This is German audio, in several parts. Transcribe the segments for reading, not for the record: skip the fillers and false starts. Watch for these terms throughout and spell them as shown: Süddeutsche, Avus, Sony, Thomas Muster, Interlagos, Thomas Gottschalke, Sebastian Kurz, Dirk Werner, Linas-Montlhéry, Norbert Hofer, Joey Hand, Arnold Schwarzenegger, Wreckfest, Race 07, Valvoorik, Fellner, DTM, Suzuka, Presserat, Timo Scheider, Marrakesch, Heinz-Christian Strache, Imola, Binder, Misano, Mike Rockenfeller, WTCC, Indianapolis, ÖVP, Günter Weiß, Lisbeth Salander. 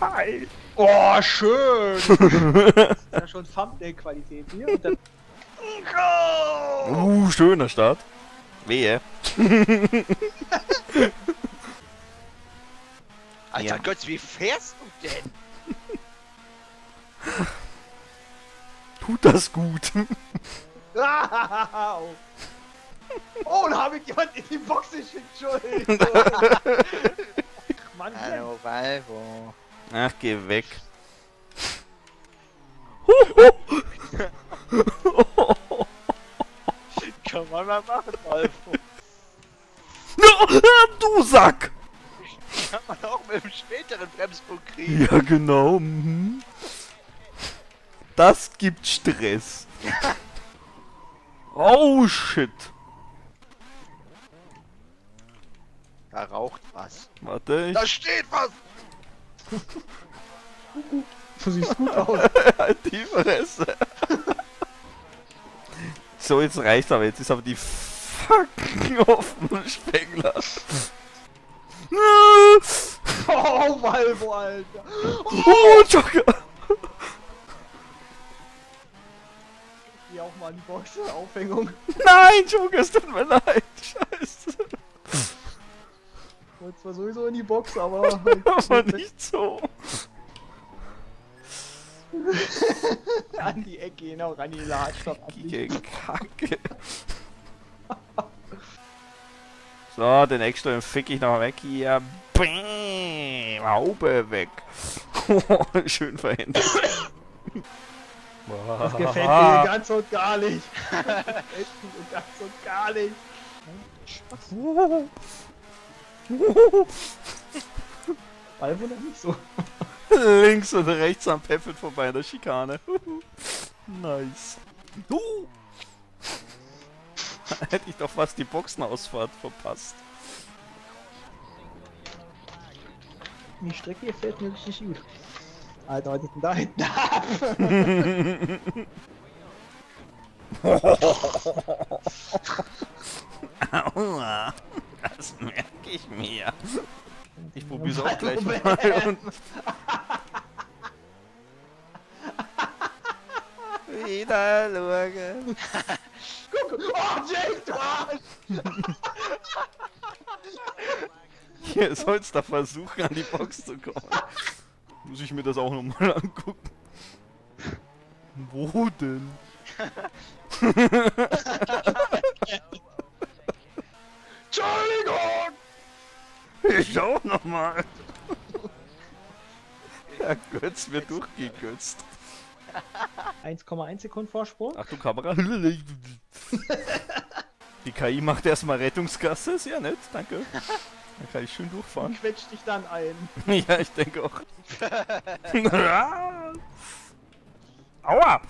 Hi! Oh, schön! Das ist ja schon Thumbnail-Qualität hier. Und dann... schöner Start. Wehe. Alter Götz, wie fährst du denn? Tut das gut. Oh, da habe ich jemanden in die Box geschickt, Entschuldigung. Mann, hallo, Valvo. Ach, geh weg. Kann man mal machen, Valvo. No, du Sack! Kann man auch mit dem späteren Bremspunkt kriegen. Ja, genau. Mhm. Das gibt Stress. Oh, shit. Da raucht was. Warte, ich... Da steht was! Du siehst gut aus. Die Fresse. So, jetzt reicht's aber. Jetzt ist aber die fucking offene Spengler. Oh, Valvo, Alter. Oh, Joker. Ich geh auch mal an die Box. Aufhängung. Nein, Joker, es tut mir leid. Scheiße. Ich wollte zwar sowieso in die Box, aber... aber nicht so. An die Ecke, genau, ran die Ladstoff. Kacke. So, den Eckstollen fick ich noch weg hier. Bäm, Haube weg. Schön verhindert. Das gefällt mir ganz und gar nicht. Das gefällt mir ganz und gar nicht. Spaß. Valvo noch nicht so. Links und rechts am Peffelt vorbei an der Schikane. Nice. Hätte ich doch fast die Boxenausfahrt verpasst. Die Strecke gefällt mir richtig gut. Alter, was ist denn da hinten ab? Aua. Das merke ich mir. Ich probiere es auch gleich mal und... Wieder schauen. Guck! Oh, Jake, du Arsch! Hier sollst du versuchen, an die Box zu kommen. Muss ich mir das auch nochmal angucken. Wo denn? Entschuldigung! Ich auch nochmal! Ja, Götz wird durchgegötzt. 1,1 Sekunden Vorsprung. Ach du Kamera. Die KI macht erstmal Rettungsgasse, ist ja nett, danke. Dann kann ich schön durchfahren. Und quetscht dich dann ein. Ja, ich denke auch. Aua!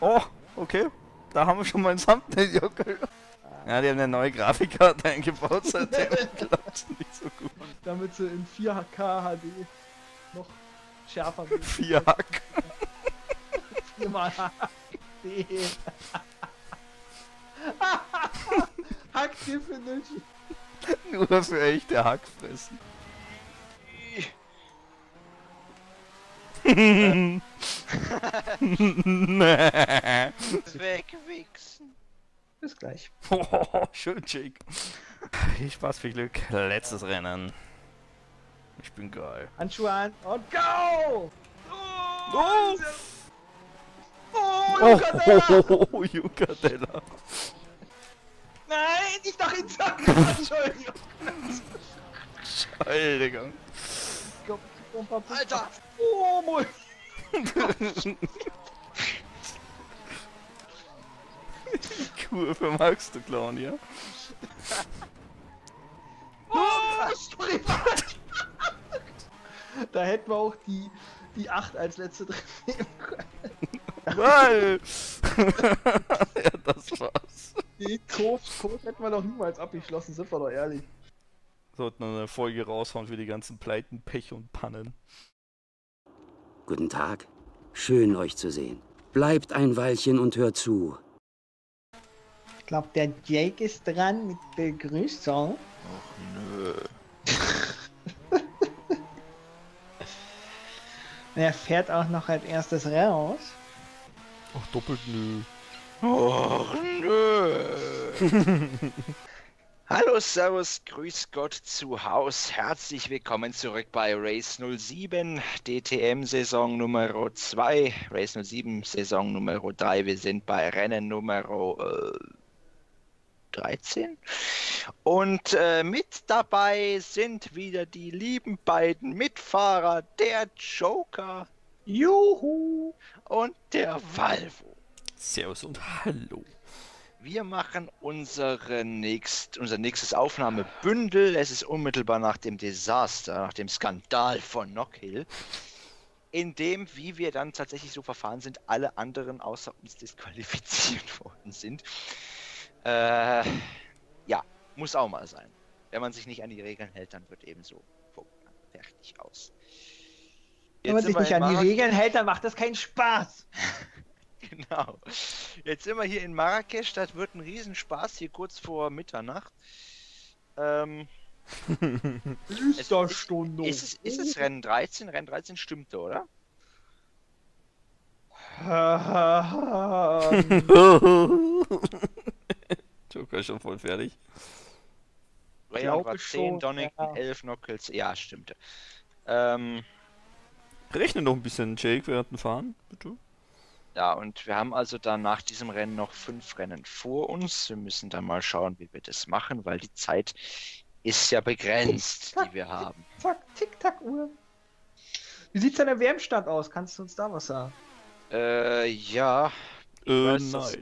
Oh, okay. Da haben wir schon mal einen Thumbnail-Jockel. Ja, die haben eine neue Grafikkarte eingebaut, seitdem klappt nicht so gut. Damit sie in 4K HD noch schärfer sind. 4K. 4 mal HD. Hack-Definition. Nur für echte Hackfressen. Wegwichsen. Bis gleich. Oh, schön, Jake. Viel Spaß, viel Glück. Letztes Rennen. Ich bin geil. Handschuhe an und go! Oh! Oh, Jucatella! Oh, Jucatella! Nein, nicht nach hinten! Entschuldigung! Scheiße, Digga! Alter! Oh, Mann! Die Kurve magst du klauen, ja? Oh, sorry, Mann! Da hätten wir auch die 8 als letzte drin nehmen können. Nein! Ja, das war's. Die Kurve hätten wir doch niemals abgeschlossen, sind wir doch ehrlich. Sollten wir eine Folge raushauen für die ganzen Pleiten, Pech und Pannen. Guten Tag. Schön, euch zu sehen. Bleibt ein Weilchen und hört zu. Ich glaube, der Jake ist dran mit Begrüßung. Ach nö. Und er fährt auch noch als erstes raus. Ach, doppelt nö. Och, nö. Hallo, servus, grüß Gott zu Haus. Herzlich willkommen zurück bei Race 07, DTM Saison Nummer 2, Race 07 Saison Nummer 3. Wir sind bei Rennen Nummer 13. Und mit dabei sind wieder die lieben beiden Mitfahrer, der Joker, Juhu, und der Valvo. Servus und hallo. Wir machen unser nächstes Aufnahmebündel. Es ist unmittelbar nach dem Desaster, nach dem Skandal von Nockhill, in dem, wie wir dann tatsächlich so verfahren sind, alle anderen außer uns disqualifiziert worden sind. Ja, muss auch mal sein. Wenn man sich nicht an die Regeln hält, dann wird eben so fertig aus. Wenn man sich nicht an die Regeln hält, dann macht das keinen Spaß. Genau. Jetzt sind wir hier in Marrakesch, das wird ein Riesenspaß, hier kurz vor Mitternacht. Ist es Rennen 13? Rennen 13 stimmte, oder? Joker ist schon voll fertig. Rayon war 10, Donington 11, Nockels, ja, stimmte. Rechne noch ein bisschen, Jake, während dem Fahren, bitte. Ja, und wir haben also dann nach diesem Rennen noch 5 Rennen vor uns. Wir müssen dann mal schauen, wie wir das machen, weil die Zeit ist ja begrenzt, die wir haben. Tick-Tack-Uhr. Wie sieht es an der WM-Stadt aus? Kannst du uns da was sagen? Ja. Nein.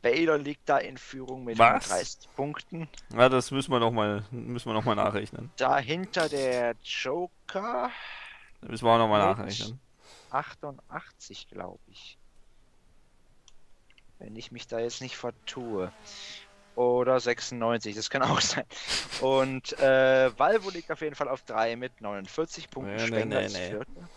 Baylor liegt da in Führung mit 30 Punkten. Ja, das müssen wir noch mal nachrechnen. Dahinter der Joker. Das müssen wir auch noch mal nachrechnen. 88, glaube ich. Wenn ich mich da jetzt nicht vertue. Oder 96, das kann auch sein. Und Valvo liegt auf jeden Fall auf 3 mit 49 Punkten. Nee, Spengler ist Vierter.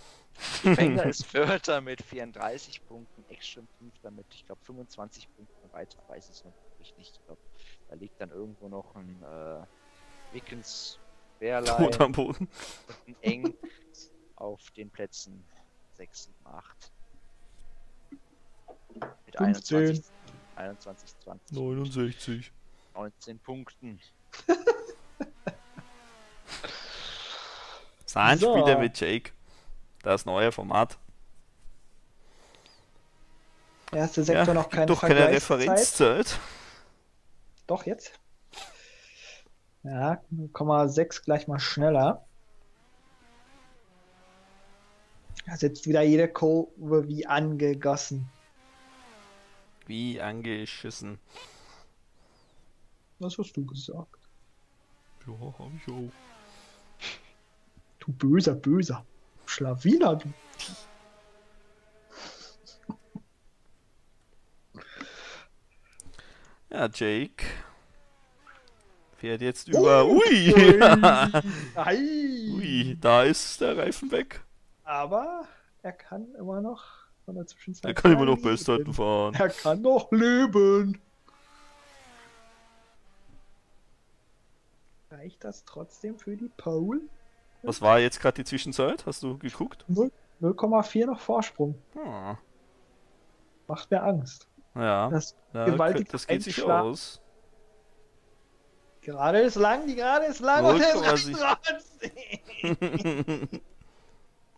Spengler ist Vierter mit 34 Punkten. Extrem Fünfter mit, ich glaube, 25 Punkten. Weiter weiß ich es noch nicht. Ich glaube, da liegt dann irgendwo noch ein Wickens, Bärlein und ein Eng auf den Plätzen 6 und 8. Mit 21, 20. 69. 19 Punkten. Sein so. Spieler mit Jake. Das neue Format. Erste Sektor ja, noch keine doch keine Referenzzeit. Doch, jetzt. Ja, 0,6 gleich mal schneller. Da sitzt wieder jede Kurve wie angegossen. Wie angeschissen. Was hast du gesagt? Ja, hab ich auch. Du böser Schlawiner, du. Ja, Jake fährt jetzt über... Ui! Ui, da ist der Reifen weg. Aber er kann immer noch von der Zwischenzeit. Er kann immer noch Bestzeiten fahren. Er kann noch leben. Reicht das trotzdem für die Pole? Was war jetzt gerade die Zwischenzeit? Hast du geguckt? 0,4 noch Vorsprung. Hm. Macht mir Angst. Ja. Das geht sich aus. Gerade ist lang, die Gerade ist lang und er ist trotzdem.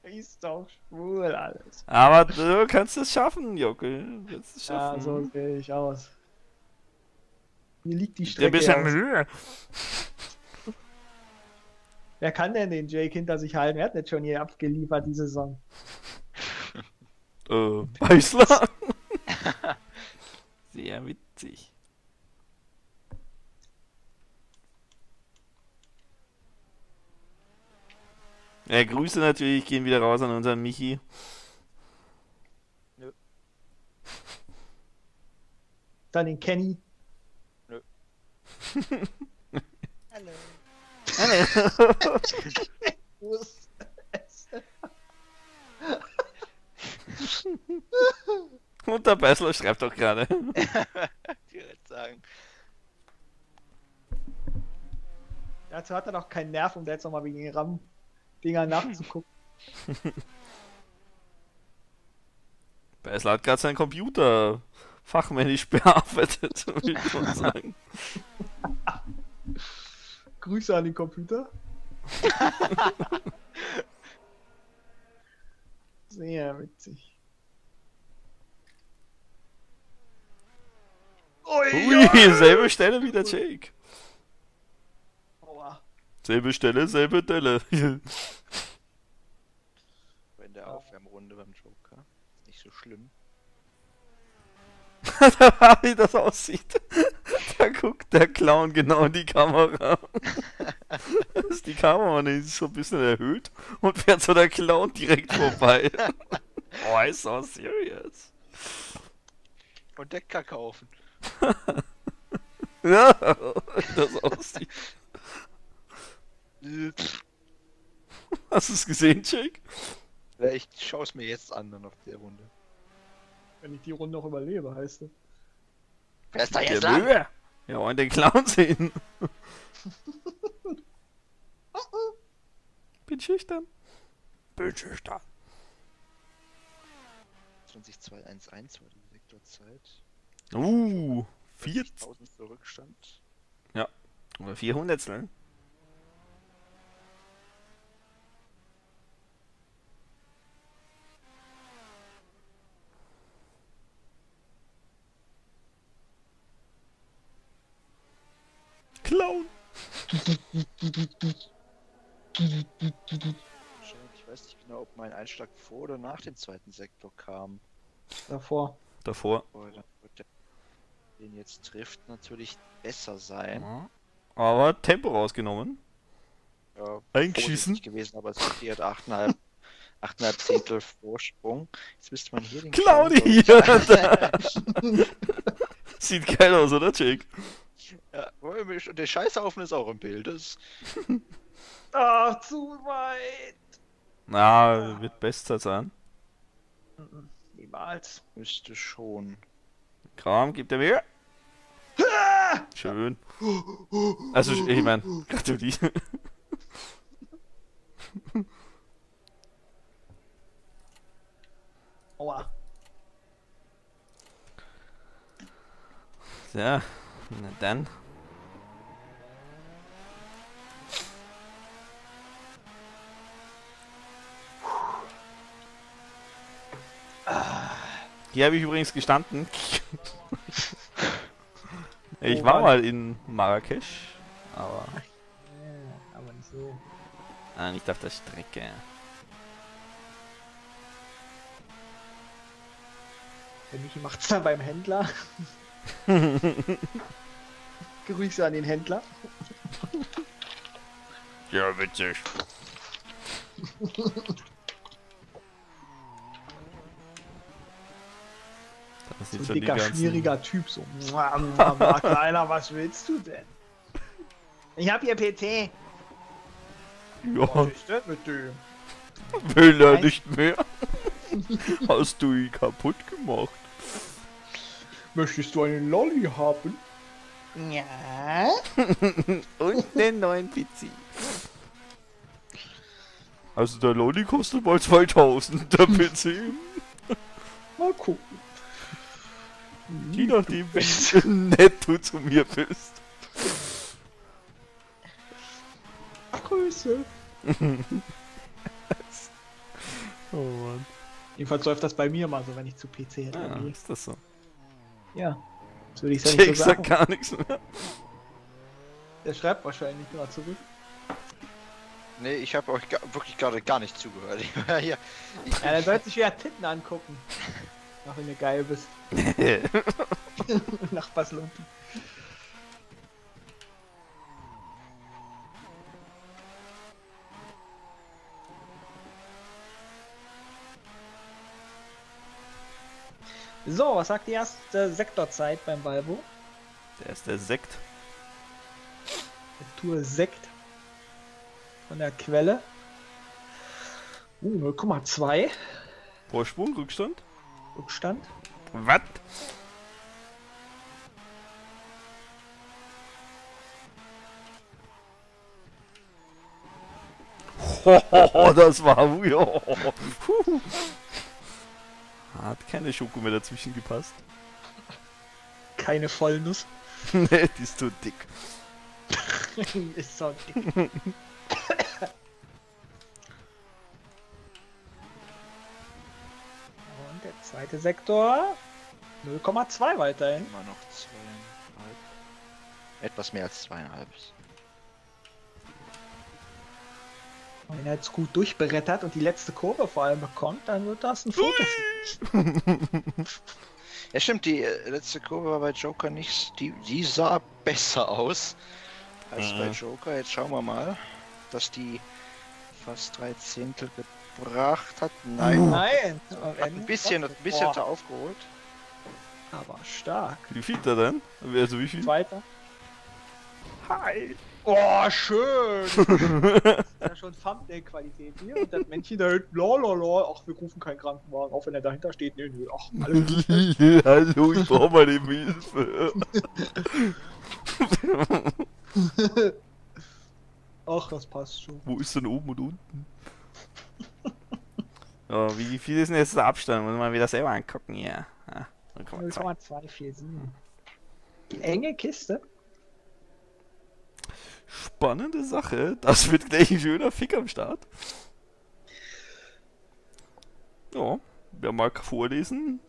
Ist doch schwul alles. Aber du kannst es schaffen, Jockel. Du kannst es schaffen. Ja, so sehe ich aus. Mir liegt die Strecke. Der bisschen Mühe. Wer kann denn den Jake hinter sich halten? Er hat nicht schon hier abgeliefert, die Saison. Weißler. Sehr witzig. Ja, Grüße natürlich gehen wieder raus an unseren Michi. Nö. Dann den Kenny. Nö. Hallo. Hallo. Ich wusste es. Und der Beißler schreibt doch gerade. Direkt sagen. Dazu hat er noch keinen Nerv, um da jetzt nochmal wegen den Ram-Dinger nachzugucken. Bessler hat gerade seinen Computer fachmännisch bearbeitet, würde ich mal sagen. Grüße an den Computer. Sehr witzig. Ui, selbe Stelle wie der Jake. Aua. Selbe Stelle, selbe Delle. Bei der Aufwärmrunde beim Joker. Nicht so schlimm. Da war, wie das aussieht. Da guckt der Clown genau in die Kamera. Ist die Kamera nicht so ein bisschen erhöht und fährt so der Clown direkt vorbei. Oh, ist so serious. Und der Kackhaufen. Ja, das aussieht. Hast du es gesehen, Jake? Ja, ich schaue es mir jetzt an, dann auf der Runde. Wenn ich die Runde noch überlebe, heißt es. Wer ist da jetzt lang? Wir wollen den Clown sehen. Bin schüchtern. Bin schüchtern. 20.211 war die Sektorzeit. 40.000 Rückstand. Ja, oder 400, ne? Clown! Ich weiß nicht genau, ob mein Einschlag vor oder nach dem zweiten Sektor kam. Davor. Davor. Dann wird der, den jetzt trifft, natürlich besser sein. Ja. Aber Tempo rausgenommen. Ja, eingeschissen. Gewesen, aber es hat 8,5 Zehntel Vorsprung. Jetzt müsste man hier den Claudi hier! Sieht geil aus, oder, Jake? Ja, und der Scheißhaufen ist auch im Bild. Ach, zu weit! Na, wird besser sein. Niemals. Müsste schon. Kram, gibt er mir. Schön. Also, ich meine, gratuliere. Aua. Ja. Na dann. Hier habe ich übrigens gestanden. Ich war mal in Marrakesch, aber... Ja, aber nicht so. Ah, nicht auf der Strecke. Der Michi macht's dann beim Händler. Grüße an den Händler. Ja, witzig. Das ist so ein dicker, schwieriger Typ so. Kleiner, was willst du denn? Ich hab hier PT. Ja. Was ist denn mit dem? Will er nicht mehr. Hast du ihn kaputt gemacht? Möchtest du einen Lolli haben? Ja. Und einen neuen PC. Also der Lolli kostet mal 2000, der PC. Mal gucken. Je nachdem, wie nett du zu mir bist. Grüße. Oh Mann. Jedenfalls läuft das bei mir mal so, wenn ich zu PC hätte. Ja, ist das so? Ja, das würde ich sagen. Jake sagt gar nichts mehr. Der schreibt wahrscheinlich immer zurück. Nee, ich habe euch wirklich gerade gar nicht zugehört. Ich war hier. Ja, dann sollte sich wieder Titten angucken. Auch wenn du geil bist. Nachbarslumpen. So, was sagt die erste Sektorzeit beim Balbo? Der erste Sekt. Der Tour Sekt. Von der Quelle. 0,2. Vorsprung, Rückstand. Rückstand. Was? Das war... Hat keine Schoko mehr dazwischen gepasst. Keine Vollnuss? Nee, die ist zu dick. Ist so dick. Und der zweite Sektor... 0,2 weiterhin. Immer noch 2,5. Etwas mehr als 2,5. Wenn er jetzt gut durchberettert und die letzte Kurve vor allem bekommt, dann wird das ein Foto. Ja stimmt, die letzte Kurve war bei Joker nicht, die sah besser aus als bei Joker. Jetzt schauen wir mal, dass die fast 3 Zehntel gebracht hat. Nein, nein. Hat ein bisschen da aufgeholt. Aber stark. Wie viel da denn? Also wie viel? Zweiter. Hi. Oh, schön! Das ist ja schon Thumbnail-Qualität hier. Und das Männchen da hinten, lololol. Ach, wir rufen keinen Krankenwagen, auch wenn er dahinter steht. Nö, nö. Ach, alle. Hallo, ich brauche mal die Hilfe. Ach, das passt schon. Wo ist denn oben und unten? Ja, wie viel ist denn jetzt der Abstand? Muss man wieder selber angucken hier. Ja. 0,247. Enge Kiste. Spannende Sache, das wird gleich ein schöner Fick am Start. Ja, wer mag vorlesen?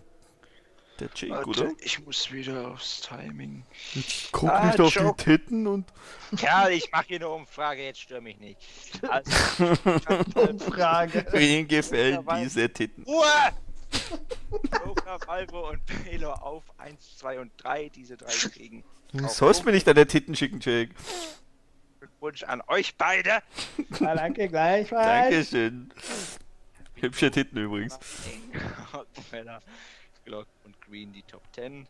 Der Jake, warte, oder? Ich muss wieder aufs Timing. Ich guck nicht auf die Titten und... Ja, ich mache hier eine Umfrage, jetzt stör mich nicht. Also, ich hab eine Umfrage. Wem gefällt diese Titten? Uah! Joker, Valvo und Pelo auf 1, 2 und 3, diese 3 kriegen. Du sollst mir nicht deine Titten schicken, Jake. Wunsch an euch beide. Na, danke, gleichfalls. Dankeschön. Hübsche Titten übrigens. Glock und Green die Top 10.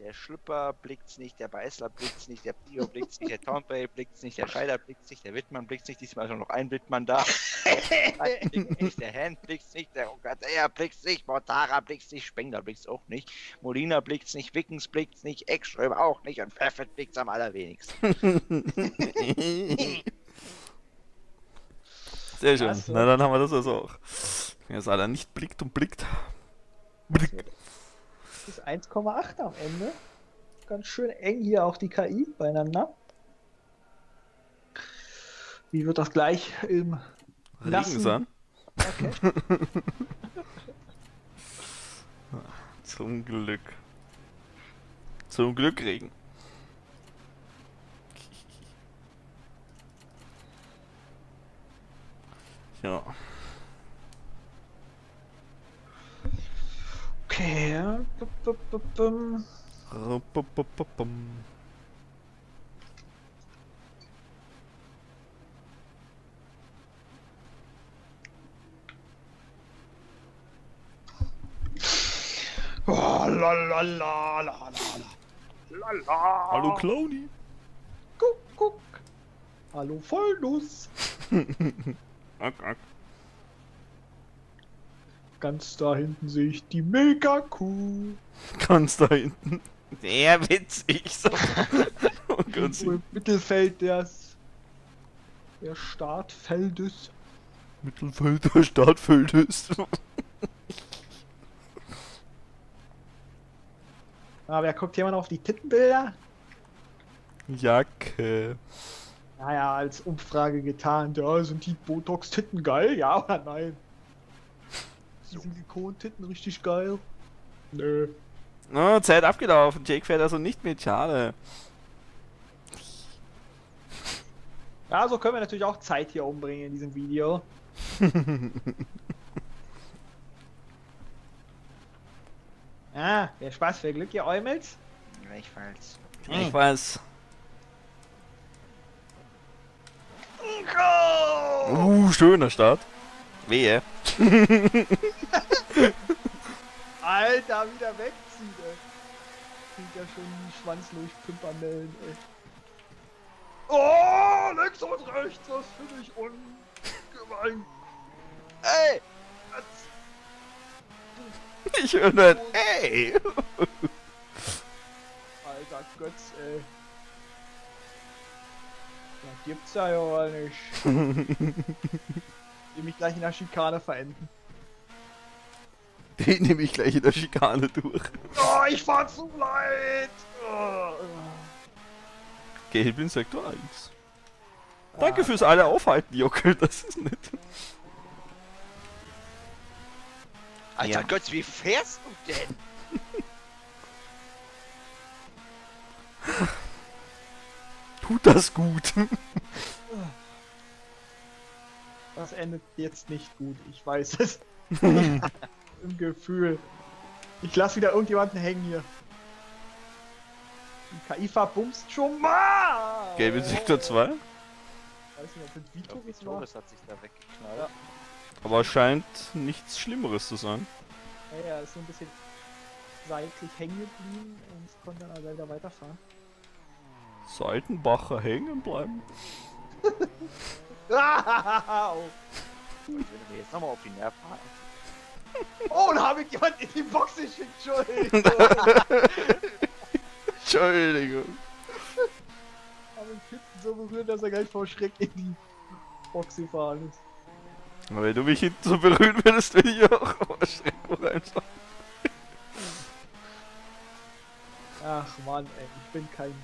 Der Schlüpper blickt's nicht, der Beißler blickt's nicht, der Bio blickt's nicht, der Tomplay blickt's nicht, der Scheider blickt's nicht, der Wittmann blickt's nicht, diesmal ist noch ein Wittmann da. Der Hand blickt's nicht, der Ogadeer blickt's nicht, Mortara blickt's nicht, Spengler blickt's auch nicht, Molina blickt's nicht, Wickens blickt's nicht, Eckström auch nicht und Pfeffert blickt's am allerwenigsten. Sehr schön, also. Na dann haben wir das also auch. Wenn das alle nicht blickt und blickt. Blickt. 1,8 am Ende. Ganz schön eng hier auch die KI beieinander. Wie wird das gleich im Regen sein? Okay. Zum Glück. Zum Glück Regen. Ja. Okay, ja. Oh, la la la. Hallo Clowny. Guck, guck. Hallo Vollnuss. Ganz da hinten sehe ich die Mega-Kuh. Ganz da hinten. Sehr witzig. So. Und ganz im Mittelfeld der Startfeldes. Mittelfeld der Startfeldes. Aber wer guckt jemand auf die Tittenbilder? Jacke. Naja, als Umfrage getan. Ja, sind die Botox-Titten geil? Ja oder nein? Die Silikon-Titten richtig geil. Nö. Oh, Zeit abgelaufen. Jake fährt also nicht mit. Schade. Ja, so können wir natürlich auch Zeit hier umbringen in diesem Video. Ah, der Spaß für Glück, ihr Eumels. Gleichfalls. Gleichfalls. Schöner Start. Wehe. Alter, wieder wegziehen, ey. Klingt ja schon schwanzlos Pimpernellen, ey. Oh, links und rechts, das finde ich ungemein. Ey! Das... Ich höre nicht, ey! Alter Götz, ey. Das gibt's ja wohl nicht. gleich in der Schikane verenden. Den nehme ich gleich in der Schikane durch. Oh, ich fahr zu leid! Oh. Gelb in Sektor 1. Ah. Danke fürs alle aufhalten, Jockel, das ist nett. Alter ja. Götz, wie fährst du denn? Tut das gut. Das endet jetzt nicht gut, ich weiß es. Im Gefühl. Ich lasse wieder irgendjemanden hängen hier. Die KI verbumst schon mal! Gelbe Sektor 2? Ich weiß nicht, ob das Vito ist. Torres hat sich da weggeknallt. Ja. Aber scheint nichts Schlimmeres zu sein. Ja, er ist so ein bisschen seitlich hängen geblieben und konnte dann aber wieder weiterfahren. Seitenbacher hängen bleiben? Oh. Ich will mir jetzt nochmal auf die Nerven halten. Oh, da habe ich jemanden in die Box geschickt, Entschuldigung. Entschuldigung. Ich habe den Typen so berührt, dass er gar nicht vor Schreck in die Box gefahren ist. Aber wenn du mich hinten so berühren würdest, würde ich auch vor Schreck reinfahren. Ach Mann, ey, ich bin kein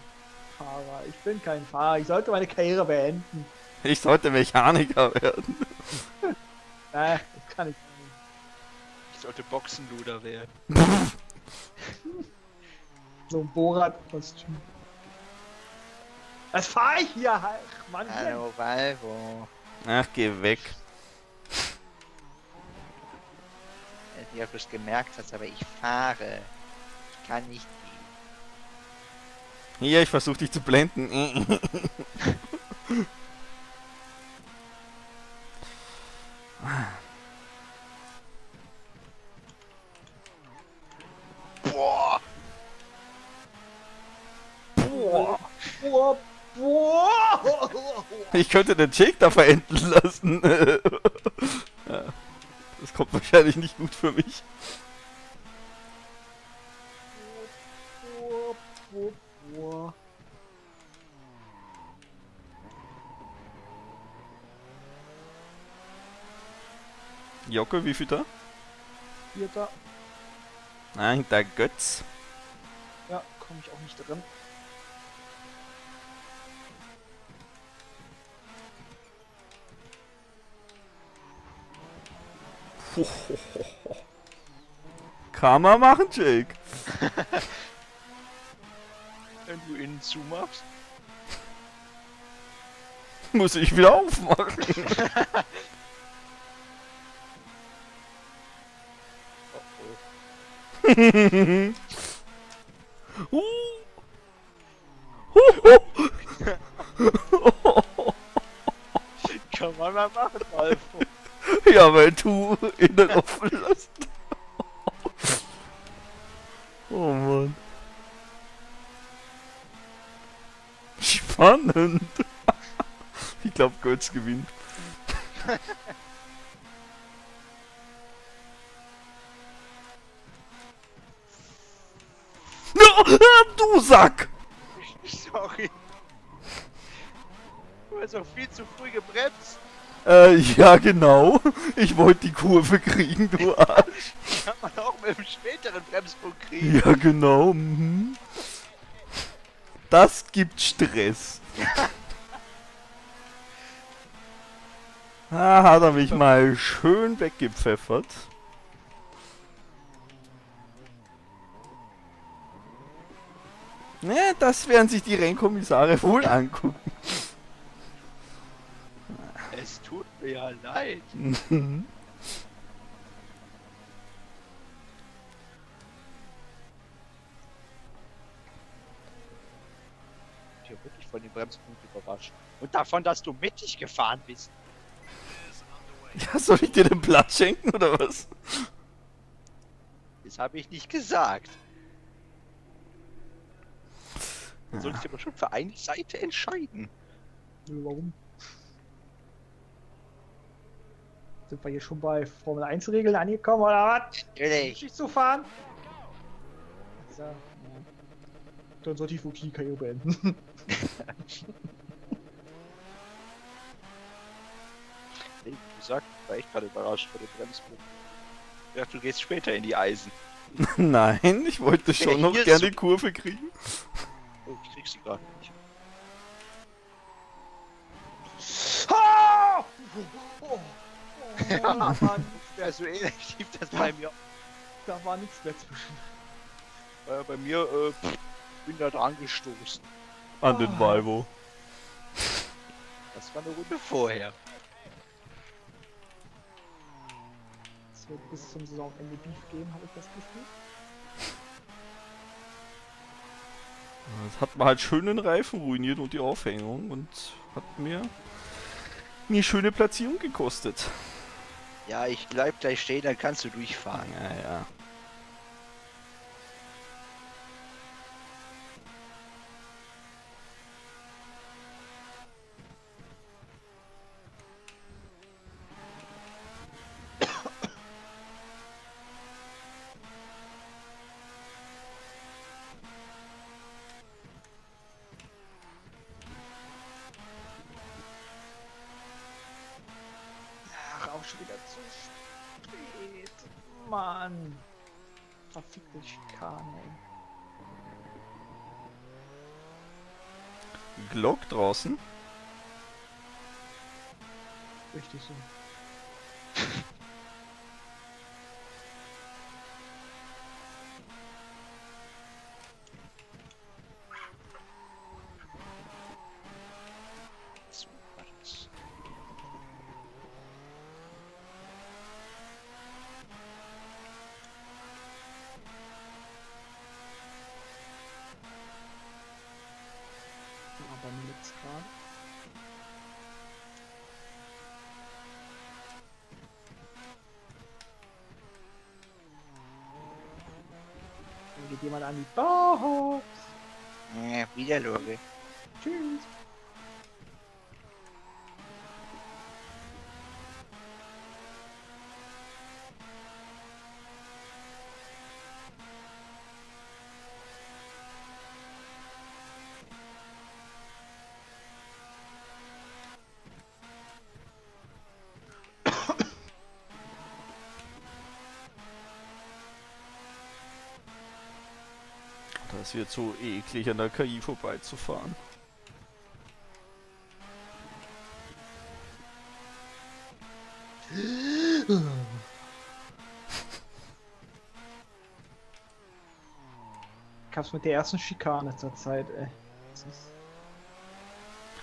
Fahrer. Ich bin kein Fahrer. Ich sollte meine Karriere beenden. Ich sollte Mechaniker werden. Nein, das kann ich nicht. Sollte Boxenluder werden. So ein Borat-Kostüm. Was fahr ich hier? Ach, Mann. Hallo, Valvo. Ach, geh weg. Wenn du bloß gemerkt hast, aber ich fahre. Ich kann nicht gehen. Ja, ich versuch dich zu blenden. Boah! Boah! Boah! Boah! Ich könnte den Jake da verenden lassen. Ja, das kommt wahrscheinlich nicht gut für mich. Boah! Boah! Boah! Jocke, wie viel da? 4. Nein, der Götz. Ja, komme ich auch nicht dran. Kann man machen, Jake. Wenn du innen zumachst, muss ich wieder aufmachen. Kann man mal machen, Alfo. Ja, weil du innen offen lässt. Oh Mann. Spannend. Ich glaube, Götz gewinnt. Du Sack! Sorry. Du hast auch viel zu früh gebremst. Ja genau. Ich wollte die Kurve kriegen, du Arsch. Kann man auch mit dem späteren Bremspunkt kriegen. Ja genau. Mhm. Das gibt Stress. Ah, hat er mich mal schön weggepfeffert. Ne, das werden sich die Rennkommissare wohl angucken. Es tut mir ja leid. Ich bin wirklich von den Bremspunkten überrascht. Und davon, dass du mittig gefahren bist. Ja, soll ich dir den Platz schenken oder was? Das habe ich nicht gesagt. Man sollte sich aber schon für eine Seite entscheiden. Warum? Sind wir hier schon bei Formel 1 Regeln angekommen oder was? Natürlich. Zu fahren? So. Ja. Dann sollte ich Fuji-Karriere beenden. Wie gesagt, war echt gerade überrascht von dem Bremsblock. Ich dachte, du gehst später in die Eisen. Nein, ich wollte schon noch gerne die Kurve kriegen. Oh, ich krieg sie gerade nicht. Oh! Oh! Oh! Ja, Mann, ja, so ähnlich lief das bei mir. Da war nichts dazwischen. Bei mir, bin da dran gestoßen. An den Volvo. Das war eine Runde vorher. Es wird bis zum Saisonende Beef geben, habe ich das Gefühl. Das hat mir halt schön den Reifen ruiniert und die Aufhängung und hat mir eine schöne Platzierung gekostet. Ja, ich bleib gleich stehen, dann kannst du durchfahren. Ja. Glock draußen. Richtig so. Jemand an die Bauhof. Ja, wieder Lore. Tschüss. Es wird so eklig an der KI vorbeizufahren. Ich hab's mit der ersten Schikane zur Zeit, ey.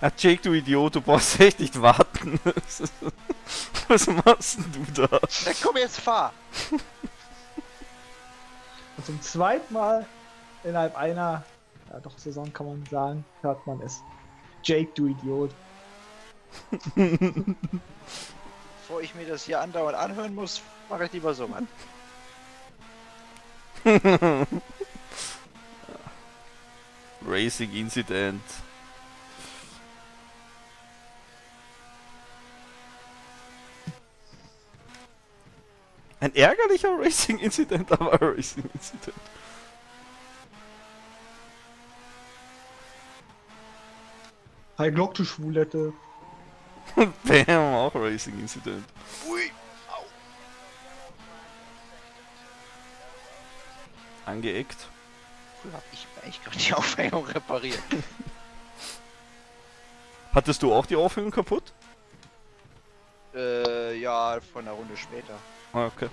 Ach Jake, du Idiot, du brauchst echt nicht warten. Was machst denn du da? Ja, komm jetzt, fahr! Und zum zweiten Mal innerhalb einer, ja doch, Saison kann man sagen, hört man es. Jake, du Idiot. Bevor ich mir das hier andauernd anhören muss, mache ich lieber so, Mann. Racing Incident. Ein ärgerlicher Racing Incident, aber ein Racing Incident. Hi Glock, du Schwulette. Bam, auch Racing Incident. Ui, au. Angeeckt. Früher hab ich eigentlich gerade die Aufhängung repariert. Hattest du auch die Aufhängung kaputt? Ja, von einer Runde später. Ah, okay.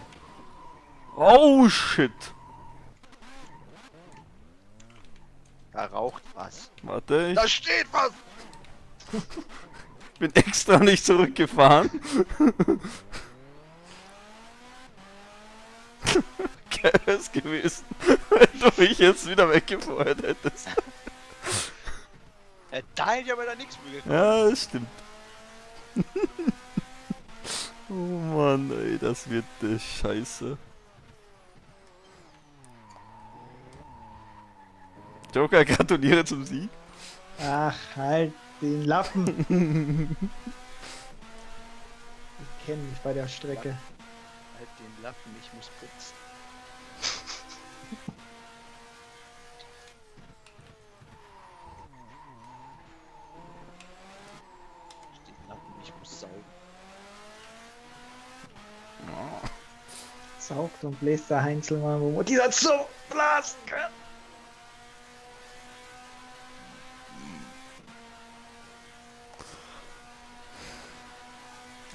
Oh, shit. Da raucht was. Warte, ich... Da steht was! Ich bin extra nicht zurückgefahren. Geil wär's gewesen, wenn du mich jetzt wieder weggefeuert hättest. Ja, da hätte ich aber da nichts mehr getan. Ja, das stimmt. Oh Mann, ey, das wird scheiße. Joker, gratuliere zum Sieg. Ach, halt den Lappen. Ich kenne mich bei der Strecke. Halt den Lappen, ich muss putzen. Den Lappen, ich muss saugen. saugt und bläst der Heinzelmann, wo dieser so blasen kann.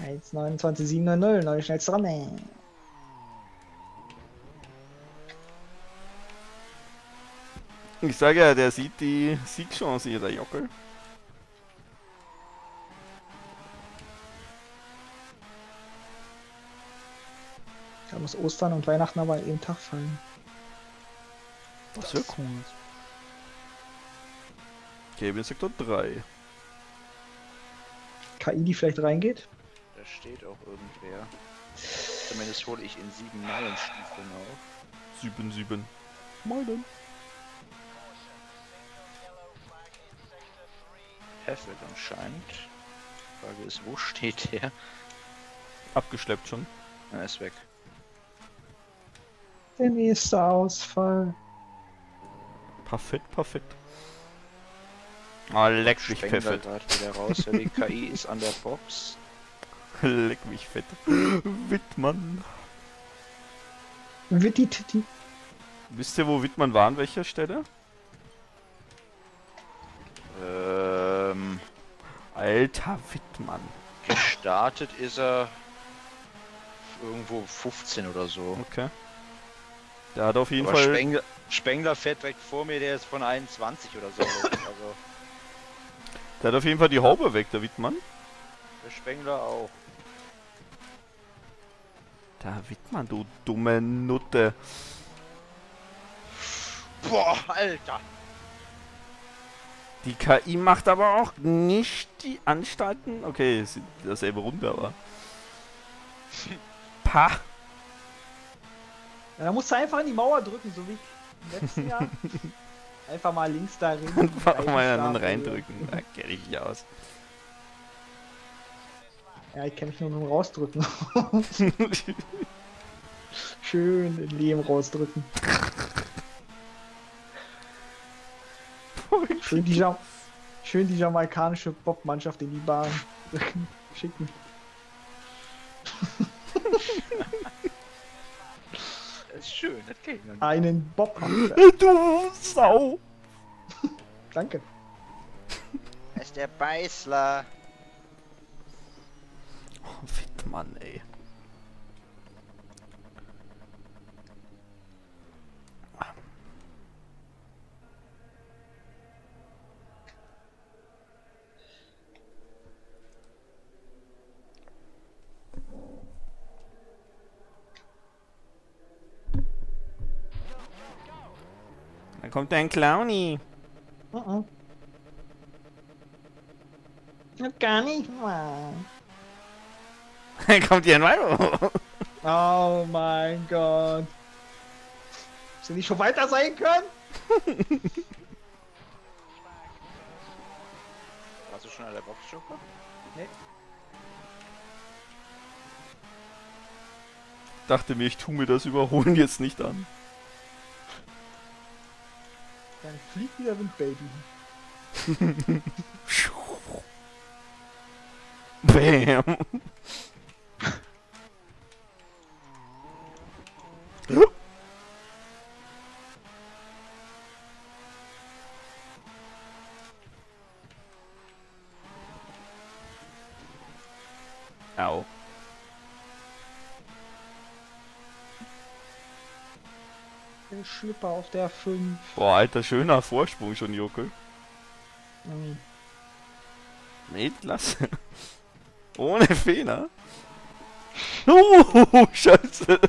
Jetzt 29,700, neue schnellste Runde. Ich sage ja, der sieht die Siegchance hier, der Jockel. Da muss Ostern und Weihnachten aber an jedem Tag fallen. Das ist ja cool. Okay, wir sind Sektor 3. KI, die vielleicht reingeht? Da steht auch irgendwer. Zumindest hole ich in 7 Meilenstiefeln auf. 7 Meilen. Perfekt anscheinend. Die Frage ist, wo steht der? Abgeschleppt schon. Er ist weg. Der nächste Ausfall. Perfekt, perfekt. Ah, leck mich perfekt. Wieder raus. Die KI ist an der Box. Leck mich fett. Wittmann. Witti Titti. Wisst ihr, wo Wittmann war, an welcher Stelle? Alter Wittmann. Gestartet ist er irgendwo 15 oder so. Okay. Der hat auf jeden Fall... Spengler fährt direkt vor mir, der ist von 21 oder so. Also. Der hat auf jeden Fall die Haube weg, der Wittmann. Der Spengler auch. Da Wittmann, du dumme Nutte. Boah, Alter. Die KI macht aber auch nicht die Anstalten. Okay, das ist dasselbe Runde, aber. Pah. Ja, da musst du einfach in die Mauer drücken, so wie im letzten Jahr. Einfach mal links da rein. Einfach mal dann reindrücken. Da kenne ich mich aus. Ja, ich kenne mich nur mit dem Rausdrücken. Schön den Lehm rausdrücken. Schön die jamaikanische Bob-Mannschaft in die Bahn schicken. Das ist schön, das geht ja nicht. Einen Bob. Du Sau! Danke. Das ist der Beißler. Oh, Wittmann, ey. Kommt ein Clowny? Oh. Gar nicht mal. Kommt hier ein Weiro. Oh mein Gott. Sind die schon weiter sein können? Warst du schon an der Box, Joker? Nee. Dachte mir, ich tue mir das Überholen jetzt nicht an. Dann fliegt wieder Windbaby. Bam. Au. Schlüpper auf der 5. Boah, alter, schöner Vorsprung schon, Jockel. Nee, klasse. Ohne Fehler. Oh, Scheiße.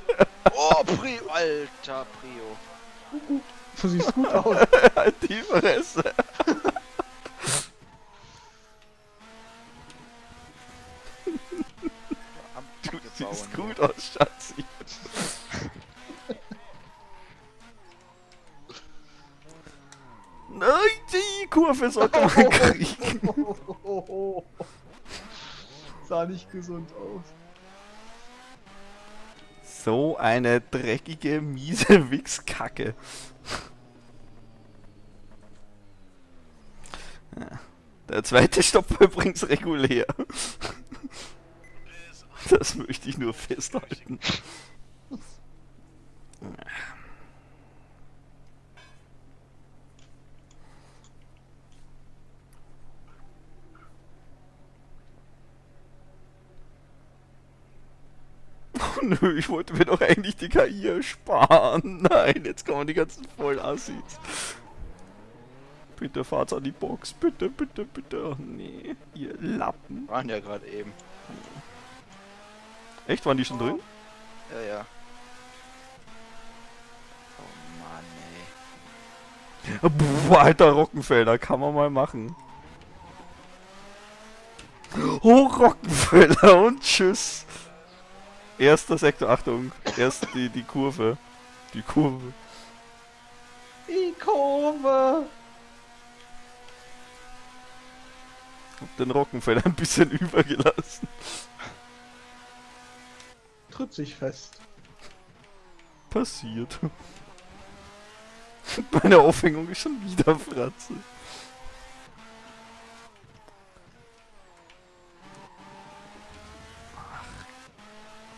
Oh, Prio, alter Prio. Du siehst gut aus. Die Fresse. Du siehst gut aus, Schatzi. Die Kurve sollte man kriegen. Sah nicht gesund aus. So eine dreckige, miese Wichskacke. Ja. Der zweite Stopp war übrigens regulär. Das möchte ich nur festhalten. Oh nö, ich wollte mir doch eigentlich die KI ersparen. Nein, jetzt kommen die ganzen Vollassis. Bitte fahrt's an die Box, bitte, bitte, bitte. Oh nee, ihr Lappen. Waren ja gerade eben. Echt? Waren die schon drin? Ja, ja. Oh Mann, ey. Puh, alter Rockenfeller, kann man mal machen. Oh, Rockenfeller und tschüss. Erst das Sektor, Achtung. Erst die Kurve. Die Kurve. Die Kurve. Hab den Rockenfeller ein bisschen übergelassen. Tritt sich fest. Passiert. Meine Aufhängung ist schon wieder Fratze.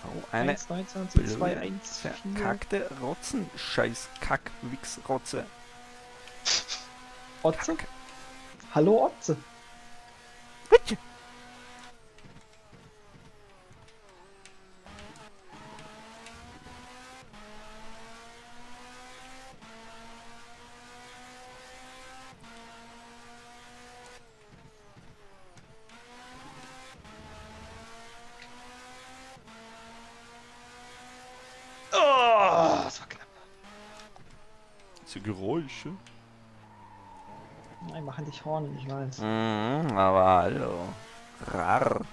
Oh, eine 1, 22, 2, 1, verkackte Rotzen. Scheiß Kack-Wix-Rotze. Otze? Kack. Hallo Otze. Bitte. Geräusche. Nein, machen dich Horne, ich weiß. Aber hallo. Rar.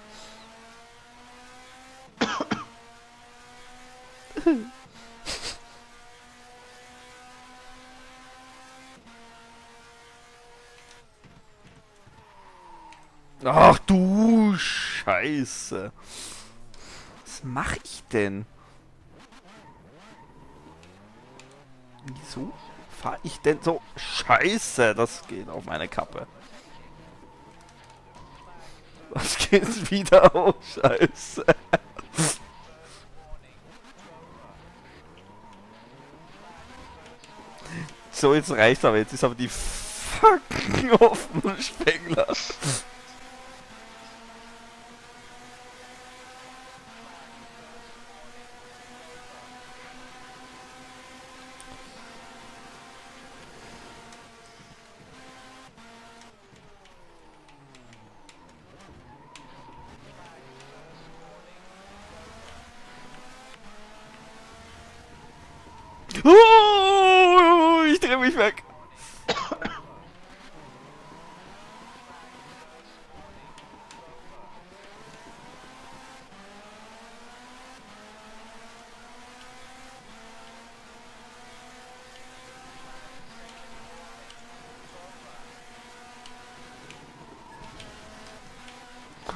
Ach du Scheiße. Was mach ich denn? Wieso? Fahr ich denn so? Scheiße, das geht auf meine Kappe. Was geht's wieder auf? Scheiße. So, jetzt reicht's aber. Jetzt ist aber die fucking offene Spengler. Ich dreh mich weg.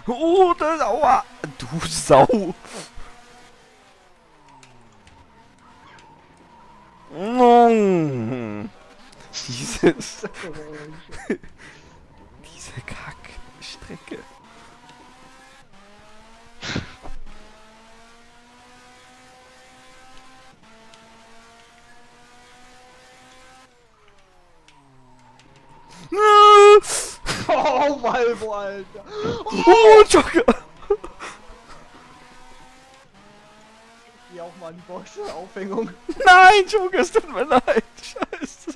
Oh, das Aua! Du Sau! Diese Kackstrecke. Oh, Malbo, Alter. Oh, Joker. Geh auch mal an die Box, Aufhängung. Nein, Joker, es tut mir leid. Scheiße.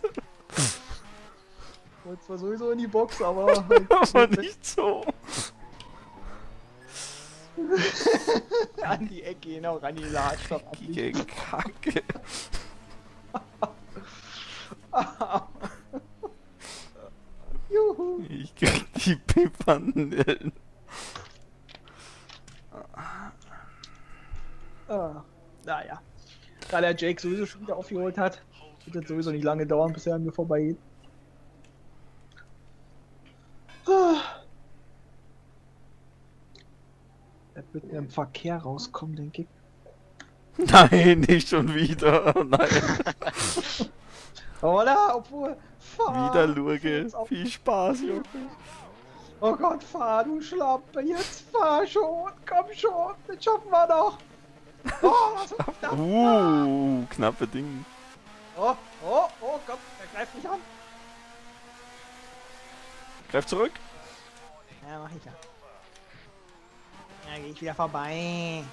Jetzt war sowieso in die Box, aber... aber nicht so. An die Ecke, genau, ran die Ladstoff. Die Kacke. Juhu. Ich krieg die Pippandeln. Naja. Da der Jake sowieso schon wieder aufgeholt hat, wird es sowieso nicht lange dauern, bis er an mir vorbeigeht. Er wird im Verkehr rauskommen, denke ich. Nein, nicht schon wieder. Nein. Oder? Obwohl. Fahr, wieder Lurke. Viel Spaß, Junge. Oh Gott, fahr, du Schlappe. Jetzt fahr schon. Komm schon. Das schaffen wir doch. Oh, was ist das? Knappe Ding. Oh, oh, oh Gott, er greift mich an. Greif zurück. Ja, mach ich ja. Ja, geh ich wieder vorbei.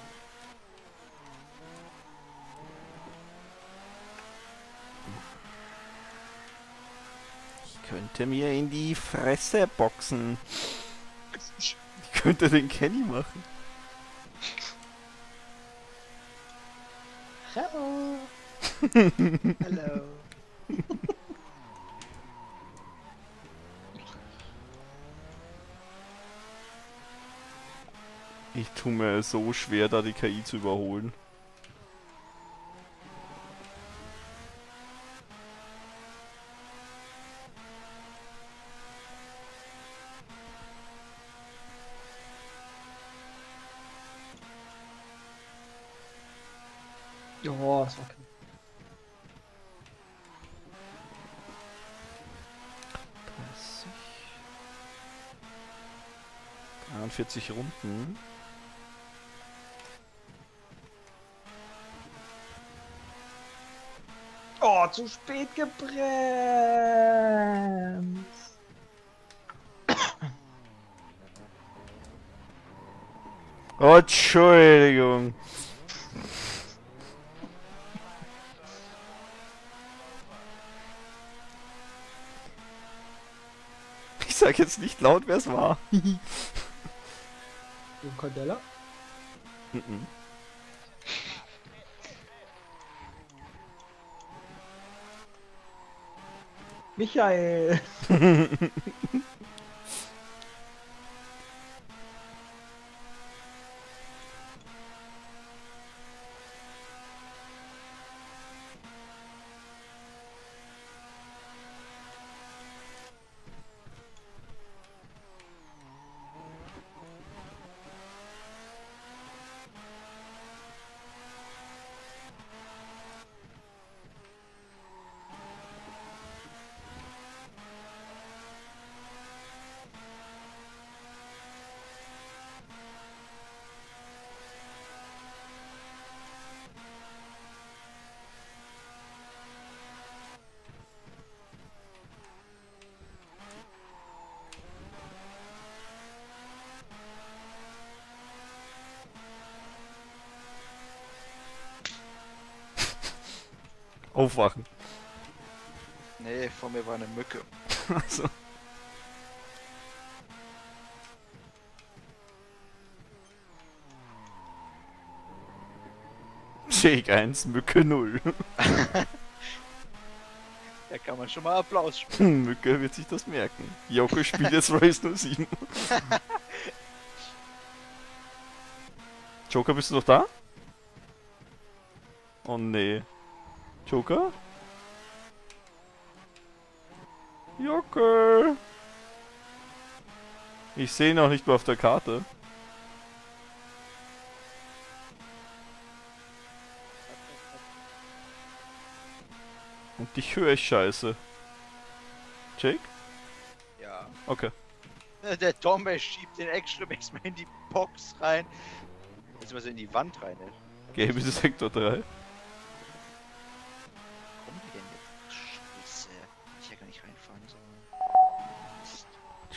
Ich könnte mir in die Fresse boxen. Ich könnte den Kenny machen. Hallo. Hallo. Ich tue mir so schwer, da die KI zu überholen. Ja, ist okay. Das 43 Runden. Oh, zu spät gebremst. Oh, Entschuldigung. Ich sag jetzt nicht laut, wer es war. Cordella? Mhm. Michael! Aufwachen. Nee, vor mir war eine Mücke. Also. Shake 1, Mücke 0. Da kann man schon mal Applaus spielen. Mücke wird sich das merken. Joko spielt jetzt Race 07. Joker, bist du noch da? Oh nee. Joker? Joker! Ich sehe ihn auch nicht mehr auf der Karte. Und dich höre ich scheiße. Jake? Ja. Okay. Der Tombe schiebt den Action-Max mal in die Box rein. Jetzt mal so in die Wand rein, ey. Okay, bis Sektor 3.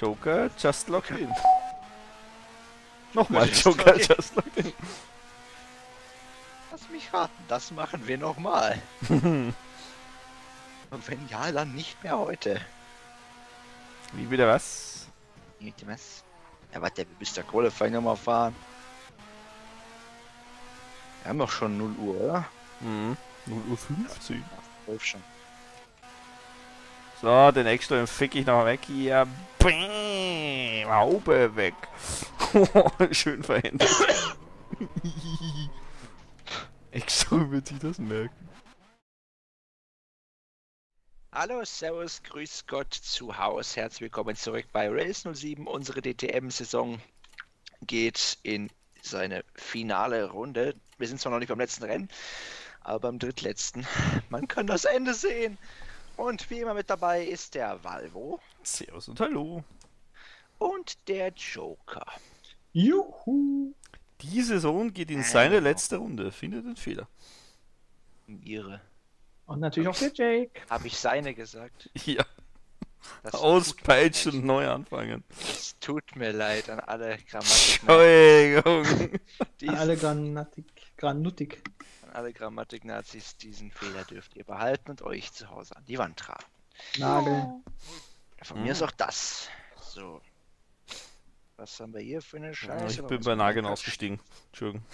Joker, just lock in. Nochmal Joker, just lock in. Lass mich raten, das machen wir nochmal. Und wenn ja, dann nicht mehr heute. Wie wieder was? Bitte was? Ja, warte, wir müssen der Qualifying nochmal fahren. Wir haben doch schon 0 Uhr, oder? Mhm. 0 Uhr 15. Ja, schon. So, den Extra fick ich noch weg hier. Bäm, Haube weg. Schön verändert. Extra wird sich das merken. Hallo, servus, grüß Gott zu Haus. Herzlich willkommen zurück bei Race 07. Unsere DTM-Saison geht in seine finale Runde. Wir sind zwar noch nicht beim letzten Rennen, aber beim drittletzten. Man kann das Ende sehen. Und wie immer mit dabei ist der Valvo. Servus und hallo. Und der Joker. Juhu. Die Saison geht in seine letzte Runde. Finde den Fehler. Ihre. Und natürlich auch der Jake. Habe ich seine gesagt? Ja. Auspeitschen und neu anfangen. Es tut mir leid an alle Grammatik. Entschuldigung. An alle Granutik. An alle Grammatik-Nazis, diesen Fehler dürft ihr behalten und euch zu Hause an die Wand tragen. Nagel. Von mir ist auch das. So. Was haben wir hier für eine Scheiße? Ja, ich bin bei Nageln ausgestiegen. Entschuldigung.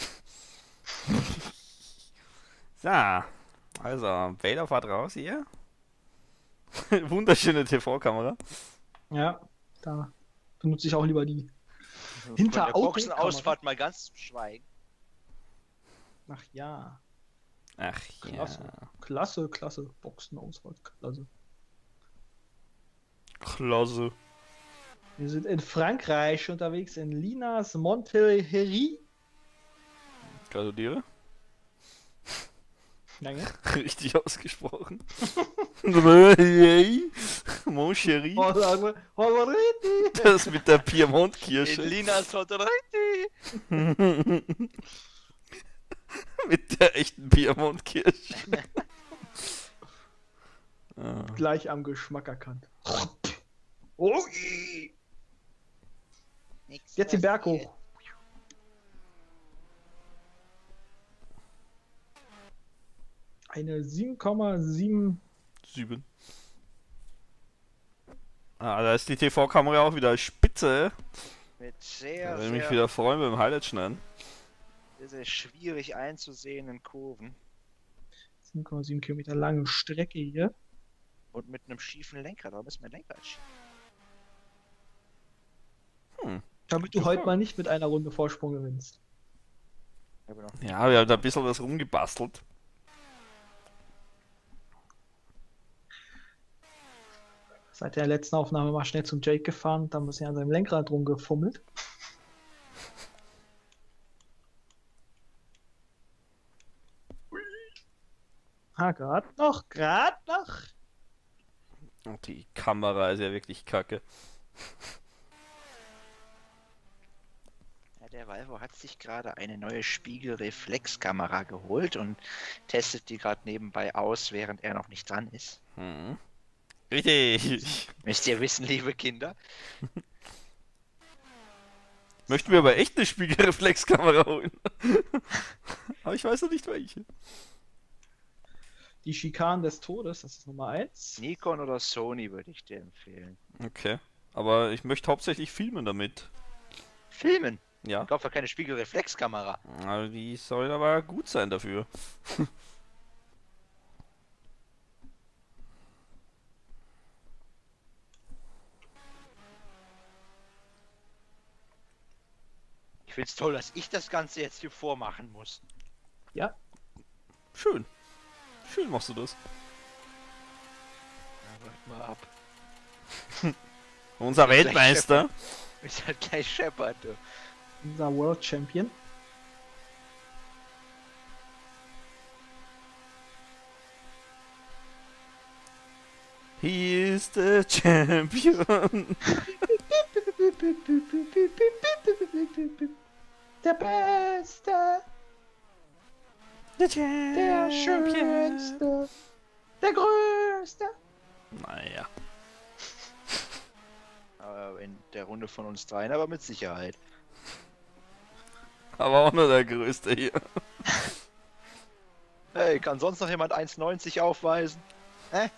So. Also, Vader fahrt raus hier. Wunderschöne TV-Kamera. Ja, da benutze ich auch lieber die. Hinter Boxenausfahrt mal ganz schweigen. Ach ja. Ach ja. Klasse, klasse, klasse. Boxenausfahrt, klasse. Klasse. Wir sind in Frankreich unterwegs, in Linas-Montlhéry. Gratuliere. Danke. Richtig ausgesprochen. Montlhéry. Das mit der Piemont-Kirsche. Linas-Montlhéry. Mit der echten Piemont-Kirsche. Gleich am Geschmack erkannt. Oh. Jetzt den Berg hoch. Eine 7,7. 7. Ah, da ist die TV-Kamera auch wieder spitze. Mit sehr, da will ich mich wieder freuen beim Highlight schneiden. Sehr schwierig einzusehenden Kurven. 7,7 Kilometer lange Strecke hier. Und mit einem schiefen Lenkrad. Warum ist mein Lenkrad schief? Damit du heute mal nicht mit einer Runde Vorsprung gewinnst. Ja, wir haben da ein bisschen was rumgebastelt. Seit der letzten Aufnahme mal schnell zum Jake gefahren und dann muss er an seinem Lenkrad rumgefummelt. Ah, grad noch, grad noch. Und die Kamera ist ja wirklich kacke. Der Valvo hat sich gerade eine neue Spiegelreflexkamera geholt und testet die gerade nebenbei aus, während er noch nicht dran ist. Hm. Richtig. Müsst ihr wissen, liebe Kinder. Möchten wir aber echt eine Spiegelreflexkamera holen. Aber ich weiß noch nicht welche. Die Schikanen des Todes, das ist Nummer 1. Nikon oder Sony würde ich dir empfehlen. Okay, aber ich möchte hauptsächlich filmen damit. Filmen? Ja. Ich kaufe keine Spiegelreflexkamera. Also die soll aber gut sein dafür. Ich find's toll, dass ich das Ganze jetzt hier vormachen muss. Ja. Schön. Schön machst du das. Ja, wart mal ab. Unser Weltmeister. Ist halt gleich Shepard, du. Unser World Champion. He is the champion. Der Beste. Der Champion. Der Schönste. Der Größte. Naja. In der Runde von uns dreien, aber mit Sicherheit. Aber auch nur der Größte hier. Hey, kann sonst noch jemand 1,90 aufweisen? Hä?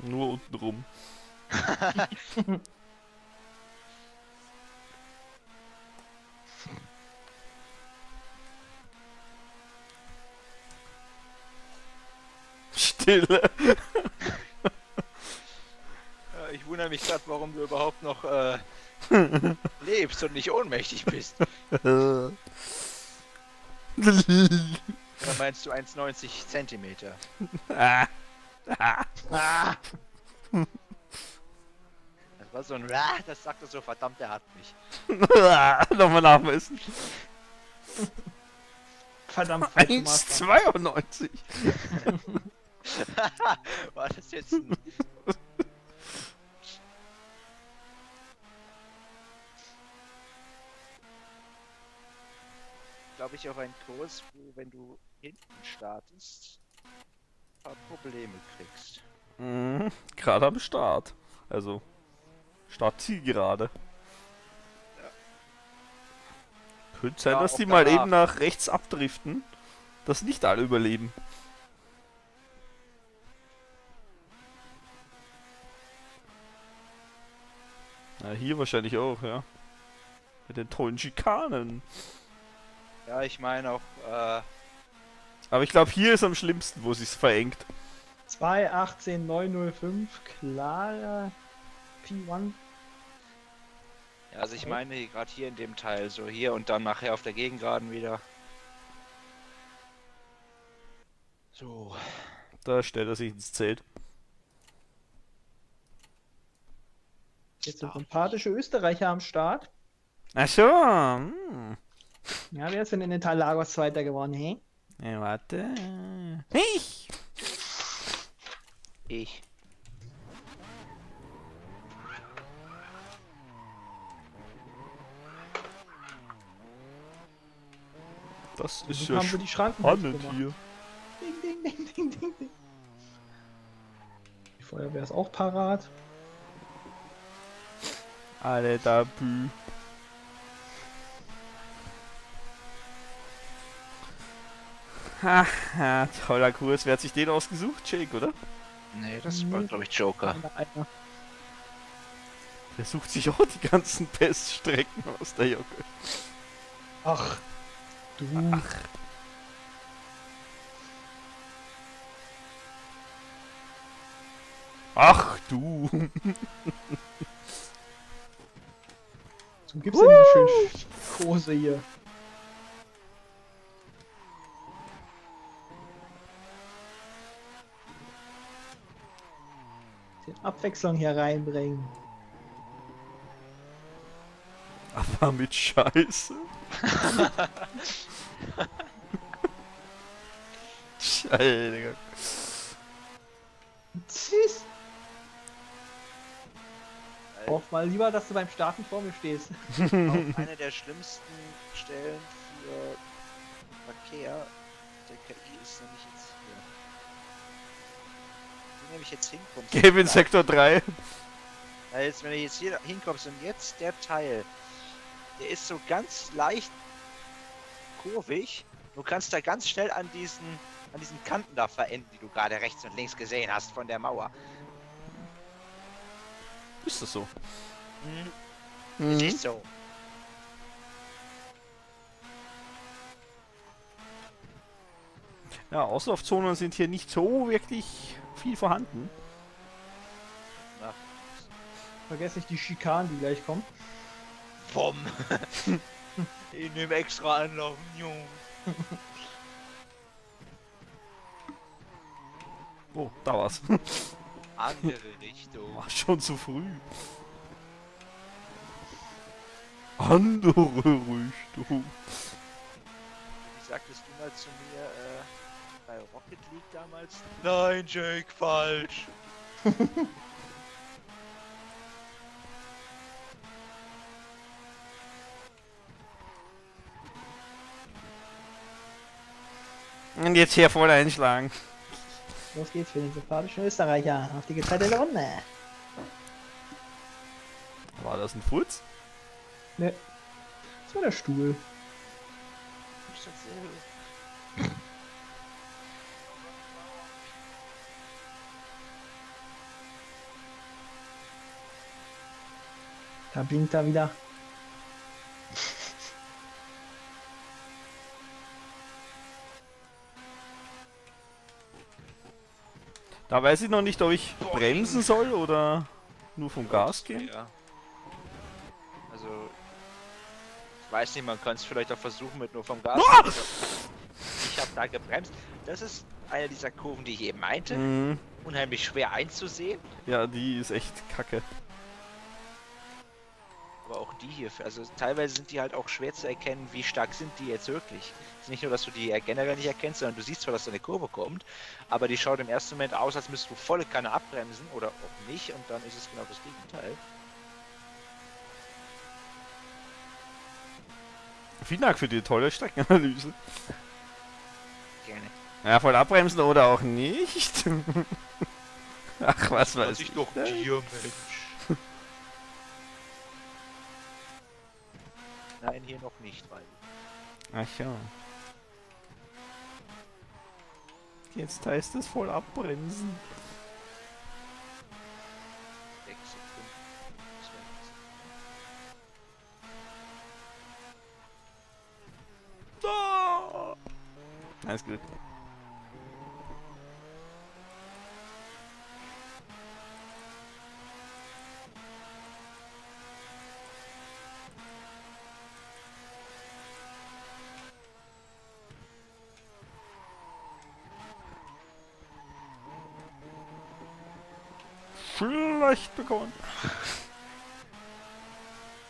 Nur untenrum. Stille. Ich wundere mich gerade, warum du überhaupt noch lebst und nicht ohnmächtig bist. Oder meinst du 1,90 Zentimeter? Ah. Ah. Ah. Das war so ein Rah, das sagte so, verdammt, er hat mich. Nochmal nachmessen. Verdammt, 1,92. War das jetzt ein... glaube ich, auf einen Kurs, wo, wenn du hinten startest, ein paar Probleme kriegst. Mhm, gerade am Start. Also, Startziel gerade. Ja. Könnte sein, ja, dass die mal danach eben nach rechts abdriften, dass nicht alle überleben. Na, hier wahrscheinlich auch, ja. Mit den tollen Schikanen. Ja, ich meine auch, aber ich glaube, hier ist am schlimmsten, wo sich's verengt. 2.18.905, klarer P1. Ja, also ich meine gerade hier in dem Teil, so hier und dann nachher auf der Gegengraden wieder. So. Da stellt er sich ins Zelt. Jetzt sind sympathische Österreicher am Start. Ach so. Hm. Ja, wir sind in Interlagos Zweiter geworden, hey? Hey, warte. Ich. Das ist ja spannend hier. Ding, ding, ding, ding, ding, ding. Die Feuerwehr ist auch parat. Alle da bü. Haha, toller Kurs. Wer hat sich den ausgesucht? Jake, oder? Nee, das war, glaube ich, Joker. Der sucht sich auch die ganzen Beststrecken aus, der Joker. Ach. Du. Ach. Ach, du. Zum gibt's denn eine schöne Kurse hier. Abwechslung hier reinbringen. Aber mit Scheiße. Scheiße, Digga. Tschüss. Hoff mal lieber, dass du beim Starten vor mir stehst. Auch eine der schlimmsten Stellen für Verkehr der KI ist nämlich jetzt hier. Wenn ich jetzt hinkomme. Geh in Sektor 3. Ja, jetzt, wenn du jetzt hier hinkommst und jetzt der Teil, der ist so ganz leicht kurvig. Du kannst da ganz schnell an diesen Kanten da verenden, die du gerade rechts und links gesehen hast von der Mauer. Ist das so? Mhm. Mhm. Ist so. Ja, Auslaufzonen sind hier nicht so wirklich viel vorhanden. Na. Vergesst nicht die Schikanen, die gleich kommen. Vom. In dem extra Anlauf. Oh, da war's. Andere Richtung. War schon zu früh. Andere Richtung. Wie sagtest du mal zu mir, bei Rocket League damals? Nein, Jake, falsch! Und jetzt hier voll einschlagen. Los geht's für den sympathischen Österreicher auf die geteilte Runde. War das ein Furz? Ne. Das war der Stuhl. Da blinkt er wieder. Da weiß ich noch nicht, ob ich bremsen soll oder nur vom Gas gehen. Ja. Also, ich weiß nicht, man kann es vielleicht auch versuchen mit nur vom Gas. Oh! Ich habe da gebremst. Das ist eine dieser Kurven, die ich eben meinte. Mhm. Unheimlich schwer einzusehen. Ja, die ist echt kacke. Aber auch die hier, also teilweise sind die halt auch schwer zu erkennen, wie stark sind die jetzt wirklich. Es ist nicht nur, dass du die generell nicht erkennst, sondern du siehst zwar, dass da eine Kurve kommt, aber die schaut im ersten Moment aus, als müsstest du volle Kanne abbremsen oder auch nicht, und dann ist es genau das Gegenteil. Vielen Dank für die tolle Streckenanalyse. Gerne. Ja, voll abbremsen oder auch nicht. Ach, was weiß ich. Doch dir, Mensch. Nein, hier noch nicht, weil. Ach ja. Jetzt heißt es voll abbremsen. 6, 5, 2, 2. Oh! Alles gut. Vielleicht bekommen.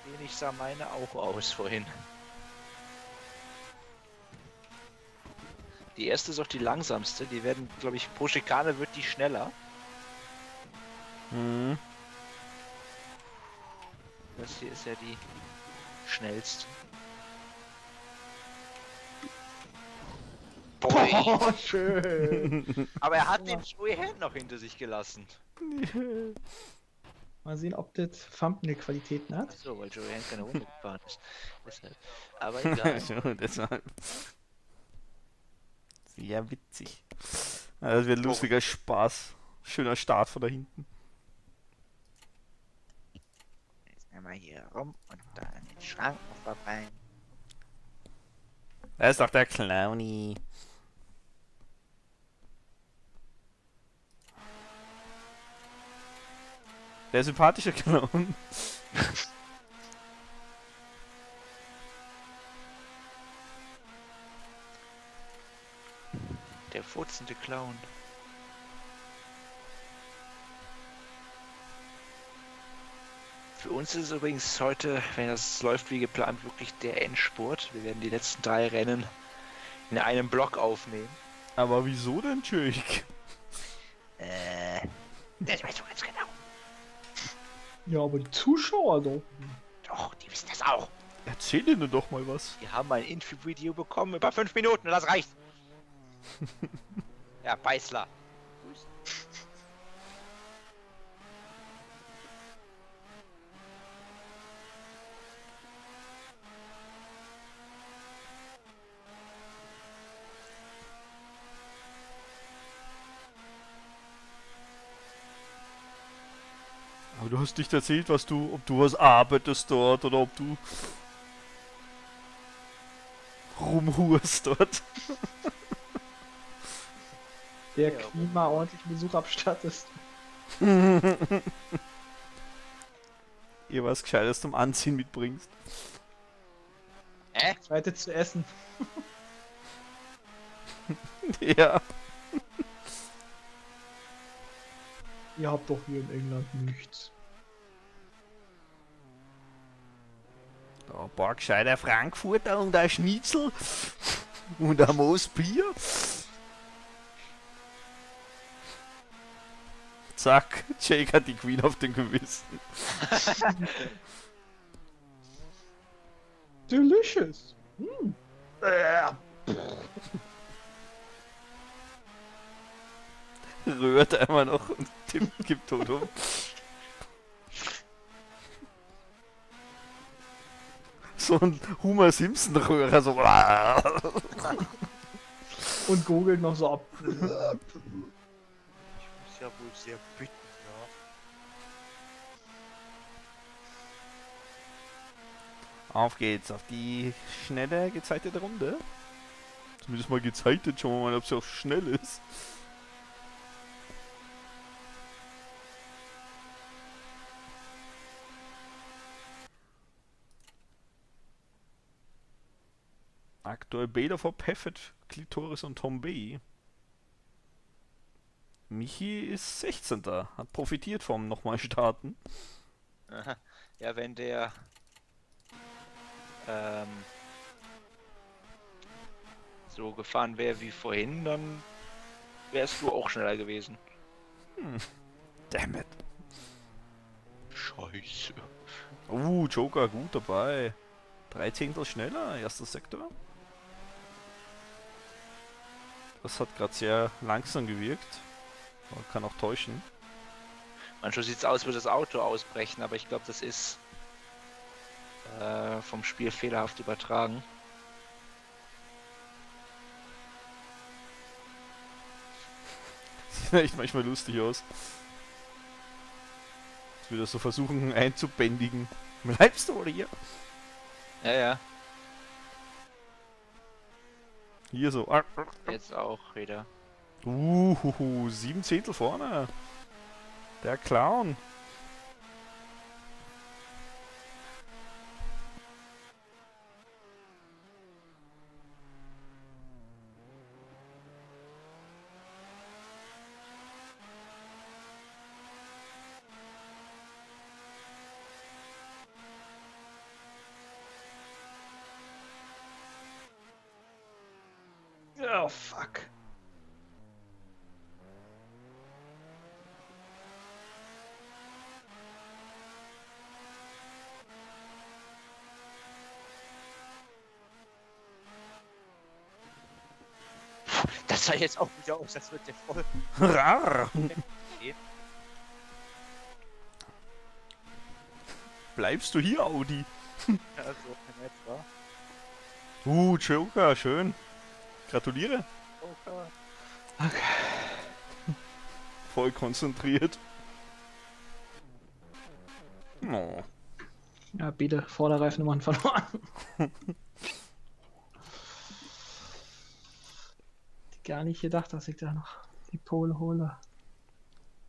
Wenig sah meine auch aus vorhin. Die erste ist auch die langsamste. Die werden, glaube ich, pro Schikane wird die schneller. Mhm. Das hier ist ja die schnellste. Oh, schön. Aber er hat den Joey Hand noch hinter sich gelassen. Mal sehen, ob das Thumbnail-Qualitäten hat. Ach so, weil Joey Hand keine Runde gefahren ist. Deshalb. Aber egal. Schon, deshalb. Sehr witzig. Das wäre lustiger Spaß. Schöner Start von da hinten. Jetzt einmal hier rum und da an den Schrank vorbei. Da ist doch der Clowny. Der sympathische Clown. Der furzende Clown. Für uns ist es übrigens heute, wenn das läuft wie geplant, wirklich der Endspurt. Wir werden die letzten 3 Rennen in einem Block aufnehmen. Aber wieso denn, Jake? Das weißt du ganz genau. Ja, aber die Zuschauer doch. Doch, die wissen das auch. Erzähl ihnen doch mal was. Wir haben ein Infovideo bekommen über 5 Minuten und das reicht. Ja, Beißler. Du hast nicht erzählt, was du, ob du was arbeitest dort oder ob du rumhurst dort. Der ja, Klima ordentlichen Besuch abstattest. Ihr was Gescheites zum Anziehen mitbringst. Weiter zu essen. Ja. Ihr habt doch hier in England nichts. Da ein paar gescheiter Frankfurter und ein Schnitzel und ein Moosbier. Zack, Jake hat die Queen auf dem Gewissen. Delicious. Hm. Rührt einmal noch und gibt tot um. So ein Homer Simpson-Röhrer, so. Und googelt noch so ab. Ich muss ja wohl sehr bitten, ja. Auf geht's, auf die schnelle gezeitete Runde. Zumindest mal gezeitet, schauen wir mal, ob sie auch schnell ist. Aktuell Beta for Perfect, Klitoris und Tom B. Michi ist 16. Hat profitiert vom nochmal starten. Aha. Ja, wenn der so gefahren wäre wie vorhin, dann wärst du auch schneller gewesen. Hm. Damn it. Scheiße. Oh, Joker gut dabei. 3 Zehntel schneller, erster Sektor. Das hat gerade sehr langsam gewirkt. Man kann auch täuschen. Manchmal sieht es aus, würde das Auto ausbrechen, aber ich glaube, das ist vom Spiel fehlerhaft übertragen. Sieht echt manchmal lustig aus. Jetzt wieder so versuchen einzubändigen. Bleibst du oder hier? Ja, ja. Hier so. Jetzt auch wieder. 7 Zehntel vorne. Der Clown. Oh, fuck. Das sah jetzt auch wieder aus, das wird ja voll. Rar. Bleibst du hier, Audi? Ja, so in etwa. Joker, schön. Gratuliere. Okay. Voll konzentriert. Oh. Ja, bitte, Vorderreifennummern verloren. Gar nicht gedacht, dass ich da noch die Pole hole.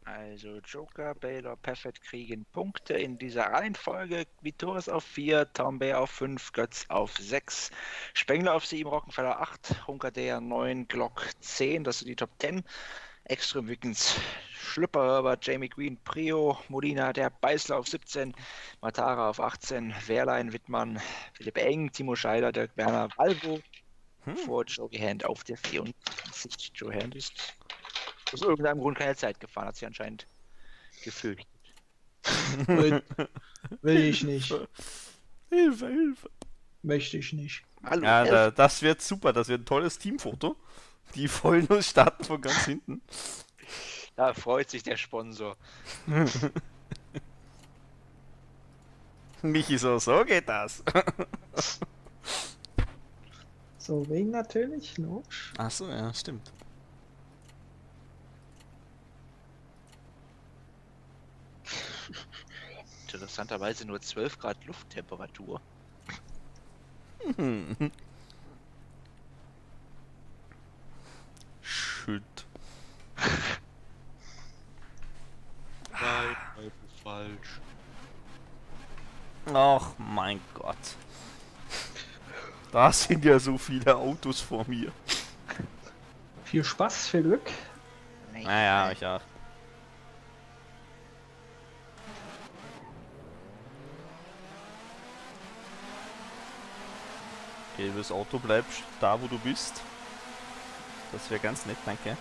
Also Joker, Baylor, Perfect kriegen Punkte in dieser Reihenfolge. Vitoris auf 4, Tombe auf 5, Götz auf 6, Spengler auf 7, Rockenfeller 8, Hunkader 9, Glock 10, das sind die Top 10. Extrem Wickens, Schlüpperherbert, Jamie Green, Prio, Molina, der Beißler auf 17, Matara auf 18, Wehrlein, Wittmann, Philipp Eng, Timo Scheider, Dirk Werner, Valvo vor Joey Hand auf der 24. Joe Hand ist aus irgendeinem Grund keine Zeit gefahren, hat sich anscheinend gefürchtet. Will ich nicht. Hilfe, Hilfe. Möchte ich nicht. Hallo, ja, das wird super, das wird ein tolles Teamfoto. Die wollen uns starten von ganz hinten. Da freut sich der Sponsor. Michi, so geht das. So wegen natürlich, logisch. Achso, ja, stimmt. Interessanterweise nur 12 Grad Lufttemperatur. Shit. Nein, falsch. Ach mein Gott. Da sind ja so viele Autos vor mir. Viel Spaß, viel Glück. Naja, ich auch. Gelbes Auto, bleibst da, wo du bist. Das wäre ganz nett, danke.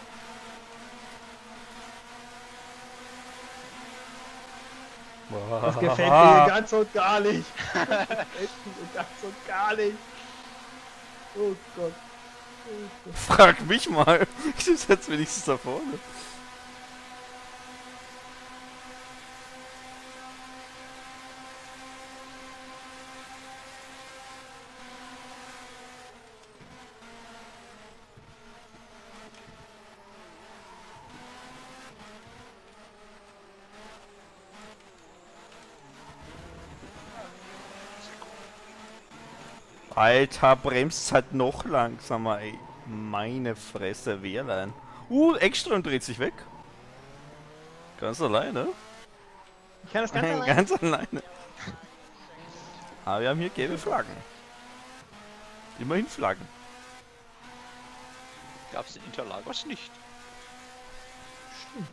Das gefällt mir ganz und gar nicht. Das gefällt mir ganz und gar nicht. Oh Gott. Oh Gott. Frag mich mal. Ich sitze jetzt wenigstens da vorne. Alter, bremst halt noch langsamer, ey. Meine Fresse, Wehrlein. Extrem dreht sich weg. Ganz alleine. Ich kann das ganz alleine. Ganz alleine. Aber wir haben hier gelbe Flaggen. Immerhin Flaggen. Gab's in Interlagos nicht. Stimmt.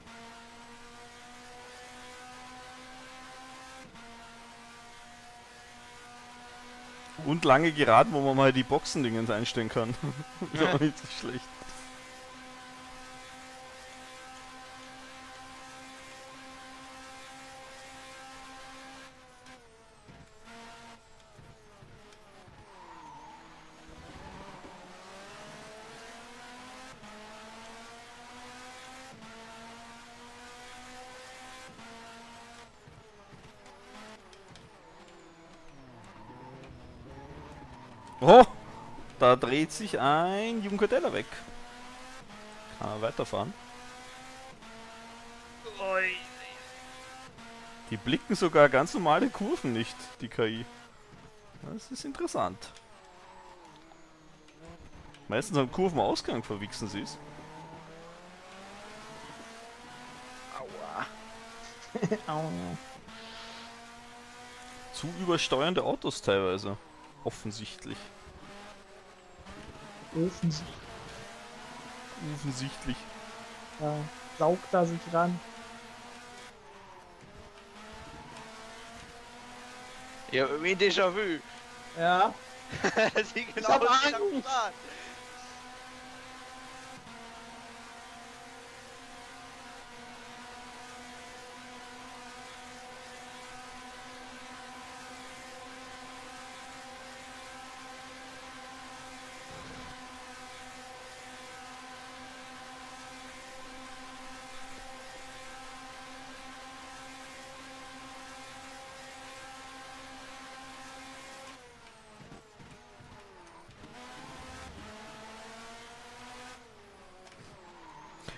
Und lange Geraden, wo man mal die Boxendingens einstellen kann. Ist auch nicht so schlecht. Oh, da dreht sich ein Junkerteller weg. Kann er weiterfahren. Die blicken sogar ganz normale Kurven nicht, die KI. Das ist interessant. Meistens am Kurvenausgang verwichsen sie es. Aua. Zu übersteuernde Autos teilweise. Offensichtlich. Offensichtlich. Offensichtlich. Ja, saugt da sich ran. Ja, wie Déjà-vu. Ja. Das sieht genau aus wie am Start.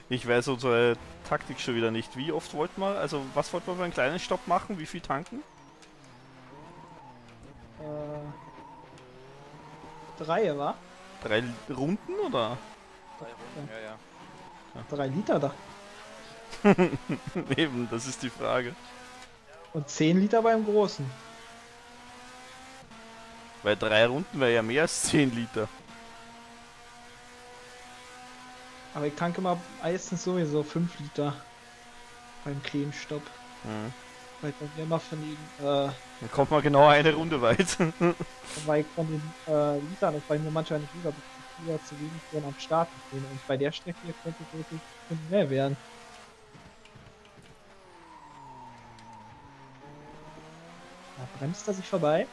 Ich weiß unsere Taktik schon wieder nicht. Wie oft wollt man, also was wollt man bei einem kleinen Stopp machen? Wie viel tanken? 3, wa? 3 Runden oder? 3 Runden, ja, ja. 3 Liter da. Eben, das ist die Frage. Und 10 Liter beim Großen. Weil 3 Runden wäre ja mehr als 10 Liter. Aber ich tanke mal meistens sowieso 5 Liter beim Creme-Stopp. Mhm. Weil dann wäre mal von den, dann kommt man genau eine Runde weit. Weil ich von den Litern, bei mir manchmal nicht rüber, weil zu wenig werden am Start gehen. Und bei der Strecke hier könnte es wirklich mehr werden. Da bremst er sich vorbei.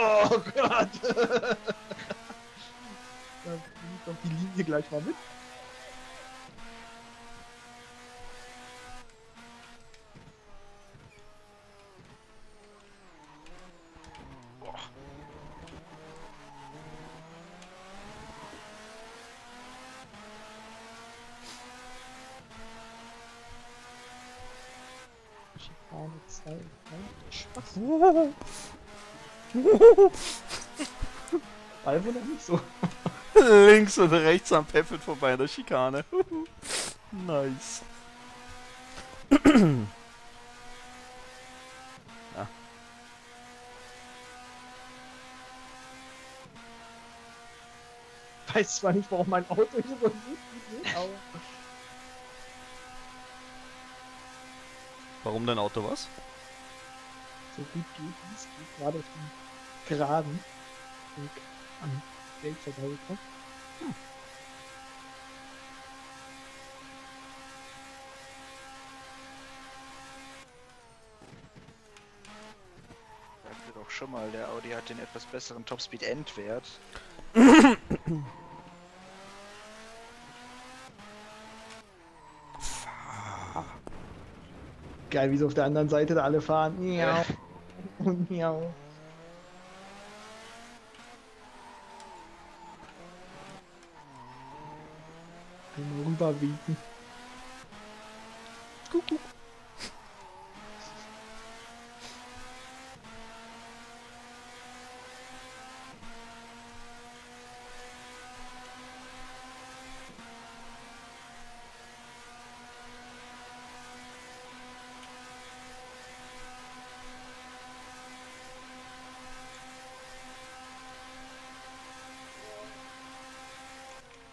Oh Gott! Da nimmt doch die Linie gleich mal mit. Boah. Ich brauche Zeit. Spaß. Ball wurde nicht so. Links und rechts am Pfeffert vorbei in der Schikane. Nice. Ja. Ich weiß zwar nicht, warum mein Auto hier so ist, aber... Warum dein Auto was? So gut geht, wie es geht, gerade auf dem geraden Weg am Feld vorbeigekommen. Hm. Ich sagte doch schon mal, der Audi hat den etwas besseren Topspeed-Endwert. Geil, wie sie auf der anderen Seite da alle fahren. Ja. Und miau. Einmal rüberwiegen. Kuckuck.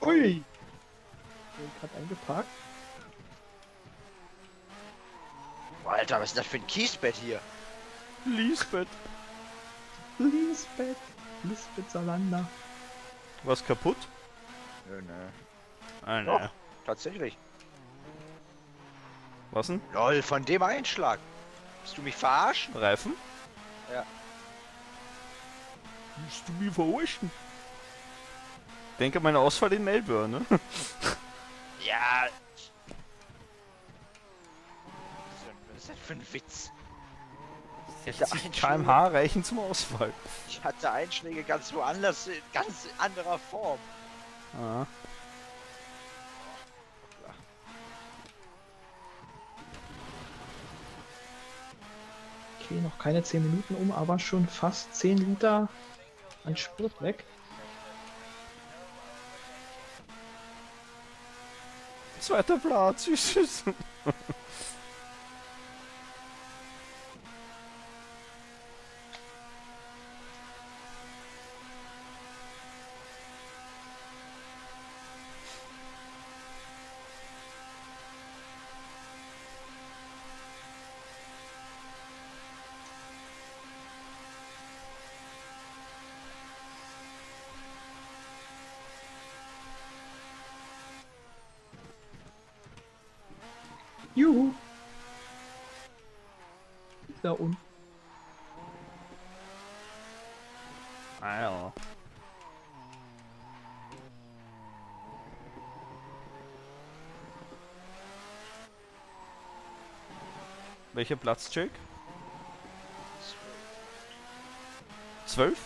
Ui! Ich hab eingeparkt. Alter, was ist das für ein Kiesbett hier? Lisbeth. Lisbeth. Lisbeth Salander. Was kaputt? Nö, ne. Ah, ne. Doch, tatsächlich. Was denn? Lol, von dem Einschlag. Willst du mich verarschen? Reifen? Ja. Willst du mich verarschen? Denke an meine Ausfahrt in Melbourne, ne? Ja. Was ist das für ein Witz? 60 km/h reichen zum Ausfall. Ich hatte Einschläge ganz woanders, in ganz anderer Form. Ah. Okay, noch keine 10 Minuten um, aber schon fast 10 Liter an Sprit weg. Zweiter Platz, süß. Juhu! Da unten. Alter. Welcher Platz, Jake? 12?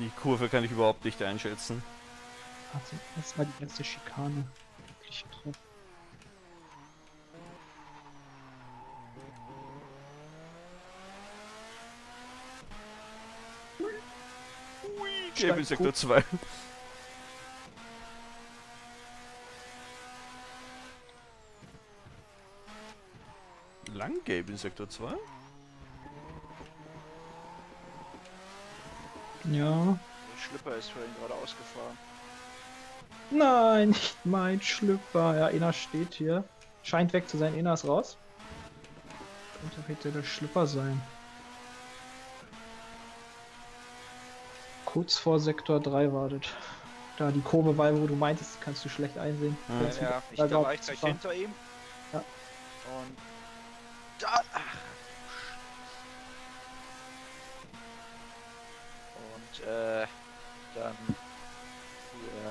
Die Kurve kann ich überhaupt nicht einschätzen. Also, das war die letzte Schikane. Wirklich drauf. Ui, Sektor 2. Lang gelb in Sektor 2? Ja. Der Schlüpper ist vorhin gerade ausgefahren. Nein, nicht mein Schlüpper. Ja, Ena steht hier. Scheint weg zu sein. Ena ist raus. Könnte doch hätte der Schlüpper sein. Kurz vor Sektor 3 wartet. Da die Kurve bei, wo du meintest, kannst du schlecht einsehen. Ja, ja. Da war ich gleich hinter ihm. Ja. Und da... dann hier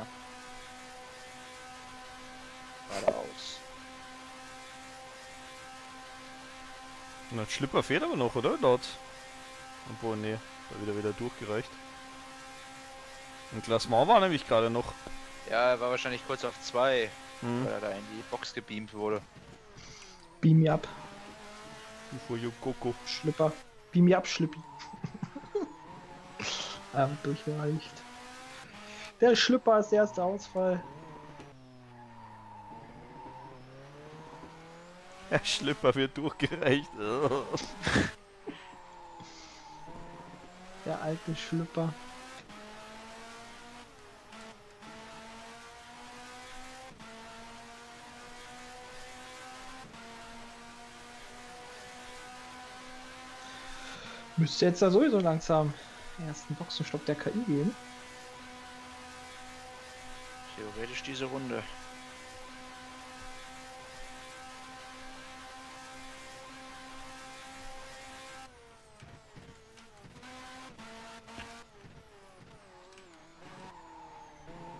geradeaus. Na, Schlipper fehlt aber noch, oder? Dort. Obwohl, nee, da wieder durchgereicht. Und Glasmau war nämlich gerade noch. Ja, er war wahrscheinlich kurz auf 2, weil er da in die Box gebeamt wurde. Beam me up. Before you go. Schlipper. Beam me up, Schlippi. Durchgereicht. Der Schlüpper ist der erste Ausfall. Der Schlüpper wird durchgereicht. Der alte Schlüpper. Müsste jetzt da sowieso langsam ersten Boxenstopp der KI gehen. Theoretisch diese Runde.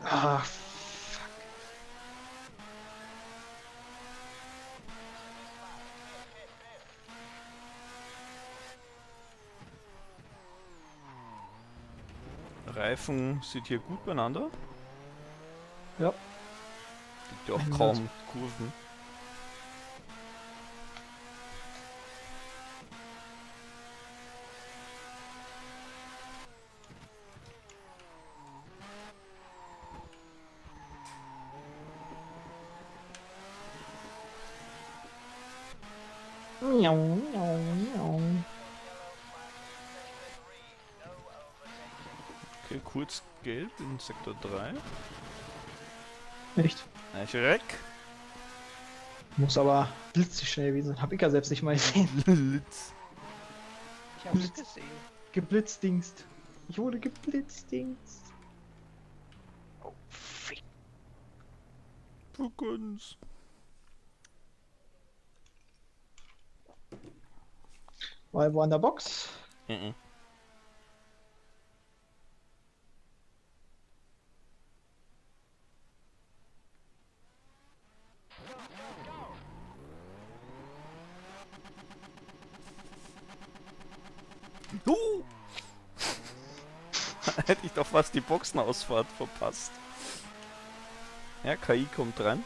Ah, fuck. Reifen sind hier gut beieinander. Ja. Gibt ja auch kaum Kurven. kurz gelb in Sektor 3. Nicht. Na, ich will weg. Muss aber blitzig schnell gewesen sein. Hab ich ja selbst nicht mal gesehen. Blitz. Ich hab's gesehen. Geblitzdingst. Ich wurde geblitzdingst. Oh, fick. Guck uns. War er wo an der Box? Mhm. Hätte ich doch fast die Boxenausfahrt verpasst. Ja, KI kommt dran.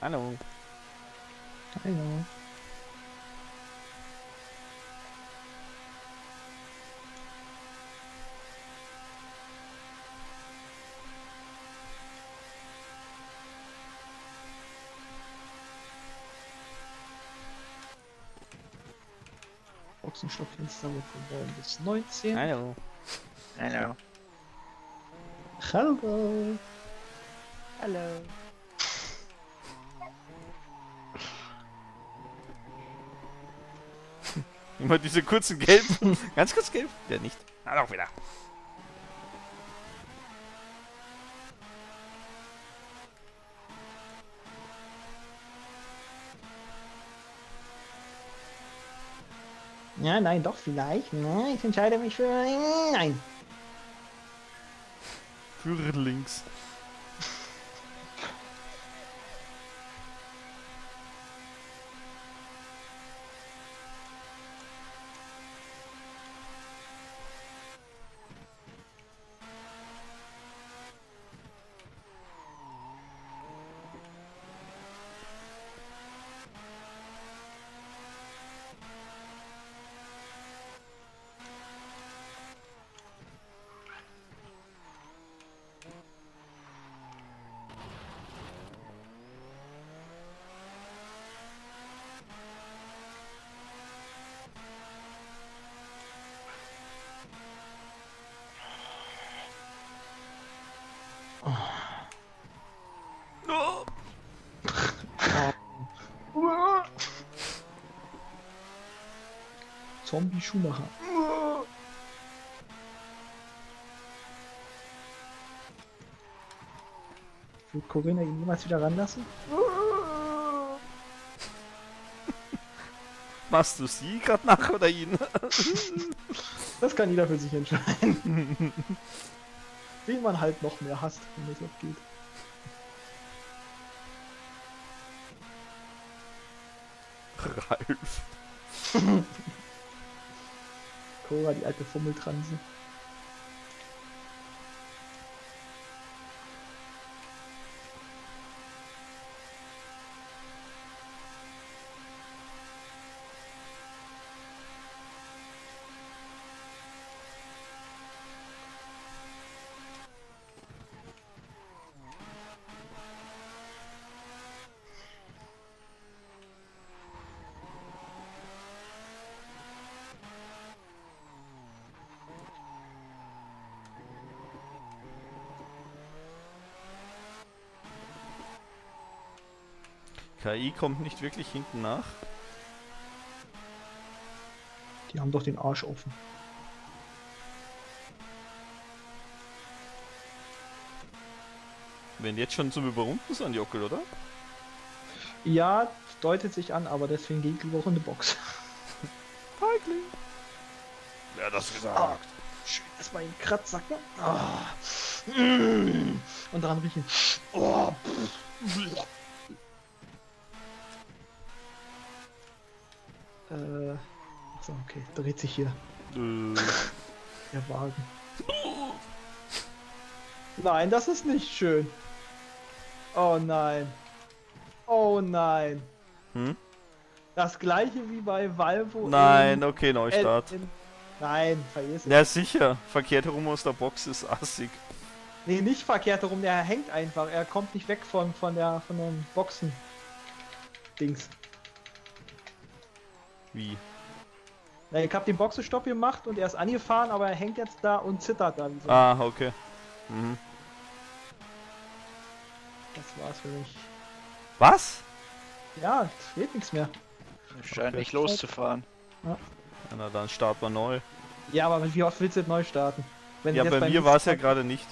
Hallo. Hallo. Boxenstoppfenster wird von 9 bis 19. Hallo. Hallo. Hallo. Hallo. Immer diese kurzen gelben. Ganz kurz gelb? Ja, nicht. Na, doch wieder. Ja, nein, doch, vielleicht. Nein, ich entscheide mich für... Nein. Für links. Zombie Schumacher. Wird Corinna ihn niemals wieder ranlassen? Machst du sie gerade nach oder ihn? Das kann jeder für sich entscheiden. Wen man halt noch mehr hasst, wenn das abgeht. Ralf. Cora, die alte Fummeltranse. KI kommt nicht wirklich hinten nach. Die haben doch den Arsch offen. Wenn jetzt schon zum Überrunden sind, Jockel, oder? Ja, deutet sich an, aber deswegen geht lieber auch in die Box. Heikling! Wer hat das gesagt? Ah, schön erstmal in den Kratzsack. Ah. Und dran riechen. Oh. So, okay, dreht sich hier. Der Wagen. Nein, das ist nicht schön. Oh nein. Oh nein. Hm? Das gleiche wie bei Valvo. Nein, okay, Neustart. Nein, vergiss es. Ja, sicher. Verkehrt herum aus der Box ist assig. Nee, nicht verkehrt herum, der hängt einfach. Er kommt nicht weg von den Boxen. Dings. Wie? Na, ich hab den Boxenstopp gemacht und er ist angefahren, aber er hängt jetzt da und zittert dann. So. Ah, okay. Mhm. Das war's für mich. Was? Ja, es geht nichts mehr. Scheint okay. Nicht loszufahren. Ja. Na dann starten wir neu. Ja, aber wie oft willst du jetzt neu starten? Wenn ja, bei mir war es ja gerade nicht.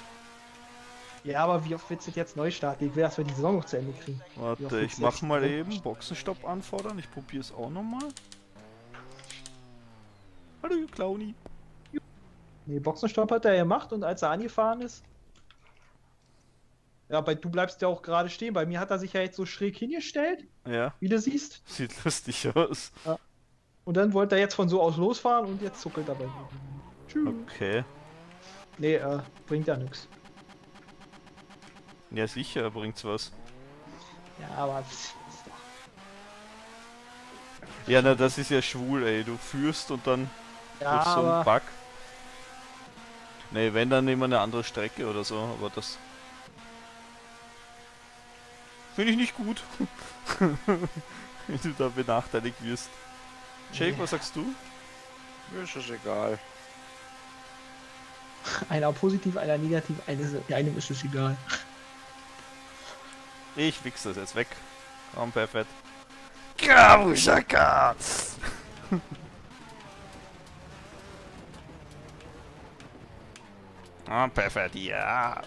Ja, aber wie oft willst du jetzt neu starten? Ich will, dass wir die Saison noch zu Ende kriegen. Warte, ich mach mal eben Boxenstopp anfordern. Ich probiere es auch nochmal. Hallo, Clowny. Nee, Boxenstopp hat er gemacht und als er angefahren ist... Ja, bei du bleibst ja auch gerade stehen. Bei mir hat er sich ja jetzt so schräg hingestellt. Ja. Wie du siehst. Sieht lustig aus. Ja. Und dann wollte er jetzt von so aus losfahren und jetzt zuckelt er bei mir. Tschüss. Okay. Nee, bringt ja nix. Ja, sicher bringt's was. Ja, aber... Ja, na, das ist ja schwul, ey. Du führst und dann... Ja, durch so einen aber... Bug. Nee, wenn, dann nehmen wir eine andere Strecke oder so, aber das... Finde ich nicht gut, wenn du da benachteiligt wirst. Jake, was sagst du? Mir ist es egal. Einer positiv, einer negativ, einem ist es egal. Ich wichse das jetzt weg. Komm, perfekt. Kabusaka! Ah, perfekt, ja.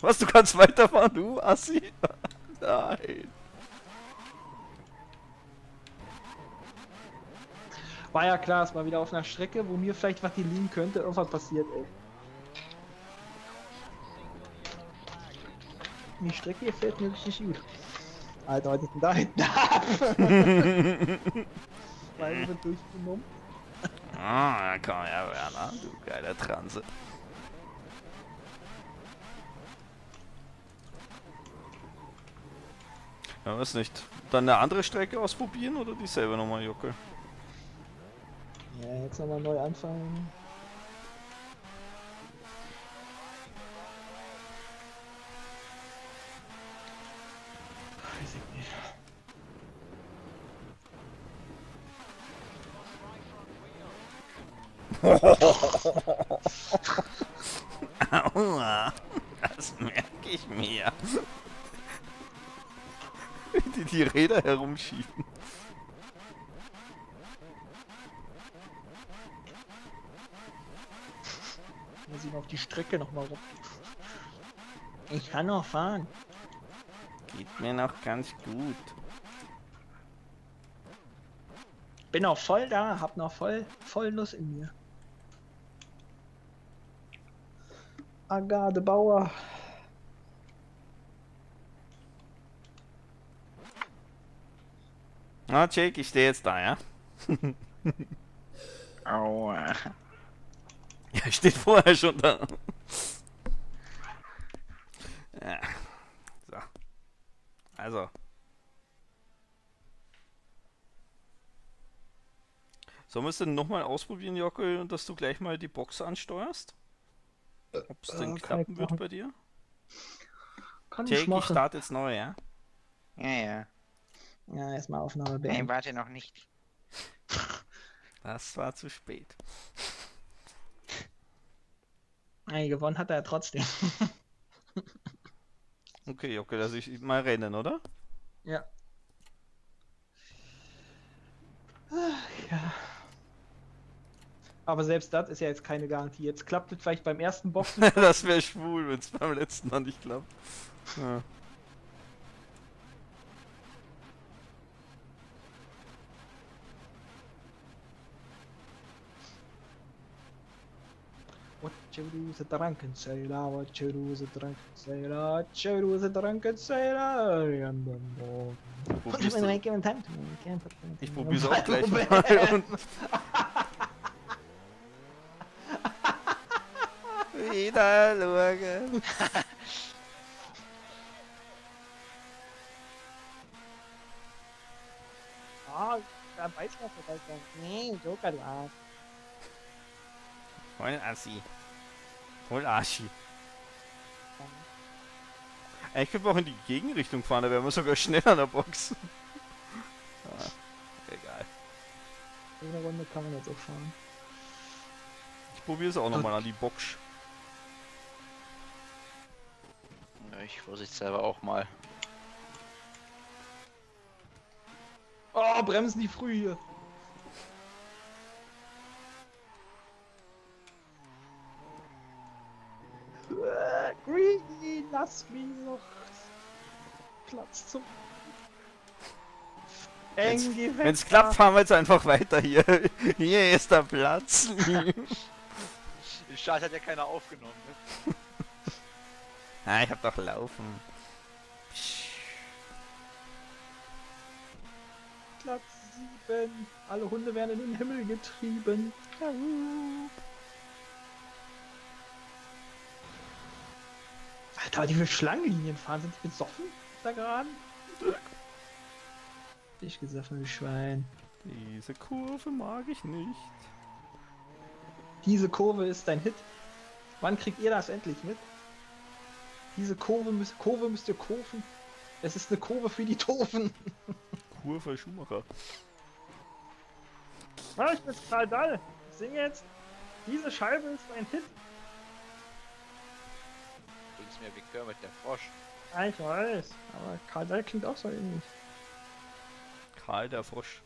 Was, du kannst weiterfahren, du Assi? Nein. War ja klar, es war wieder auf einer Strecke, wo mir vielleicht was liegen könnte. Irgendwas passiert, ey. Die Strecke gefällt mir richtig gut. Alter, was ist denn da hinten ab? Weil wir durchgenommen. Ah, komm her, Werner, du geiler Transe. Ja, weiß nicht. Dann eine andere Strecke ausprobieren oder dieselbe nochmal, Jockel? Ja, jetzt nochmal neu anfangen. Weiß ich nicht. Aua, das merke ich mir. Die Räder herumschieben. Muss ich auf die Strecke nochmal rum. Ich kann noch fahren. Geht mir noch ganz gut. Bin noch voll da, hab noch voll Nuss in mir. Agarde Bauer. Na, Jake, ich stehe jetzt da, ja? Aua. Ja, ich stehe vorher schon da. Ja. So. Also. Sollen wir es denn nochmal ausprobieren, Jockel, dass du gleich mal die Box ansteuerst? Ob es denn klappen wird bei dir? Kann Jake, ich starte jetzt neu, ja? Ja, ja. Ja, erstmal Aufnahme beenden. Nein, warte noch nicht. Das war zu spät. Nein, gewonnen hat er ja trotzdem. Okay, Jockel, lass ich mal rennen, oder? Ja. Ach, ja. Aber selbst das ist ja jetzt keine Garantie. Jetzt klappt es vielleicht beim ersten Boxen. Das wäre schwul, wenn es beim letzten Mal nicht klappt. Ja. Ich probier's auch gleich mal und... Wieder schauen. Ah, da weiß man vielleicht gar nicht. Nee, Joker, du Arsch. Voll Assi. Voll Arschi. Eigentlich können wir auch in die Gegenrichtung fahren, da wären wir sogar schneller an der Box. Ja, egal. Eine Runde kann man jetzt auch fahren. Ich probiere es auch nochmal an die Box. Ich vorsichtshalber auch mal. Oh, bremsen die früh hier. Green, lass mich noch Platz zum. Wenn es klappt, fahren wir jetzt einfach weiter hier. Hier ist der Platz. Den Start hat ja keiner aufgenommen. Ne? Ah, ich hab doch laufen. Platz 7. Alle Hunde werden in den Himmel getrieben. Alter, aber die für Schlangenlinien fahren, sind die besoffen? Da gerade? Ich gesoffen wie Schwein. Diese Kurve mag ich nicht. Diese Kurve ist dein Hit. Wann kriegt ihr das endlich mit? Diese Kurve müsst ihr kurven. Es ist eine Kurve für die Toven. Kurve Schumacher. Ja, ich bin total dall. Ich singe jetzt. Diese Scheibe ist ein Hit. Du bist mir wie Kermit der Frosch. Ja, ich weiß. Aber Karl Dall klingt auch so ähnlich. Karl der Frosch.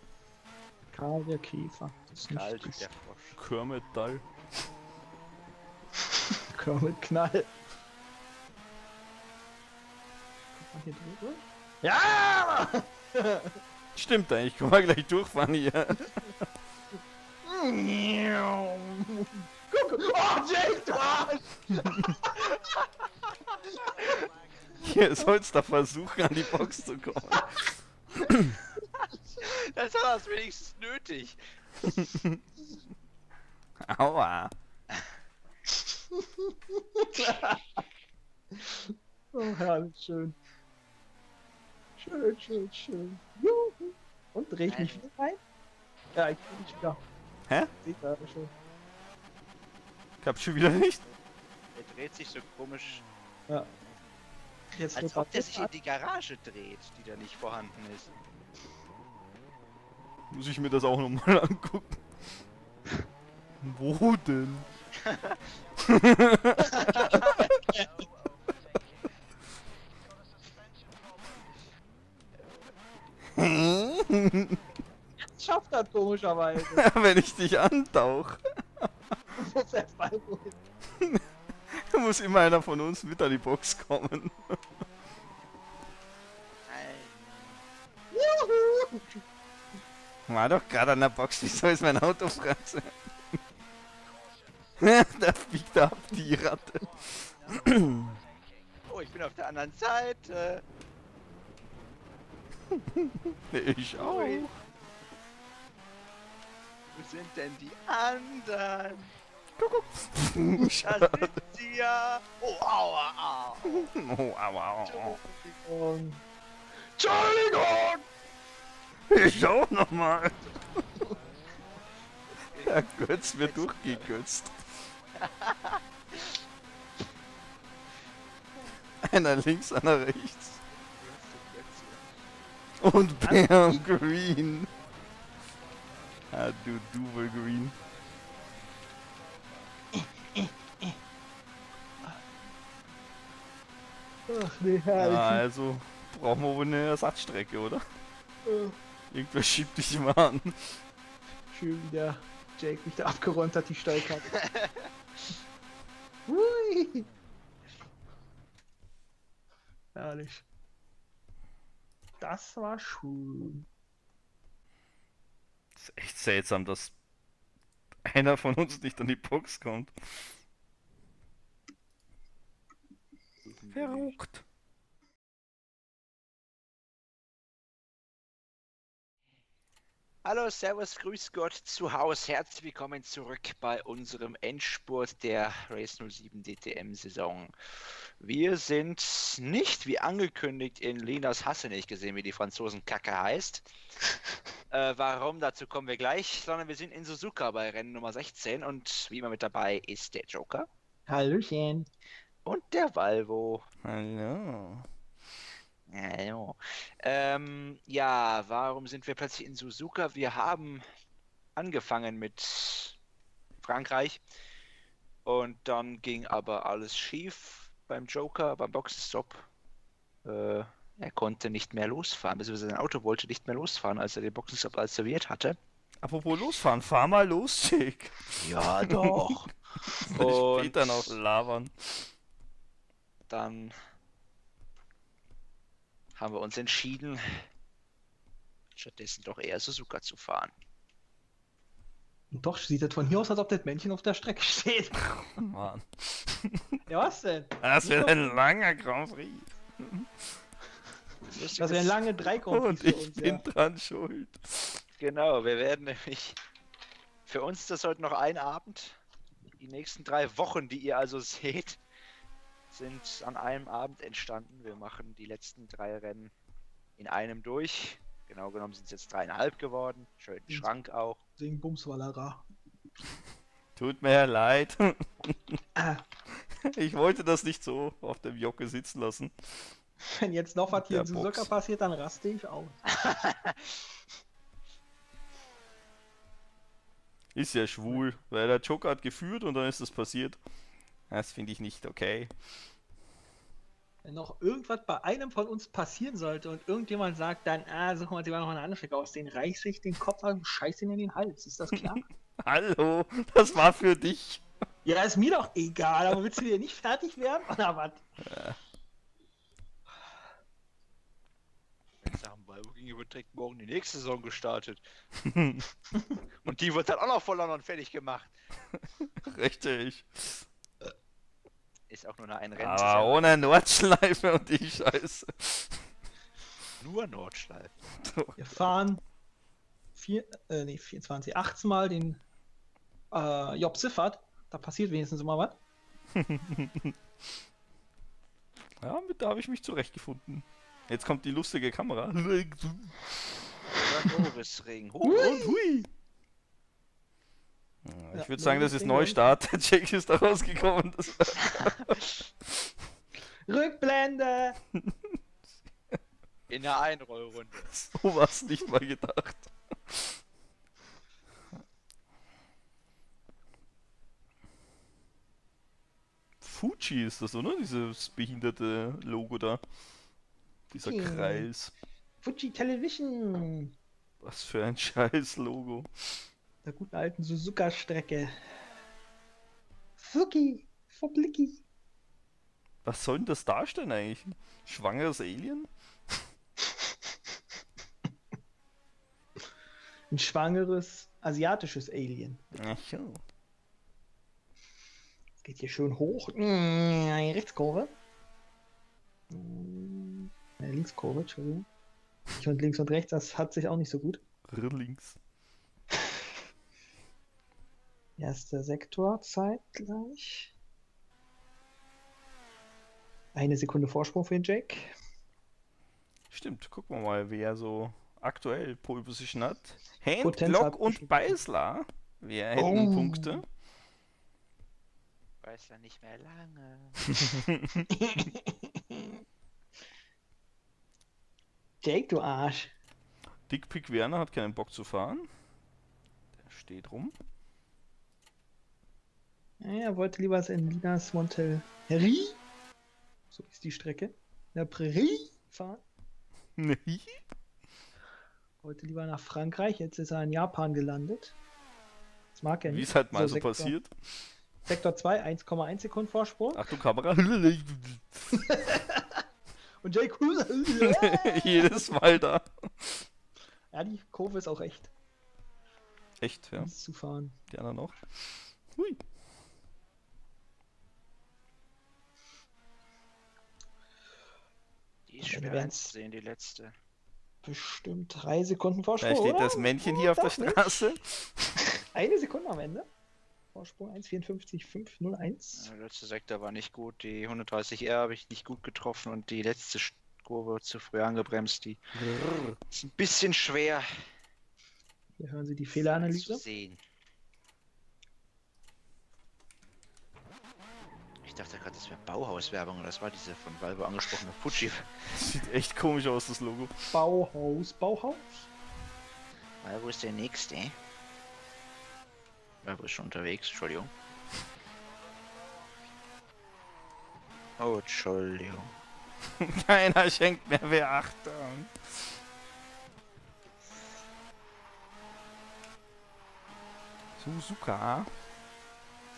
Karl der Käfer. Karl der Frosch. Kermit Dall. Kermit Knall. Hier drüber? Ja! Stimmt eigentlich, können wir gleich durchfahren hier. Guck! Oh, Jake! Hier sollst du versuchen, an die Box zu kommen. Das war das wenigstens nötig. Aua! Oh, herrlich, schön. Schön, schön, schön. Juhu. Und dreh ich mich wieder rein? Ja, ich bin nicht klar. Hä? Sieht da schon. Ich hab schon wieder nicht. Er dreht sich so komisch. Ja. Jetzt als ob der sich in die Garage dreht, die da nicht vorhanden ist. Muss ich mir das auch nochmal angucken. Wo denn? Das schafft das komischerweise. Wenn ich dich antauche. Da muss immer einer von uns mit an die Box kommen. Juhu! War doch gerade an der Box, wieso ist mein Auto Franze? Da fliegt ab die Ratte. Oh, ich bin auf der anderen Seite. Ich auch. Wo sind denn die anderen? Da sind sie ja. Oh, aua, aua. Oh, aua, aua. Entschuldigung. Entschuldigung! Ich auch nochmal. Der Götz wird durchgegötzt. Einer links, einer rechts. Und Bam Green. Ah, du Double Green. Ach nee, herrlich. Ja, also brauchen wir wohl eine Ersatzstrecke, oder? Irgendwer schiebt dich immer an. Schön, wie der Jake mich da abgeräumt hat, die Steilkarte. Hui. Herrlich. Das war schön. Das ist echt seltsam, dass einer von uns nicht an die Box kommt. Verrückt. Hallo, servus, grüß Gott zu Haus. Herzlich willkommen zurück bei unserem Endspurt der Race 07 DTM Saison. Wir sind nicht, wie angekündigt, in Linas Hasse nicht gesehen, wie die Franzosen Kacke heißt. Warum, dazu kommen wir gleich, sondern wir sind in Suzuka bei Rennen Nummer 16 und wie immer mit dabei ist der Joker. Hallöchen. Und der Valvo. Hallo. Ja, warum sind wir plötzlich in Suzuka? Wir haben angefangen mit Frankreich und dann ging aber alles schief beim Joker, beim Boxenstopp. Er konnte nicht mehr losfahren, beziehungsweise sein Auto wollte nicht mehr losfahren, als er den Boxenstopp absolviert hatte. Apropos losfahren, fahr mal los, Chick. Ja, doch. Und später noch labern. Dann haben wir uns entschieden, stattdessen doch eher Suzuka zu fahren. Und doch sieht das von hier aus, als ob das Männchen auf der Strecke steht. Oh, Mann. Ja, was denn? Das wird ein langer Grand Prix. Das wären lange drei Grand Prix. Und ich bin dran schuld. Genau, wir werden nämlich für uns das heute noch ein Abend. Die nächsten 3 Wochen, die ihr also seht, sind an einem Abend entstanden. Wir machen die letzten 3 Rennen in einem durch. Genau genommen sind es jetzt 3,5 geworden. Schön Schrank auch. Sing Bumswallara. Tut mir leid. Ich wollte das nicht so auf dem Jocke sitzen lassen. Wenn jetzt noch was hier in Suzuka passiert, dann raste ich aus. Ist ja schwul, weil der Joker hat geführt und dann ist das passiert. Das finde ich nicht okay. Wenn noch irgendwas bei einem von uns passieren sollte und irgendjemand sagt, dann suchen wir uns immer noch eine andere Strecke aus, den reiß ich den Kopf an, scheiß ihn in den Hals, ist das klar? Hallo, das war für dich. Ja, ist mir doch egal, aber willst du dir nicht fertig werden oder was? Ja. Wird direkt morgen die nächste Saison gestartet. Und die wird dann auch noch vor London fertig gemacht. Richtig. Ist auch nur noch ein Rennen. Aber ohne Nordschleife und die Scheiße. Nur Nordschleife. Wir fahren 18 Mal den Job Siffert. Da passiert wenigstens immer was. Ja, mit da habe ich mich zurechtgefunden. Jetzt kommt die lustige Kamera. Ring. Hui. Ja, ich würde sagen, das ist Neustart. Der Jake ist da rausgekommen. Rückblende! In der Einrollrunde. So war es nicht mal gedacht. Fuji ist das, oder? Dieses behinderte Logo da. Dieser Kreis. Fuji Television. Was für ein scheiß Logo. Der guten alten Suzuka-Strecke. Fuki, Fublicky. Was soll denn das darstellen eigentlich? Schwangeres Alien? Ein schwangeres asiatisches Alien. Ach ja. Es geht hier schön hoch. Eine Rechtskurve. Linkskurve, Entschuldigung. Ich und links und rechts, das hat sich auch nicht so gut. Links. Erster Sektor, zeitgleich. 1 Sekunde Vorsprung für den Jake. Stimmt, gucken wir mal, wer so aktuell Pole Position hat. Handlock und Beisler. Wir hätten Punkte. Beisler nicht mehr lange. Jake, du Arsch. Dickpick Werner hat keinen Bock zu fahren. Der steht rum. Ja, er wollte lieber in Linas-Montlhéry, so ist die Strecke, der Prärie fahren. Nee. Wollte lieber nach Frankreich, jetzt ist er in Japan gelandet. Das mag er nicht. Wie es halt mal so passiert. Sektor 2, 1,1 Sekunden Vorsprung. Ach du Kamera. Und Jake jedes Mal da. Ja, die Kurve ist auch echt. Echt, ja. Zu fahren. Die anderen auch. Hui. Die ist schwer anzusehen, die letzte. Bestimmt 3 Sekunden Vorsprung. Da steht das Männchen hier auf der Straße. 1 Sekunde am Ende. Vorsprung 1,54,501. Der letzte Sektor war nicht gut. Die 130R habe ich nicht gut getroffen und die letzte Kurve zu früh angebremst. Die ist ein bisschen schwer. Hier hören Sie die Fehleranalyse. Ich dachte gerade, das wäre Bauhaus-Werbung und das war diese von Valvo angesprochene Fuji. Sieht echt komisch aus, das Logo. Bauhaus. Valvo ist der nächste. Er ist schon unterwegs, Entschuldigung. Oh, Entschuldigung. Keiner schenkt mehr W8. Suzuka.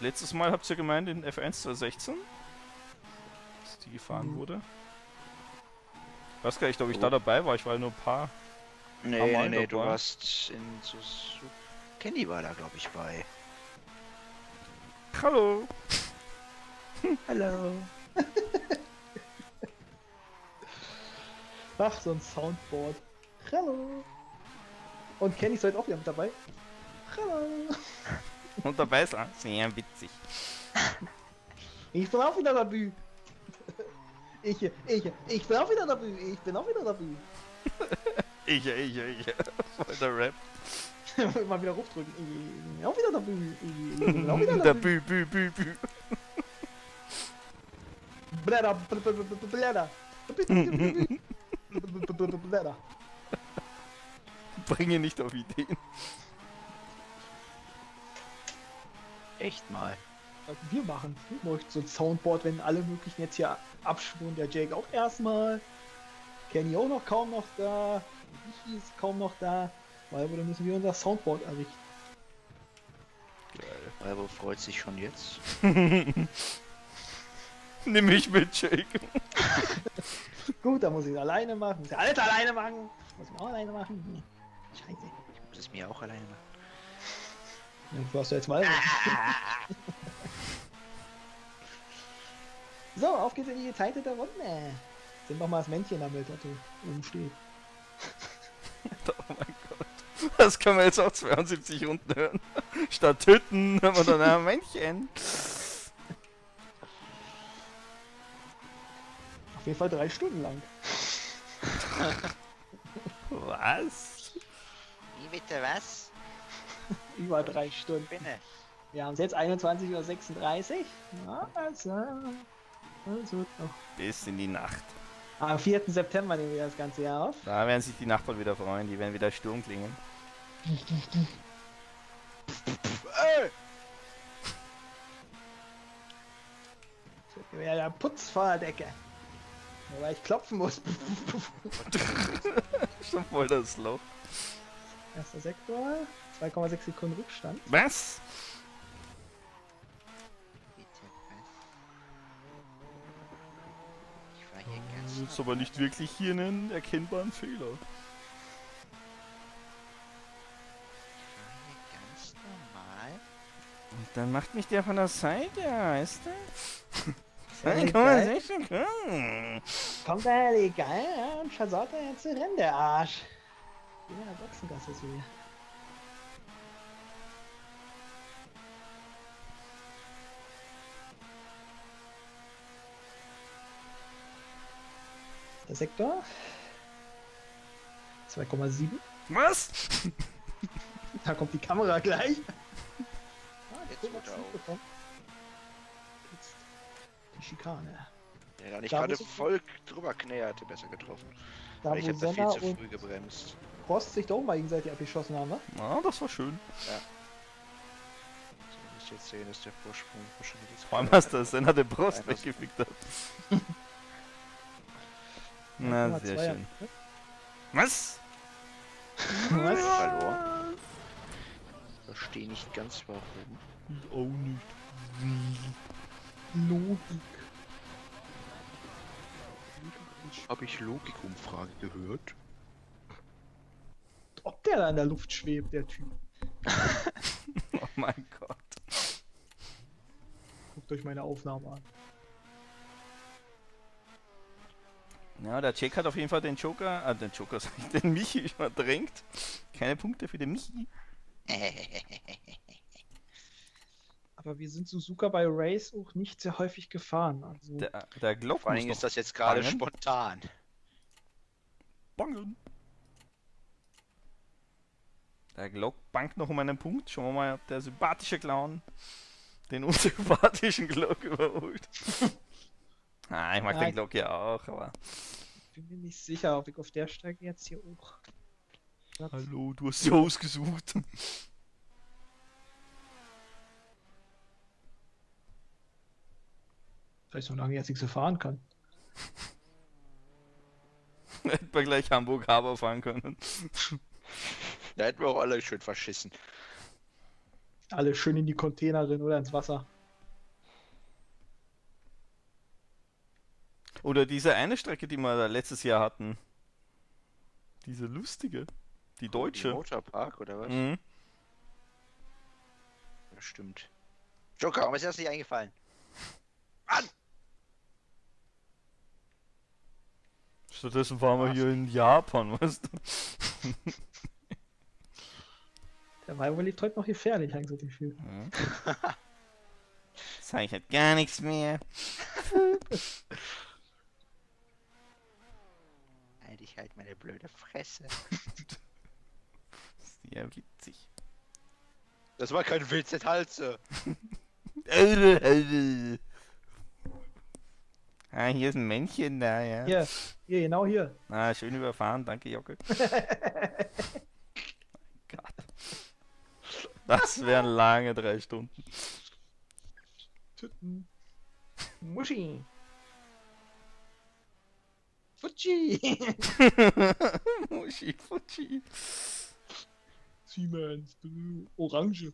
Letztes Mal habt ihr gemeint, in F1 2016, dass die gefahren wurde. Ich weiß gar nicht, ob ich da dabei war. Ich war nur ein paar. Nee, du warst in Suzuka. Kenny war da, glaube ich, bei. Hallo. Hallo. Ach, so ein Soundboard. Hallo. Und Kenny ist heute auch wieder mit dabei. Hallo. Und dabei ist er. Sehr witzig. Ich bin auch wieder dabei. Ich bin auch wieder dabei. Ich bin auch wieder dabei. Voll der Rap. Mal wieder rufdrücken. Ich bin auch wieder dabei. Ich bin auch wieder dabei. Blätter. Bringe nicht auf Ideen. Echt mal. Wir machen so ein Soundboard, wenn alle möglichen jetzt hier abschwunden. Der Jake auch erstmal. Kenny auch noch kaum noch da. Ich ist kaum noch da. Walbo, dann müssen wir unser Soundboard errichten. Geil. Walbo freut sich schon jetzt. Nimm mich mit, Jake. Gut, dann muss ich es alleine machen. Muss ich alles alleine machen. Muss ich auch alleine machen. Scheiße. Ich muss es mir auch alleine machen. Du hast ja jetzt mal. So, auf geht's in die Zeit der Runde. Sind noch mal das Männchen damit, das oben steht. Oh mein Gott. Das kann man jetzt auch 72 Runden hören. Statt Tüten haben wir dann ein Männchen. Auf jeden Fall 3 Stunden lang. Was? Wie bitte was? Über 3 Stunden. Spinne. Wir haben es jetzt 21:36 Uhr. Ja, also wird noch. Bis in die Nacht. Am 4. September nehmen wir das ganze Jahr auf. Da werden sich die Nachbarn wieder freuen, die werden wieder Sturm klingen. Das wäre der Putzfahrdecke. Wobei ich klopfen muss. Schon voll das Loch. Erster Sektor. 2,6 Sekunden Rückstand. Was? Ich war hier ganz. Das ist aber nicht wirklich hier einen erkennbaren Fehler. Ich war hier ganz normal. Und dann macht mich der von der Seite, weißt du? Nein, komm mal, 16 Sekunden. Kommt da legal, ja, und versaut er jetzt den Rennen, der Arsch. Geh mal in der Boxengasse zu mir. Der Sektor 2,7. Was? Da kommt die Kamera gleich. Jetzt wird er auf. Jetzt die Schikane. Der hat nicht gerade voll drüber knäher, hätte besser getroffen. Da ich hätte viel zu früh gebremst. Rost sich da oben mal gegenseitig abgeschossen haben, ne? Na, das war schön. Ja. So, jetzt sehen, dass der Vorsprung wahrscheinlich jetzt. Vor allem hast du das, dann hat der Prost weggefickt. Na, sehr schön. Was? Was? Verloren. Verstehe nicht ganz warum. Oh, nicht. Logik. Habe ich Logikumfrage gehört? Ob der da in der Luft schwebt, der Typ. Oh mein Gott. Guckt euch meine Aufnahme an. Ja, der Jake hat auf jeden Fall den Joker, den Michi verdrängt. Keine Punkte für den Michi. Aber wir sind Suzuka bei Race auch nicht sehr häufig gefahren. Also der Glock vor allem ist das jetzt gerade spontan. Bangen. Der Glock bangt noch um einen Punkt. Schauen wir mal, ob der sympathische Clown den unsympathischen Glock überholt. Ah, ich mag den Glock ja auch, aber... Ich bin mir nicht sicher, ob ich auf der Strecke jetzt hier hoch... Hallo, du hast sie ausgesucht. Vielleicht so lange, dass ich so fahren kann. Hätten wir gleich Hamburg-Harbour fahren können. Da hätten wir auch alle schön verschissen. Alle schön in die Containerin oder ins Wasser. Oder diese eine Strecke, die wir da letztes Jahr hatten. Diese lustige. Die deutsche. Die Motorpark oder was? Mhm. Ja, stimmt. Joker, warum ist das nicht eingefallen? Mann! Stattdessen waren wir hier in Japan, weißt du? Der Weiber liegt heute noch gefährlich, eigentlich so die viel. Ja. Das zeigt halt gar nichts mehr. Halt ich halt meine blöde Fresse. Das ist ja witzig. Das war kein Witz, das Halse. Ah, hier ist ein Männchen da, ja. Hier, genau hier. Ah, schön überfahren, danke, Jocke. Gott. Das wären lange 3 Stunden. Muschi. Fuji. Muschi, Fuji. Siemens, Orange.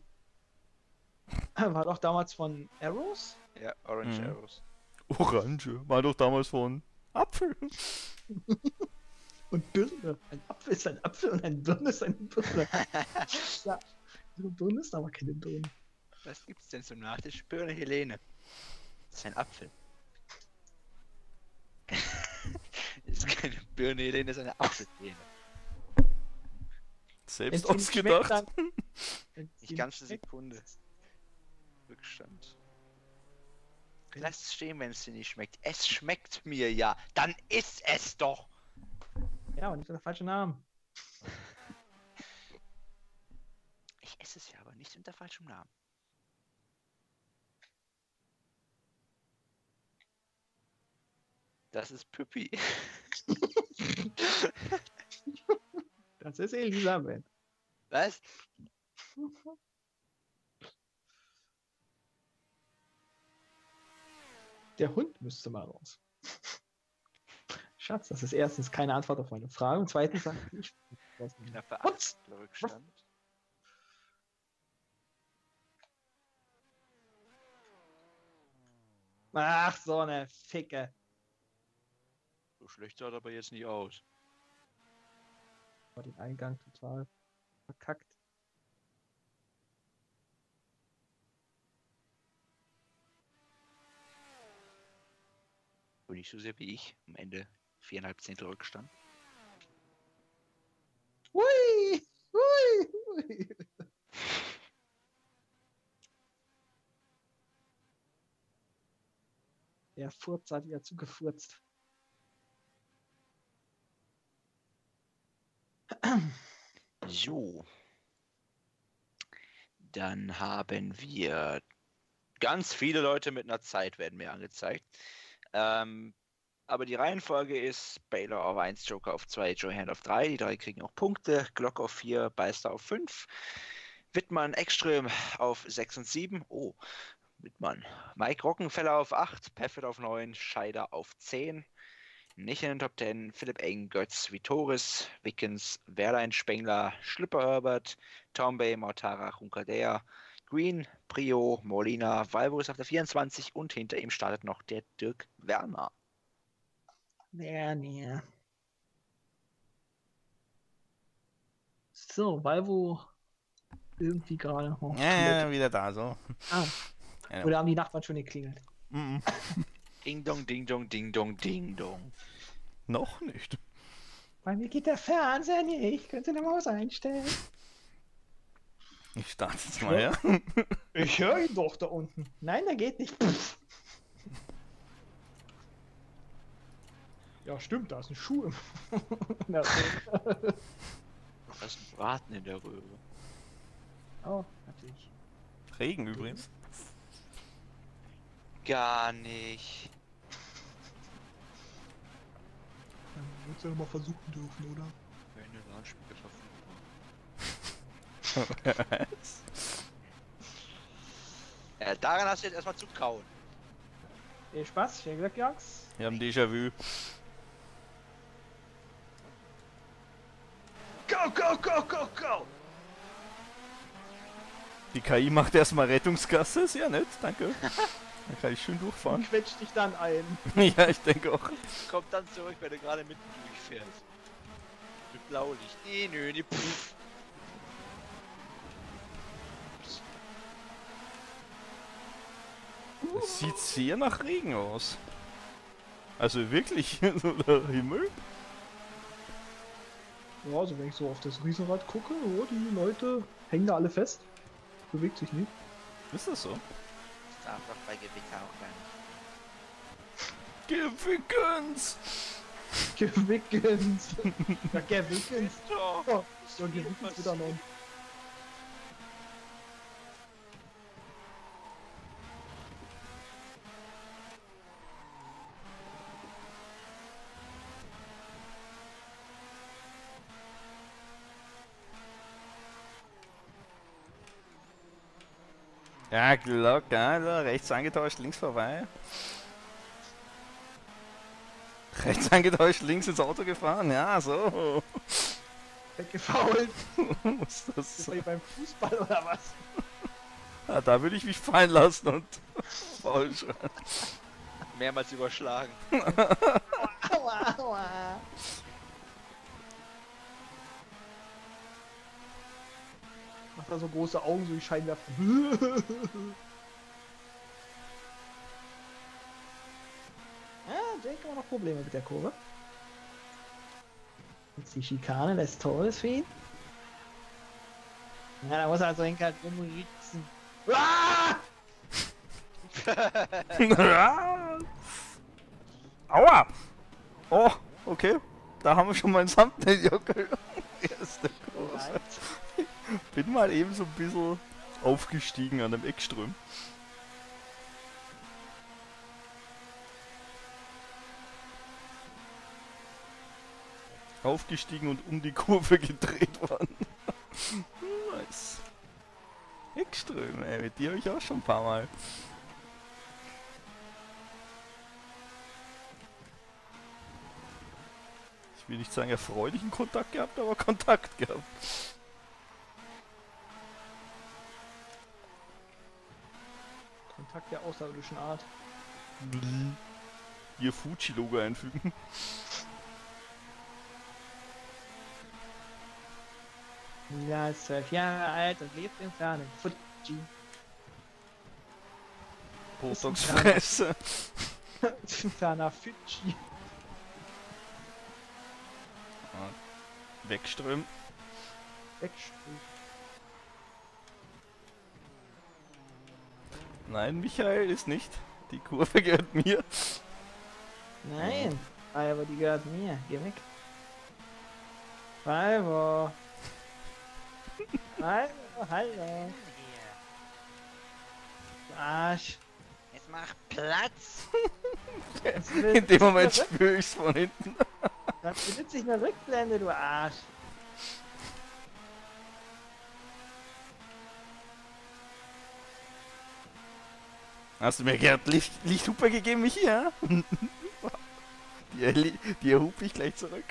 War doch damals von Arrows? Ja, Orange Arrows. Orange, war doch damals von Apfel. Und Birne. Ein Apfel ist ein Apfel und ein Birne ist eine Birne. Ja, eine Birne ist aber keine Birne. Was gibt's denn zum Nachtisch? Birne Helene. Das ist ein Apfel. Das ist keine Birne Helene, das ist eine Apfelhelene. Selbst ausgedacht. Nicht ganze Sekunde. Rückstand. Lass es stehen, wenn es dir nicht schmeckt. Es schmeckt mir ja. Dann isst es doch. Ja, und nicht unter falschen Namen. Ich esse es ja, aber nicht unter falschem Namen. Das ist Püppi. Das ist Elisabeth. Was? Der Hund müsste mal raus. Schatz, das ist erstens keine Antwort auf meine Frage und zweitens sagt ich knappe 8 Rückstand. Ach, so eine Ficke. So schlecht sah aber jetzt nicht aus. War den Eingang total verkackt. Nicht so sehr wie ich. Am Ende 4,5 Zehntel Rückstand. Hui! Hui! Hui! Der Furz hat wieder zugefurzt. So. Dann haben wir ganz viele Leute mit einer Zeit werden mir angezeigt. Aber die Reihenfolge ist Baylor auf 1, Joker auf 2, Johand auf 3. Die 3 kriegen auch Punkte. Glock auf 4, Beister auf 5. Wittmann, Ekström auf 6 und 7. Oh, Wittmann. Mike Rockenfeller auf 8, Peffert auf 9, Scheider auf 10. Nicht in den Top 10. Philipp Eng, Götz, Vitoris, Wickens, Werlein, Spengler, Schlüpper-Herbert, Tombay, Mortara, Hunkadea, Green, Prio, Molina, Valvo ist auf der 24 und hinter ihm startet noch der Dirk Werner. Werner. So, Valvo irgendwie gerade. Oh, ja, wieder da, so. Ah. Ja. Oder haben die Nachbarn schon geklingelt? Mm-mm. Ding dong, ding dong, ding dong, ding dong. Noch nicht. Bei mir geht der Fernseher nicht. Könnt ihr eine Maus einstellen? Ich starte jetzt mal, ja? Ich höre ihn doch da unten. Nein, der geht nicht. Pff. Ja, stimmt, da ist ein Schuh im da ist ein Braten in der Röhre. Oh, natürlich. Regen übrigens. Gar nicht. Dann würdest du ja mal versuchen dürfen, oder? Wenn der Warnspiegel verfolgt. Daran hast du jetzt erstmal zu kauen. Viel Spaß, viel Glück, Jungs. Wir haben Déjà-vu. Go, go, go, go, go! Die KI macht erstmal Rettungsgasse, ist ja nett, danke. Da kann ich schön durchfahren. Und quetscht dich dann ein. Ja, ich denke auch. Kommt dann zurück, wenn du gerade mitten durchfährst. Mit Blaulicht. Nö, die Pfff. Das sieht sehr nach Regen aus. Also wirklich, so der Himmel. Ja, also wenn ich so auf das Riesenrad gucke, oh, die Leute hängen da alle fest. Bewegt sich nicht. Ist das so? Das darf doch bei Gewitter auch gar nicht. Gewickens! Gewickens! Ja, Gewickens! Oh, so Gewickens wieder noch. Ja, Glock, Alter. Rechts angetäuscht, links vorbei. Rechts angetäuscht, links ins Auto gefahren, ja, so. Weggefault. Was ist das? Ist das hier beim Fußball oder was? Ja, da würde ich mich fallen lassen und faul schreien. Mehrmals überschlagen. Aua, aua. Macht da so große Augen, so die Scheinwerfer. Ja, Jake hat noch Probleme mit der Kurve. Jetzt die Schikane, das ist toll für ihn. Ja, da muss er also hinterher rumritzen. Aua! Oh, okay. Da haben wir schon mal ein Thumbnail-Jockel. Erste Kurve. Bin mal eben so ein bisschen aufgestiegen an dem Eckström. Aufgestiegen und um die Kurve gedreht worden. Nice. Eckström, ey, mit dir habe ich auch schon ein paar Mal. Ich will nicht sagen erfreulichen Kontakt gehabt, aber Kontakt gehabt. Kontakt der außerirdischen Art. Ihr Fuji-Logo einfügen. Mila ist 12 Jahre alt und lebt im fernen Fuji. Botox-Fresse. Ist ein ferner Fuji. Wegströmen. Wegströmen. Nein, Michael ist nicht. Die Kurve gehört mir. Nein, aber die gehört mir. Geh weg. Hallo. Hallo, hallo. Arsch. Es macht Platz. In dem Moment spüre ich's von hinten. Das benutzt sich eine Rückblende, du Arsch. Hast du mir gerade Lichthupe gegeben, Michi, ja? Die erhupe ich gleich zurück.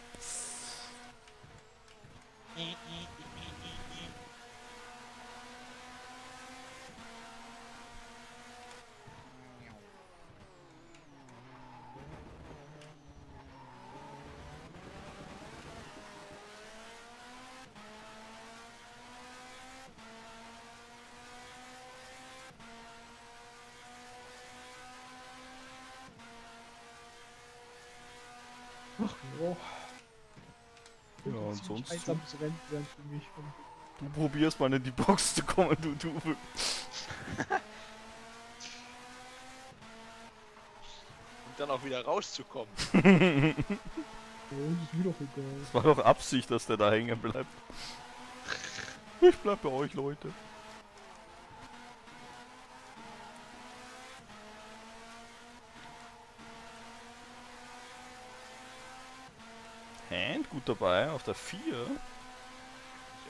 Sonst du probierst mal in die Box zu kommen, du Dube. Und dann auch wieder rauszukommen. Das war doch Absicht, dass der da hängen bleibt. Ich bleib bei euch, Leute. Hand gut dabei, auf der 4. Ist ja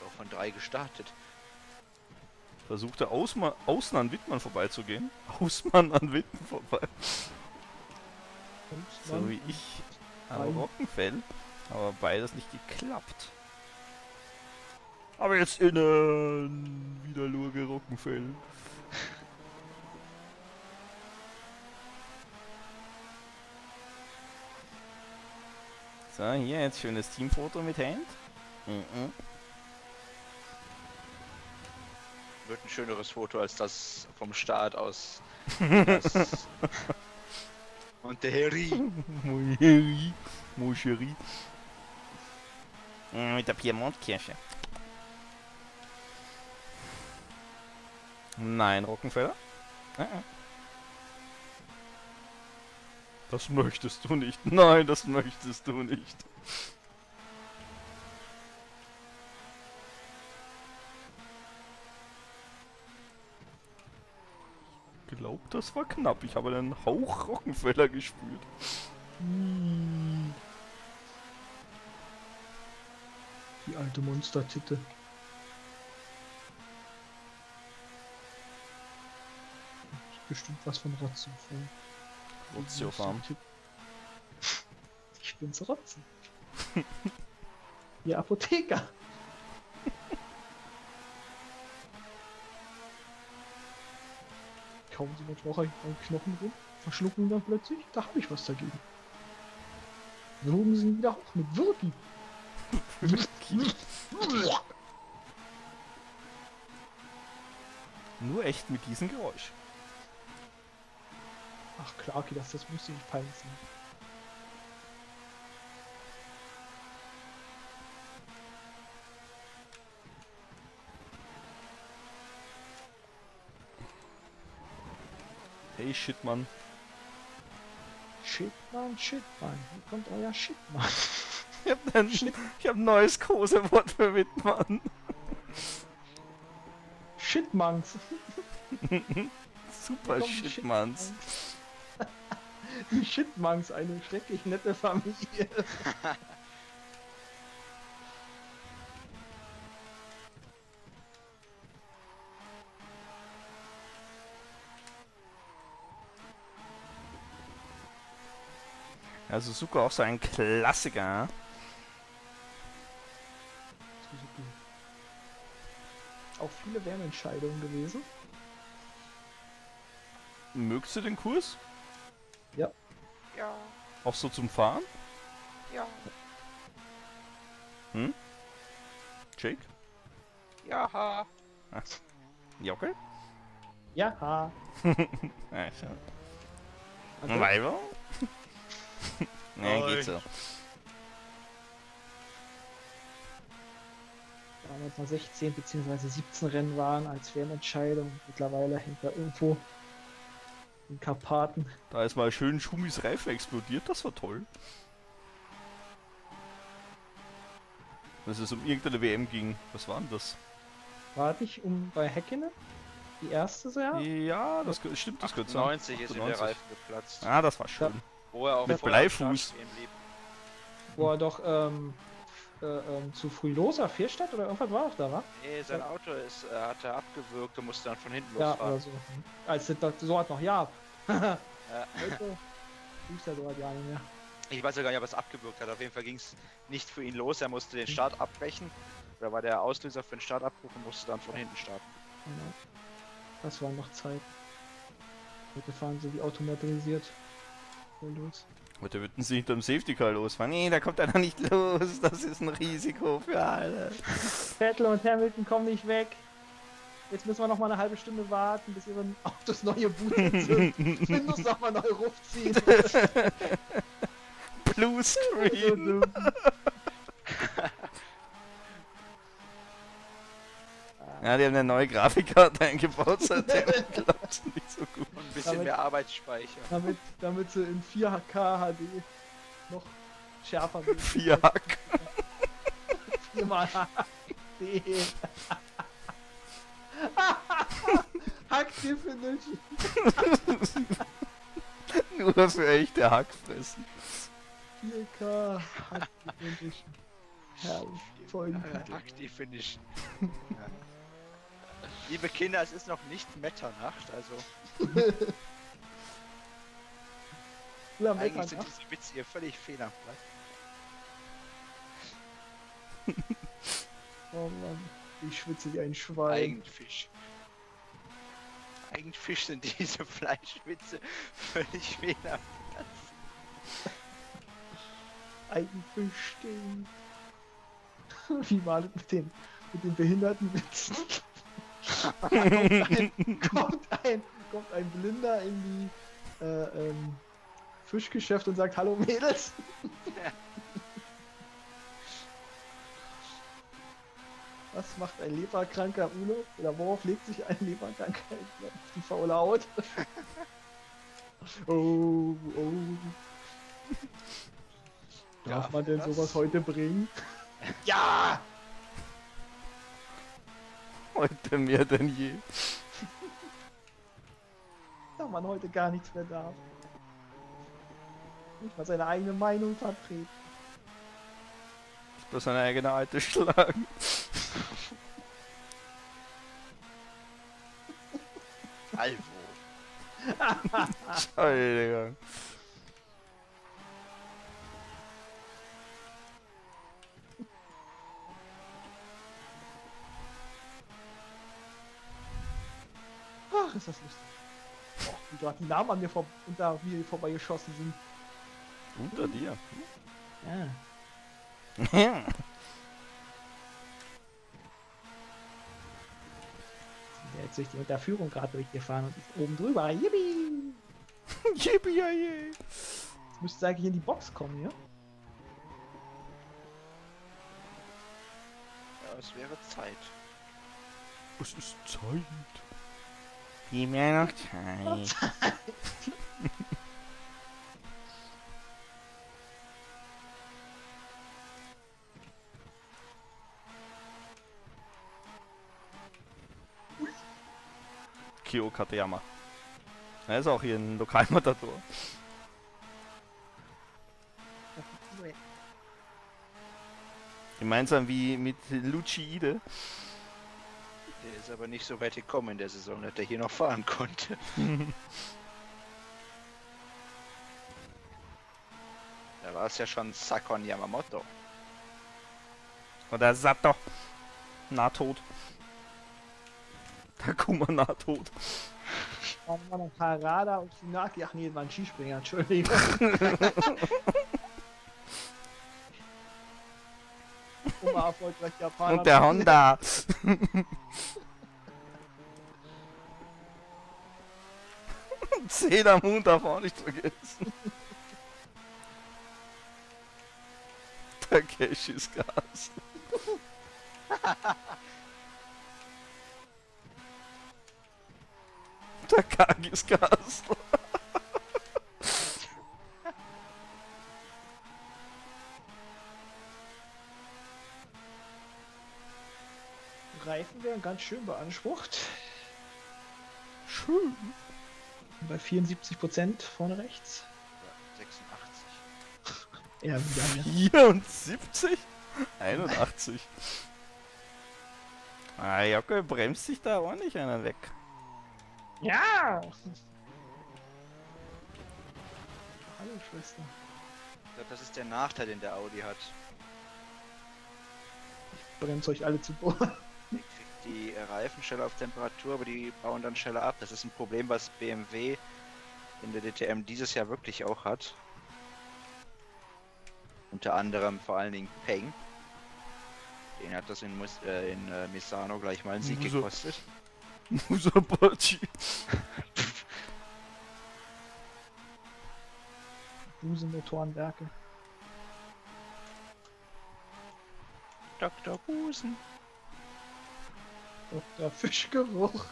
auch von 3 gestartet. Versucht der Außen an Wittmann vorbeizugehen. Außmann an Witten vorbei. So wie ich am Rockenfell, aber beides nicht geklappt. Aber jetzt innen wieder Lurge Rockenfell. So, hier jetzt schönes Teamfoto mit Hand. Wird ein schöneres Foto als das vom Start aus. Montlhéry. Mit der Piemont-Kirsche. Nein, Rockenfeller. Das möchtest du nicht. Nein, das möchtest du nicht. Ich glaube, das war knapp. Ich habe einen Hauch Rockenfeller gespürt. Die alte Monster-Titte. Bestimmt was von Ratzen vor. Ratziofarm. Ich bin's Ratzen. Ihr Apotheker. Kaum sind noch Woche an Knochen rum, verschlucken dann plötzlich, da habe ich was dagegen. Sogen sie wieder hoch mit Wirki. Nur echt mit diesem Geräusch. Ach klar, okay, das müsste nicht peinlich sein. Hey Shitmann. Shitmann, hier kommt euer Shitmann. Ich hab ein neues Kosewort für Wittmann. Shitmanns. Super Shitmanns. Die Shitmangs, eine schrecklich nette Familie. Ja, Suzuka auch so ein Klassiker. Auch viele Wärmentscheidungen gewesen. Mögst du den Kurs? Ja. Ja. Auch so zum Fahren? Ja. Hm? Jake? Jaha. Ach. Jockel? Jaha. Ach so. Okay. Weiber? Nein, geht so. Damals noch 16 bzw. 17 Rennen waren als Fernentscheidung. Mittlerweile hängt da irgendwo in Karpaten. Da ist mal schön Schumis Reifen explodiert, das war toll. Dass es um irgendeine WM ging. Was war denn das? War nicht um bei Häkkinen? Die erste Saison? Ja, das stimmt, das könnte sein. 98 ist ihm der Reifen geplatzt. Ah, das war schön. Ja. Wo er auch mit Bleifuß. Wo er doch zu früh los auf Vierstadt oder irgendwas war auch da, wa? Nee, sein Auto ist, hat er abgewürgt und musste dann von hinten losfahren. Ja, oder so. Als so hat noch ja ab. Ja. Ich weiß ja gar nicht, ob er es abgewürgt hat. Auf jeden Fall ging es nicht für ihn los. Er musste den Start abbrechen. Oder war der Auslöser für den Startabbruch und musste dann von hinten starten. Genau. Das war noch Zeit. Heute fahren sie wie automatisiert. Los. Heute würden sie hinterm Safety Car losfahren. Nee, da kommt einer nicht los. Das ist ein Risiko für alle. Vettel und Hamilton kommen nicht weg. Jetzt müssen wir noch mal eine halbe Stunde warten, bis wir auf das neue Boot sind. Windows noch mal neu rufziehen. Blue Screen. Ja, die haben eine neue Grafikkarte eingebaut, seitdem klappt nicht so gut. Und ein bisschen damit, mehr Arbeitsspeicher. Damit sie in 4K HD noch schärfer sind. 4K. 4x HD. Hack Definition. Nur für echte Hackfressen. 4K Hack Definition. Herrlich. Voll Hack Definition. Liebe Kinder, es ist noch nicht Mitternacht, also. Eigentlich sind diese Witze hier völlig fehlerfrei. Oh Mann, ich schwitze wie ein Schwein. Eigenfisch. Eigenfisch sind diese Fleischwitze völlig fehlerfrei. Eigenfisch stehen. Wie mal mit den Behindertenwitzen. kommt ein Blinder in die Fischgeschäft und sagt Hallo Mädels. Ja. Was macht ein leberkranker Urlaub? Oder worauf legt sich ein leberkranker? Die faule Haut. Oh, oh. Darf man denn sowas heute bringen? Ja! Heute mehr denn je. Da man heute gar nichts mehr darf. Nicht mal seine eigene Meinung vertreten. Bloß seine eigene alte schlagen. Alvo. Entschuldigung. Ach, ist das lustig. Oh, wie gerade die Namen an mir vorbeigeschossen sind. Unter dir? Ja. Ja. Jetzt durch die Unterführung gerade durchgefahren und ist oben drüber. Yippie! Yippie! Ja, yeah. Jetzt müsste eigentlich in die Box kommen, ja? Ja, es wäre Zeit. Es ist Zeit. Gib mir noch Zeit. Kyo Katayama. Er ist auch hier ein Lokalmatador. Gemeinsam wie mit Lucci Ide. Der ist aber nicht so weit gekommen in der Saison, dass er hier noch fahren konnte. Da war es ja schon Sakon Yamamoto. Oder Sato. Na tot. Takuma nah tot. War mal ein Parada und Funaki. Ach nee, war ein Skispringer, Entschuldigung. Erfolgreich Japaner. Und der Honda. Zedermund darf auch nicht vergessen. Takeshis Gas. Takagis Gas. Reifen werden ganz schön beansprucht. Schön. Bei 74% vorne rechts. 86. Ja, wieder mehr. 74? 81. Ah, Jocke bremst sich da ordentlich einer weg. Ja! Hallo Schwester. Ich glaube, das ist der Nachteil, den der Audi hat. Ich bremse euch alle zu Boden. Ihr kriegt die Reifen schneller auf Temperatur, aber die bauen dann schneller ab. Das ist ein Problem, was BMW in der DTM dieses Jahr wirklich auch hat. Unter anderem vor allen Dingen Peng. Den hat das in Misano gleich mal einen Sieg gekostet. Musabachi. Busenmotorenwerke. Dr. Busen. Dr. Fischgeruch.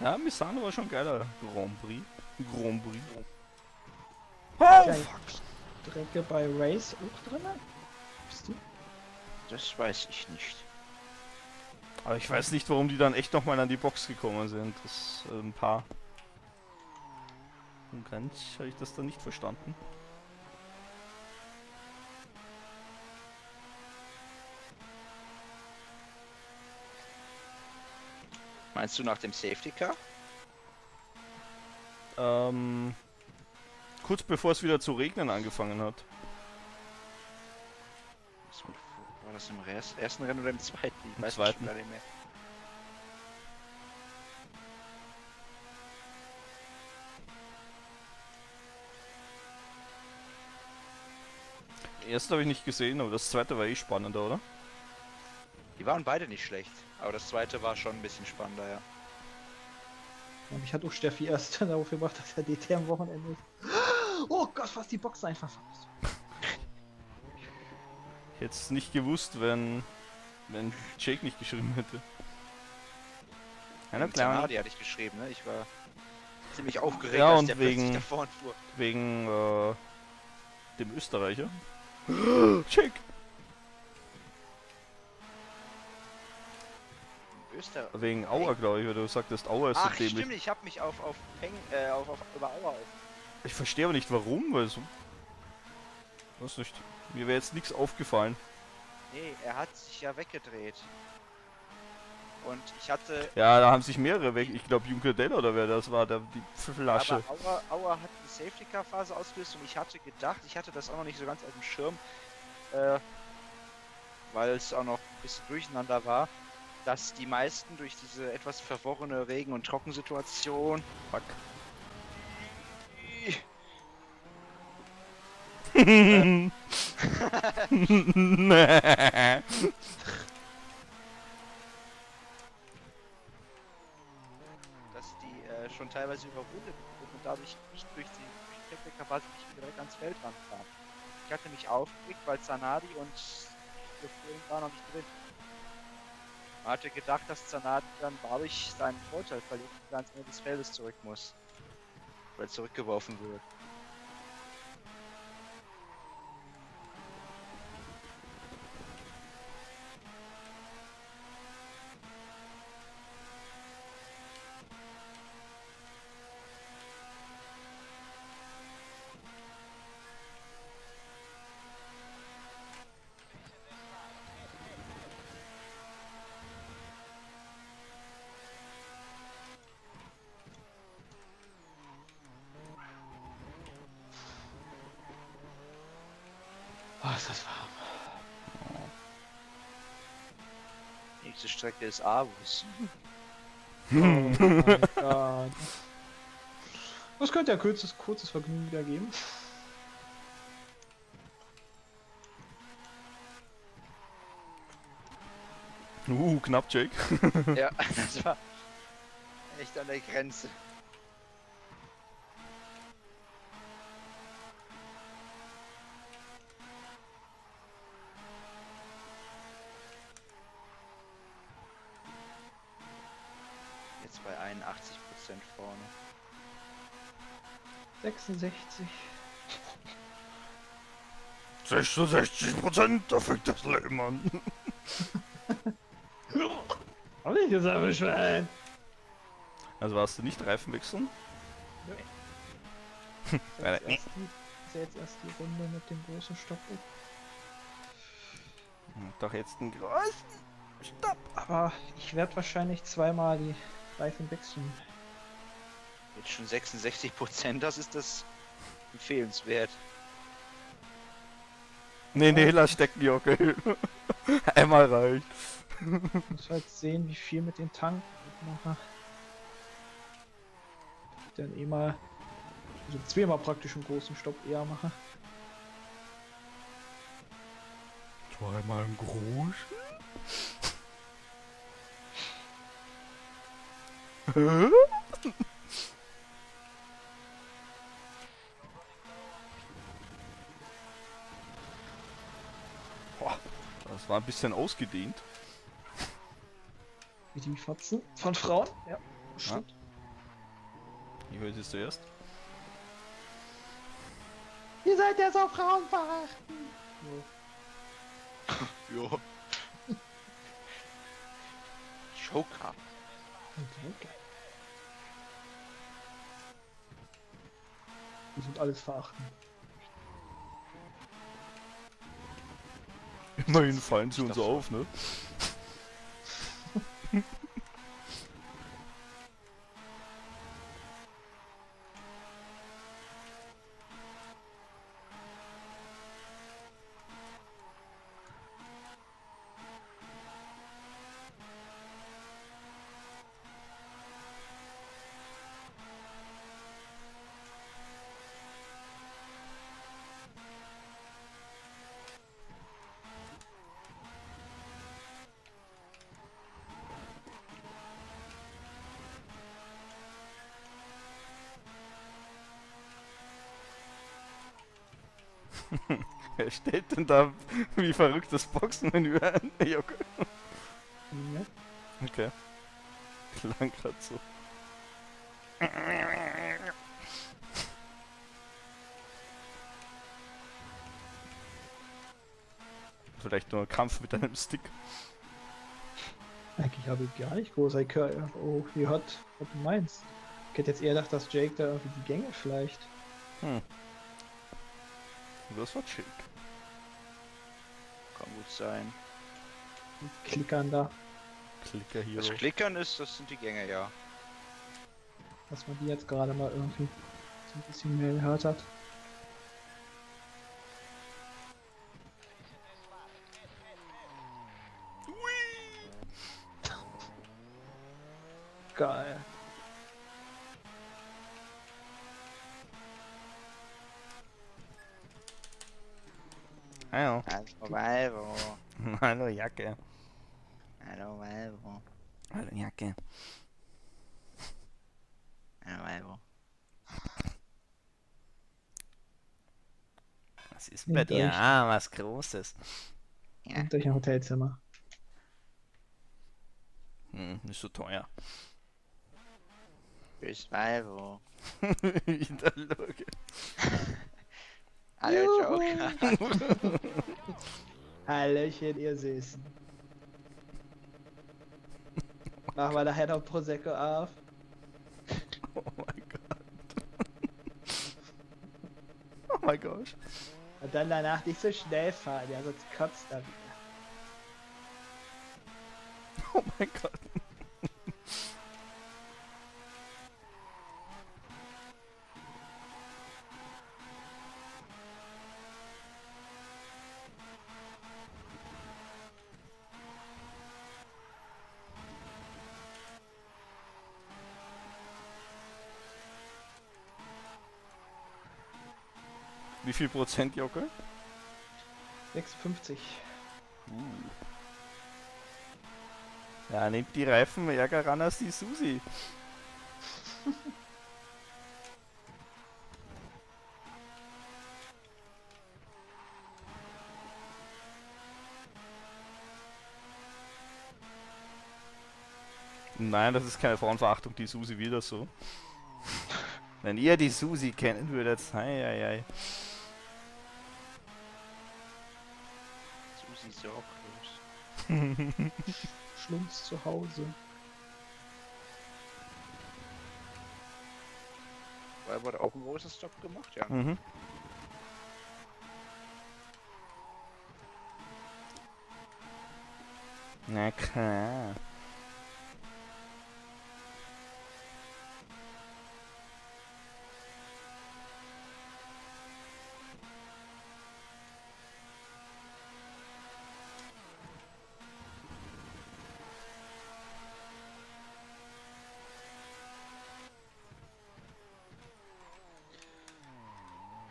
Ja, Misano war schon ein geiler Grand Prix. Grand Prix. Oh, fuck. Strecke bei Race auch drin? Bist du? Das weiß ich nicht. Aber ich weiß nicht, warum die dann echt nochmal an die Box gekommen sind. Das ein paar. Und ganz habe ich das dann nicht verstanden. Meinst du nach dem Safety Car? Kurz bevor es wieder zu regnen angefangen hat. War das im ersten Rennen oder im zweiten? Ich weiß nicht mehr. Das erste habe ich nicht gesehen, aber das zweite war eh spannender, oder? Die waren beide nicht schlecht, aber das zweite war schon ein bisschen spannender, ja. Ja, mich hat auch Steffi erst darauf gebracht, dass er DT am Wochenende ist. Oh Gott, was die Box einfach verpasst. Ich hätte es nicht gewusst, wenn Jake nicht geschrieben hätte. Eine Plan. Die hatte ich geschrieben, ne? Ich war ziemlich aufgeregt, ja, als der plötzlich da vorne fuhr. Wegen dem Österreicher. Jake! Wegen Auer, glaube ich, weil du sagtest, Auer ist so dämlich. Ach stimmt, ich habe mich über Auer auf. Ich verstehe aber nicht warum, weil so... Weiß nicht. Mir wäre jetzt nichts aufgefallen. Nee, er hat sich ja weggedreht. Und ich hatte... Ja, da haben sich mehrere weg. Ich glaube, Juncker Dell oder wer das war, die Flasche. Aber Auer hat eine Safety-Car-Phase ausgelöst und ich hatte gedacht, ich hatte das auch noch nicht so ganz auf dem Schirm, weil es auch noch ein bisschen durcheinander war, dass die meisten durch diese etwas verworrene Regen- und Trockensituation... Fuck. Dass die schon teilweise überwundet wurden und dadurch nicht durch die Technikerphase nicht direkt ans Feld ranfahren. Ich hatte mich aufgeregt, weil Zanardi und Gefühl waren noch nicht drin. Man hatte gedacht, dass Zanardi dann dadurch seinen Vorteil verliert und ans Ende des Feldes zurück muss. Weil zurückgeworfen wird. Strecke ist Avus. Oh mein Gott. Das könnte ja kurzes Vergnügen wieder geben. Knapp, Jake. Ja, das war echt an der Grenze. Bei 81% vorne. 66. 66%, da fängt das Leben an. Hab ich gesagt, Bescheid. Also warst du nicht Reifen wechseln? Nee. Ist ja jetzt erst die Runde mit dem großen Stopp. Doch jetzt einen großen Stopp. Aber ich werde wahrscheinlich zweimal die Reifen wechseln. Jetzt schon 66%, das ist das empfehlenswert. Nee, lass stecken, Jockel. Einmal reicht. Ich muss halt sehen, wie viel mit den Tanken mitmache. Dann eh mal, also zweimal praktisch einen großen Stopp eher mache. Zweimal einen großen? Boah, das war ein bisschen ausgedehnt. Mit den Fotzen von Frauen? Ja, stimmt. Ich höre es zuerst. Ihr seid ja so frauenverachtend. Jo. Jo. Joker. Okay. Wir sind alles verachten. Immerhin fallen sie uns auf, ne? Wer stellt denn da wie verrückt das Boxenmenü ein? Joko. Ja. Okay. Klang grad so. Vielleicht nur ein Kampf mit einem Stick. Eigentlich habe ich gar nicht groß. Ich höre hier hot, was du meinst. Ich hätte jetzt eher gedacht, dass Jake da irgendwie die Gänge schleicht. Hm. Das war schick. Kann gut sein. Die Klickern da. Klicker hier. Das Klickern ist, das sind die Gänge, ja. Dass man die jetzt gerade mal irgendwie so ein bisschen mehr gehört hat. Geil. Hallo. Hallo, Valvo. Hallo, Jacke. Hallo, Valvo. Hallo, Jacke. Hallo, Valvo. Was ist bei dir? Ah, was Großes. Ja. Und durch ein Hotelzimmer. Hm, nicht so teuer. Grüß Valvo. Interlagos. Hallo Joker. Hallöchen, ihr Süßen. Machen wir nachher noch Prosecco auf. Oh mein Gott. Oh mein Gott. Und dann danach nicht so schnell fahren, ja, sonst kotzt er wieder. Oh mein Gott. Wie viel Prozent, Jocke? 56. Ja, nehmt die Reifen ärger ran als die Susi. Nein, das ist keine Frauenverachtung, die Susi wieder so. Wenn ihr die Susi kennen würdet, hei, hei, hei. Sorglos. Schlumps zu Hause. Weil wurde auch ein großer Stopp gemacht, ja. Mhm. Na klar.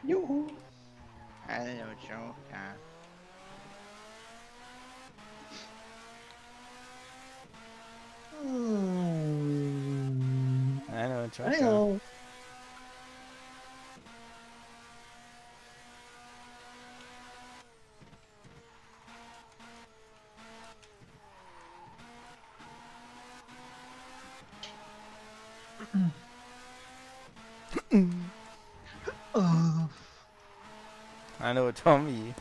Juhu! Hallo Joker! Hallo Joker! Hallo! Hallo Tommy.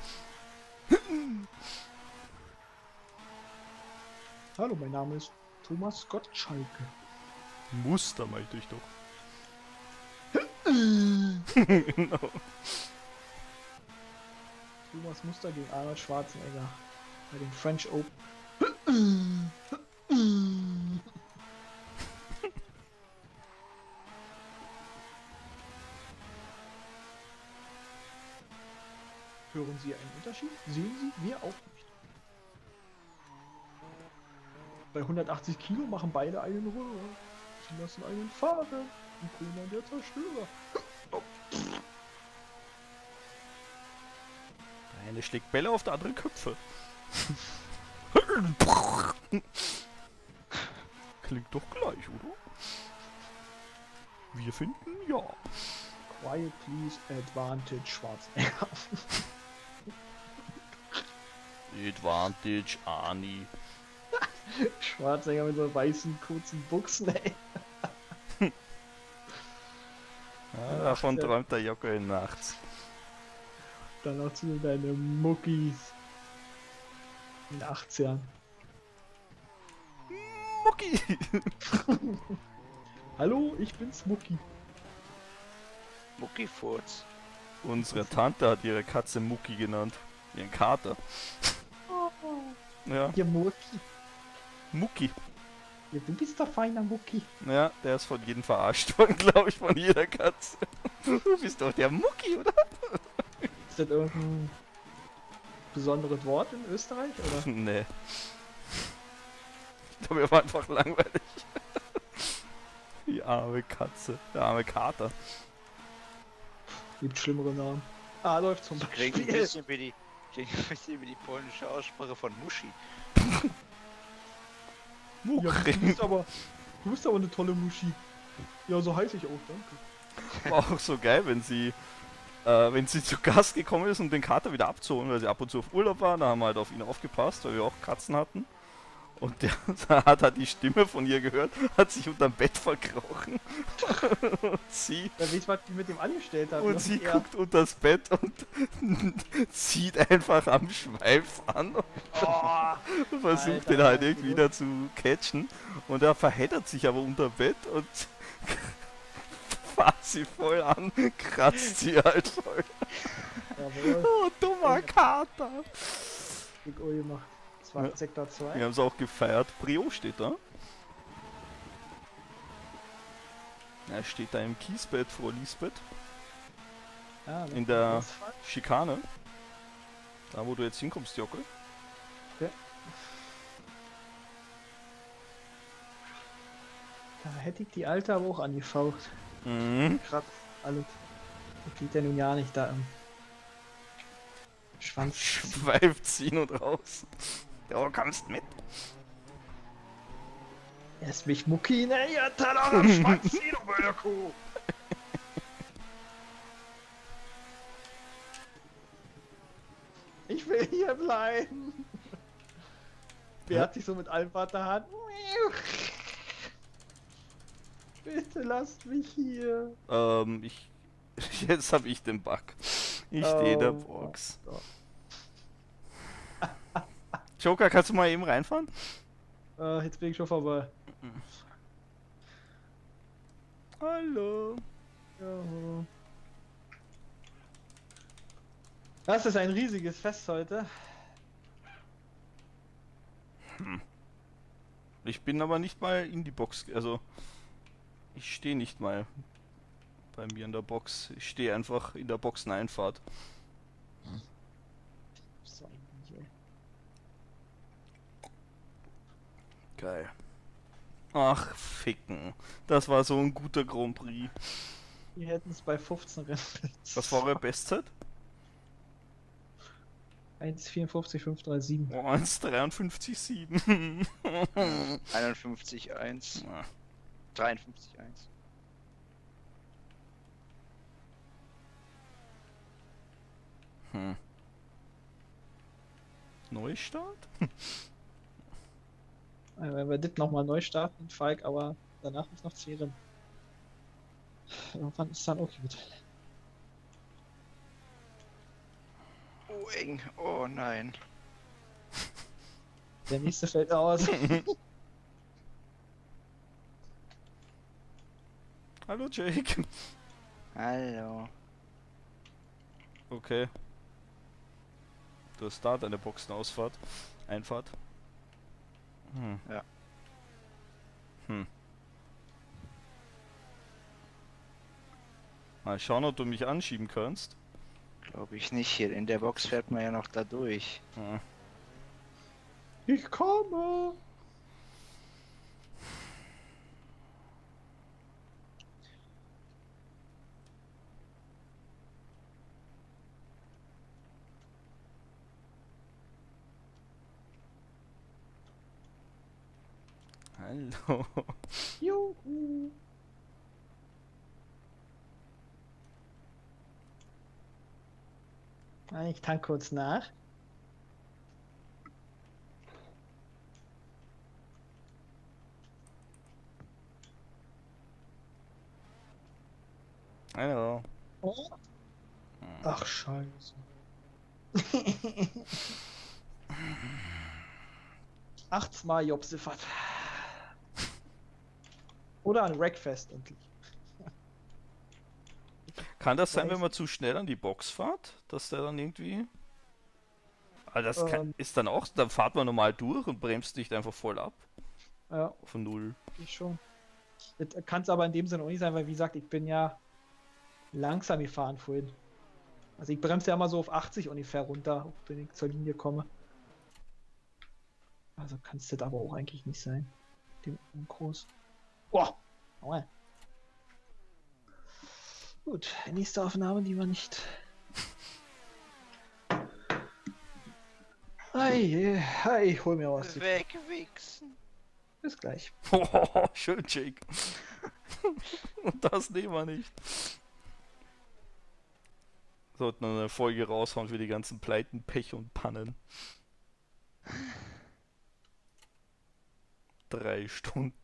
Hallo, mein Name ist Thomas Gottschalke. Muster meinte ich doch. Genau. Thomas Muster gegen Arnold Schwarzenegger bei dem French Open. Hören Sie einen Unterschied? Sehen Sie? Mir auch nicht. Bei 180 Kilo machen beide einen Röhre. Sie lassen einen fahren. Ein Kona der Zerstörer. Oh. Der eine schlägt Bälle auf, der andere Köpfe. Klingt doch gleich, oder? Wir finden ja. Quietly Advantage Schwarzenegger. Advantage Ani. Schwarzenegger mit so weißen, kurzen Buchsen, ey. Ja, davon träumt der Jocko in nachts. Dann auch zu deine Muckis. In 18 Jahren. Mucki! Hallo, ich bin's Mucki. Muckifurz. Unsere Tante hat ihre Katze Mucki genannt. Ihren Kater. Oh. Ja. Ihr Mucki. Mucki. Ja, du bist der feine Mucki. Ja, der ist von jedem verarscht worden, glaube ich, von jeder Katze. Du bist doch der Mucki, oder? Ist das irgendein besonderes Wort in Österreich, oder? Nee. Ich glaube, er war einfach langweilig. Die arme Katze. Der arme Kater. Gibt schlimmere Namen. Ah, läuft zum Beispiel. Klingt ein bisschen wie die polnische Aussprache von Muschi. Ja, du bist aber eine tolle Muschi. Ja, so heiß ich auch, danke. War auch so geil, wenn sie zu Gast gekommen ist, um den Kater wieder abzuholen, weil sie ab und zu auf Urlaub war. Da haben wir halt auf ihn aufgepasst, weil wir auch Katzen hatten. Und der hat halt die Stimme von ihr gehört, hat sich unterm Bett verkrochen. Und sie... Da weiß ich, was die mit dem angestellt haben. Und sie guckt unter das Bett und zieht einfach am Schweif an und oh, versucht den halt irgendwie wieder zu catchen. Und er verheddert sich aber unter Bett und fasst sie voll an, kratzt sie halt voll. Jawohl. Oh, dummer Kater. Ich hab gemacht. Ja. Sektor 2. Wir haben es auch gefeiert. Brio steht da. Er steht da im Kiesbett vor Lisbeth. Ah, in der Schikane. Da, wo du jetzt hinkommst, Jockel. Okay. Da hätte ich die Alte aber auch angefaucht. Mhm. Kratzt alles. Das geht ja nun ja nicht da im Schwanz. Schweif ziehen und raus. Du kommst mit. Erst mich Mucki, ne? Ja, dann auch am Schwanz, zieh doch mal der Kuh. Ich will hier bleiben. Wer hat sich so mit allem Vater Hand? Bitte lasst mich hier. Jetzt hab ich den Bug. Ich stehe der Box. Oh, Joker, kannst du mal eben reinfahren? Jetzt bin ich schon vorbei. Hallo. Hallo. Das ist ein riesiges Fest heute. Hm. Ich bin aber nicht mal in die Box, also ich stehe nicht mal bei mir in der Box. Ich stehe einfach in der Boxeneinfahrt. Hm. Geil. Ach, ficken. Das war so ein guter Grand Prix. Wir hätten es bei 15 Rennen. Was war eure Bestzeit? 1,54,537. Oh, 1,53,7. 51,1. 53,1. Hm. Neustart? Wenn wir das nochmal neu starten, Falk, aber danach ist noch 2 Rennen. Irgendwann ist dann auch gut. Oh, eng. Oh, nein. Der nächste fällt aus. Hallo, Jake. Hallo. Okay. Du hast da deine Boxenausfahrt. Einfahrt. Hm. Ja. Hm. Mal schauen, ob du mich anschieben kannst. Glaube ich nicht. Hier in der Box fährt man ja noch da durch. Hm. Ich komme! Hallo. Juhu. Ich tank kurz nach. Hallo. Oh. Ach, scheiße. Achtsmal Jobsifat. Oder ein Wreckfest endlich. Kann das sein, wenn man zu schnell an die Box fährt? Dass der dann irgendwie... Aber das kann, ist dann auch... Dann fahrt man normal durch und bremst nicht einfach voll ab. Ja. Von null. Ich schon. Das kann es aber in dem Sinne auch nicht sein, weil wie gesagt, ich bin ja langsam gefahren vorhin. Also ich bremse ja immer so auf 80 ungefähr runter, wenn ich zur Linie komme. Also kann es das aber auch eigentlich nicht sein. Dem groß. Boah! Gut, nächste Aufnahme, die wir nicht... Hey, ich hol mir was. Wegwichsen. Bis gleich. Oh, schön, Jake. Und das nehmen wir nicht. Sollten noch eine Folge raushauen für die ganzen Pleiten, Pech und Pannen. 3 Stunden.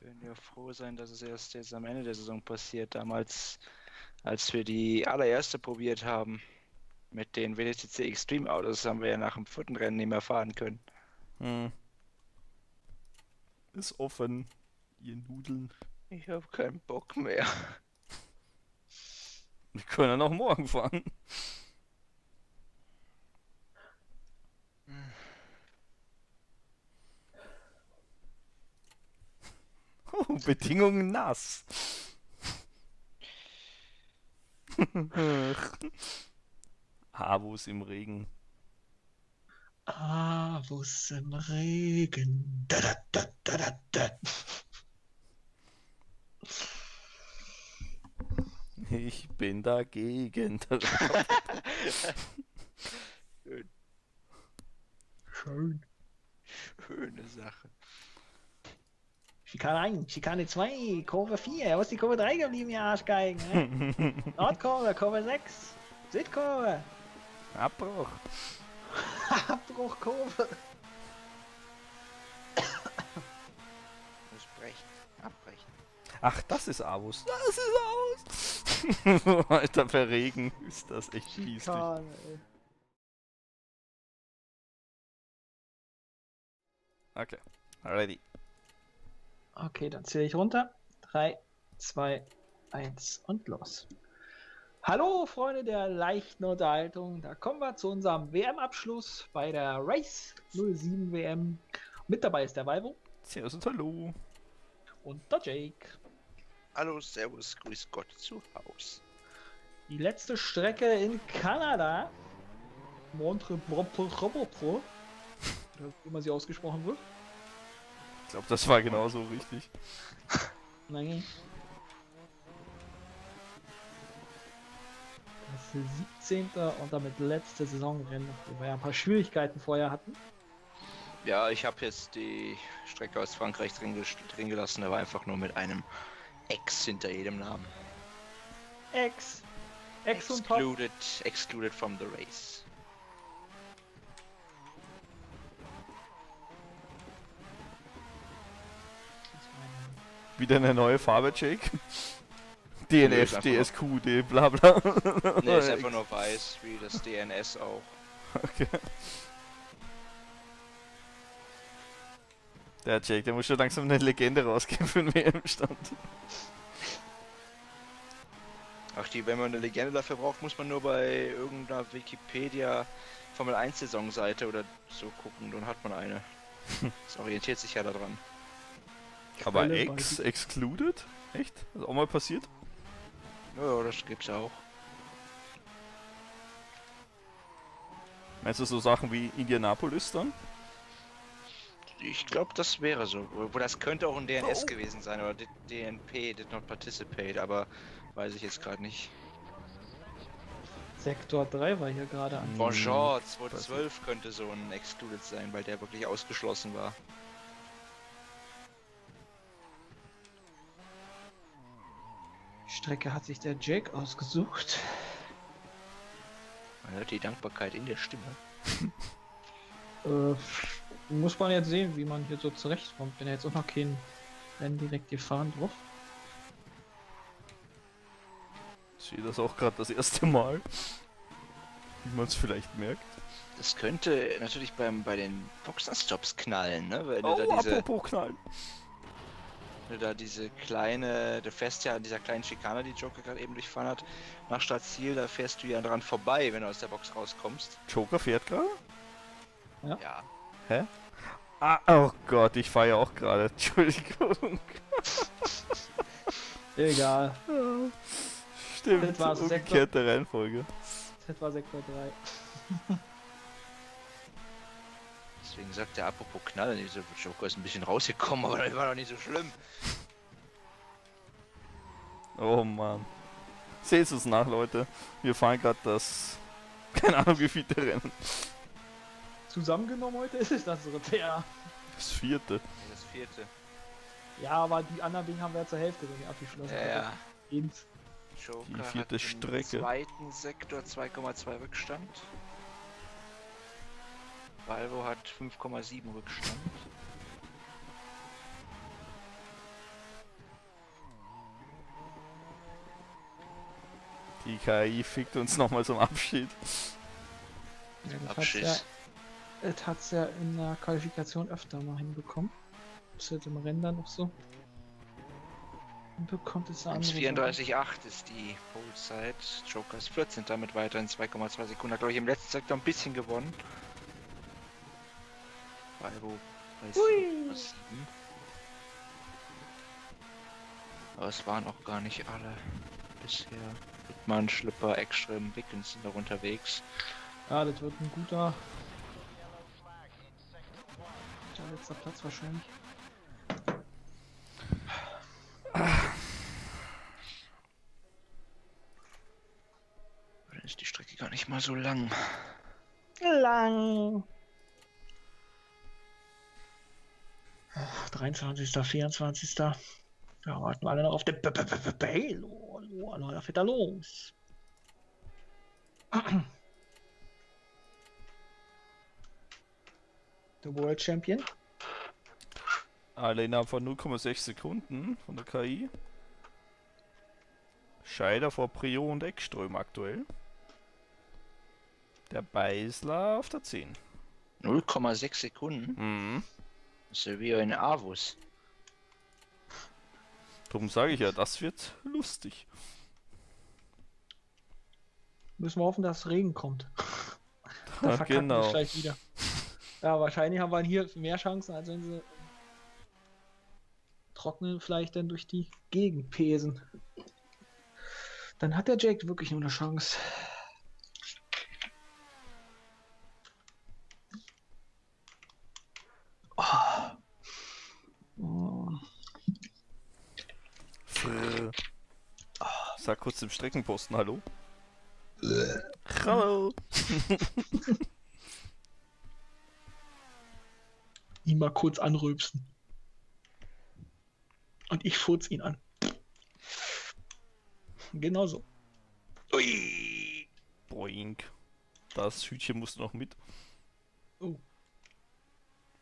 Wir können ja froh sein, dass es erst jetzt am Ende der Saison passiert. Damals, als wir die allererste probiert haben, mit den WTCC Extreme Autos, haben wir ja nach dem 4. Rennen nicht mehr fahren können. Hm. Ist offen, ihr Nudeln. Ich habe keinen Bock mehr. Wir können ja noch morgen fahren. Oh, Bedingungen nass. Avus im Regen. Avus im Regen. Da, da, da, da, da, da. Ich bin dagegen. Schön. Schön. Schöne Sache. Schikane 1, Schikane 2, Kurve 4. Wo ist die Kurve 3 geblieben, ihr Arschgeigen? Ne? Nordkurve, Kurve 6. Südkurve. Abbruch. Abbruchkurve. Versprechen. Abbrechen. Ach, das ist Avus. Das ist Avus. Alter, per Regen ist das echt fies. Okay, ready. Okay, dann zähle ich runter. 3, 2, 1 und los. Hallo Freunde der leichten Unterhaltung. Da kommen wir zu unserem WM-Abschluss bei der Race 07 WM. Mit dabei ist der Valvo. Servus und hallo. Und der Jake. Hallo, servus, grüß Gott zu Haus. Die letzte Strecke in Kanada. Montreal, wie man sie ausgesprochen wird. Ich glaube, das war genauso richtig. Nein. Das ist 17. und damit letzte Saisonrennen, wo wir ja ein paar Schwierigkeiten vorher hatten. Ja, ich habe jetzt die Strecke aus Frankreich drin gelassen, aber einfach nur mit einem X hinter jedem Namen. X. X und Top. Excluded from the race. Wieder eine neue Farbe, Jake. DNF, DSQ, D, bla bla. Ne, ist einfach nur weiß, wie das DNS auch. Okay. Der Jake, der muss schon langsam eine Legende rausgeben für den WM-Stand. Ach die, wenn man eine Legende dafür braucht, muss man nur bei irgendeiner Wikipedia Formel 1 Saisonseite oder so gucken, dann hat man eine. Das orientiert sich ja daran. Aber excluded? Echt? Das ist auch mal passiert? Ja, das gibt's auch. Meinst du so Sachen wie Indianapolis dann? Ich glaube, das wäre so. Das könnte auch ein DNS gewesen sein, oder DNP, did not participate, aber weiß ich jetzt gerade nicht. Sektor 3 war hier gerade an. Bonjour, 212 könnte so ein Excluded sein, weil der wirklich ausgeschlossen war. Strecke hat sich der Jake ausgesucht. Man hört die Dankbarkeit in der Stimme. Muss man jetzt sehen, wie man hier so zurechtkommt, wenn er jetzt auch noch kein Rennen direkt gefahren drauf. Ich sehe das auch gerade das erste Mal, wie man es vielleicht merkt. Das könnte natürlich bei den Boxenstops knallen, ne? Wenn oh, da diese, apropos knallen! Wenn du da diese kleine, du fährst ja an dieser kleinen Schikane, die Joker gerade eben durchfahren hat, nach Startziel, da fährst du ja dran vorbei, wenn du aus der Box rauskommst. Joker fährt gerade? Ja. Ja. Hä? Ah, oh Gott, ich fahre ja auch gerade. Entschuldigung. Egal. Ja. Stimmt, das war umgekehrte Reihenfolge. Das war Sektor 3. Deswegen sagt er apropos Knall, dieser Joker ist ein bisschen rausgekommen, aber das war doch nicht so schlimm. Oh Mann. Seht es nach, Leute. Wir fahren gerade das... keine Ahnung wie viele Rennen. Zusammengenommen heute ist es das dritte, ja. Das vierte. Nee, das vierte. Ja, aber die anderen Dinge haben wir ja zur Hälfte so abgeschlossen. Ja, ja. Joker die vierte hat Strecke. Im zweiten Sektor 2,2 Rückstand. Valvo hat 5,7 Rückstand. Die KI fickt uns nochmal zum Abschied. Abschied. Das hat es ja in der Qualifikation öfter mal hinbekommen. Das ist jetzt im Rennen dann noch so. Bekommt es 34,8 ist die Polezeit. Joker ist 14. Damit weiterhin 2,2 Sekunden. Hat, glaube ich, im letzten Sektor ein bisschen gewonnen. Balbo bei 7. Aber es waren auch gar nicht alle bisher. Wittmann, Schlipper, Ekström, Wickens sind noch unterwegs. Ja, das wird ein guter letzter Platz wahrscheinlich. Ist die Strecke gar nicht mal so lang. Lang. 23. 24. Da warten wir alle noch auf den Bello. Hallo, da fährt er los. The World Champion. Alle innerhalb von 0,6 Sekunden von der KI. Scheider vor Prio und Ekström aktuell. Der Beisler auf der 10. 0,6 Sekunden? Mhm. Das ist wie in Avus. Darum sage ich ja, das wird lustig. Müssen wir hoffen, dass Regen kommt. Da genau. Gleich wieder. Ja, wahrscheinlich haben wir hier mehr Chancen, als wenn sie trocknen vielleicht dann durch die Gegend pesen. Dann hat der Jake wirklich nur eine Chance. Sag kurz dem Streckenposten hallo. Hallo. Ihn mal kurz anrübsen. Und ich furz ihn an. Genau so. Ui. Boink. Das Hütchen muss noch mit. Oh.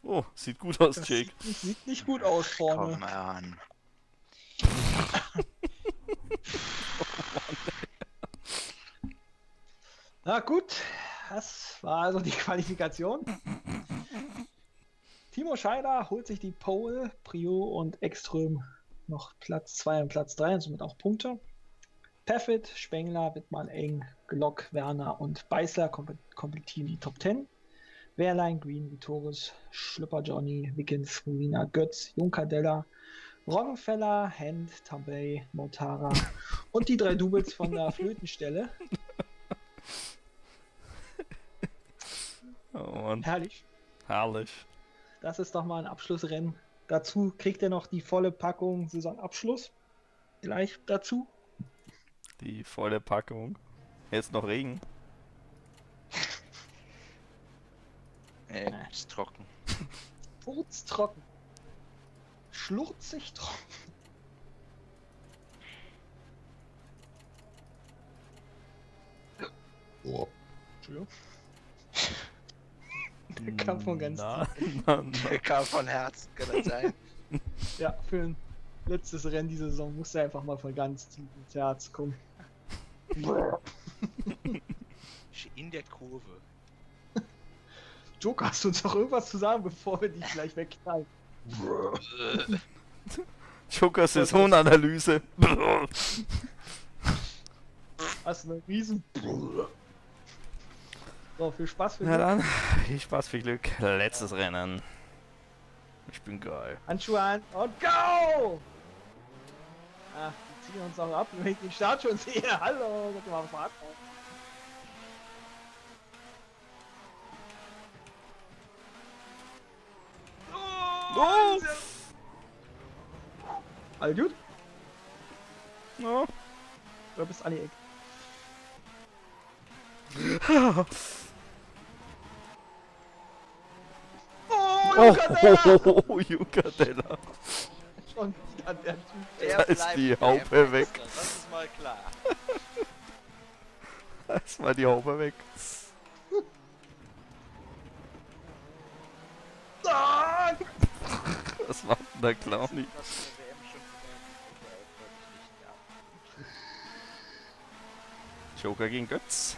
Oh, sieht gut aus, das Jake. Sieht nicht gut aus vorne. Komm mal an. Na gut, das war also die Qualifikation. Timo Scheider holt sich die Pole, Prio und Ekström noch Platz 2 und Platz 3 und somit auch Punkte. Paffett, Spengler, Wittmann, Eng, Glock, Werner und Beisler komplettieren die Top 10. Wehrlein, Green, Vitoris, Schlüpper, Johnny, Wickens, Molina, Götz, Junkadella, Roggenfeller, Hand, Tambay, Montara und die drei Doubles von der Flötenstelle. Oh, herrlich. Herrlich. Das ist doch mal ein Abschlussrennen. Dazu kriegt er noch die volle Packung Saisonabschluss. Gleich dazu. Die volle Packung. Jetzt noch Regen. Ist trocken. Furztrocken. Schlurzig trocken. Oh. Entschuldigung. Der kam von ganz Der kam von Herzen, kann das sein? Ja, für ein letztes Rennen dieser Saison musste er einfach mal von ganz tief ins Herz kommen. In der Kurve. Joker, hast du uns noch irgendwas zu sagen, bevor wir dich gleich wegknallen? Joker Saisonanalyse. Hast du einen riesen... So, viel Spaß für Glück. Na dann, viel Spaß für Glück. Letztes Rennen. Ich bin geil. Handschuhe an und go! Ach, die ziehen uns auch ab, wenn ich den Start schon sehe. Hallo, bitte mal fahren. Oh! All gut? No. Du bist alle Eck. Oh, Yucatella! Schon wieder der Typ. Da ist die Haube weg. Das ist mal klar. Da ist mal die Haube weg. Das macht der Clown nicht. Joker gegen Götz.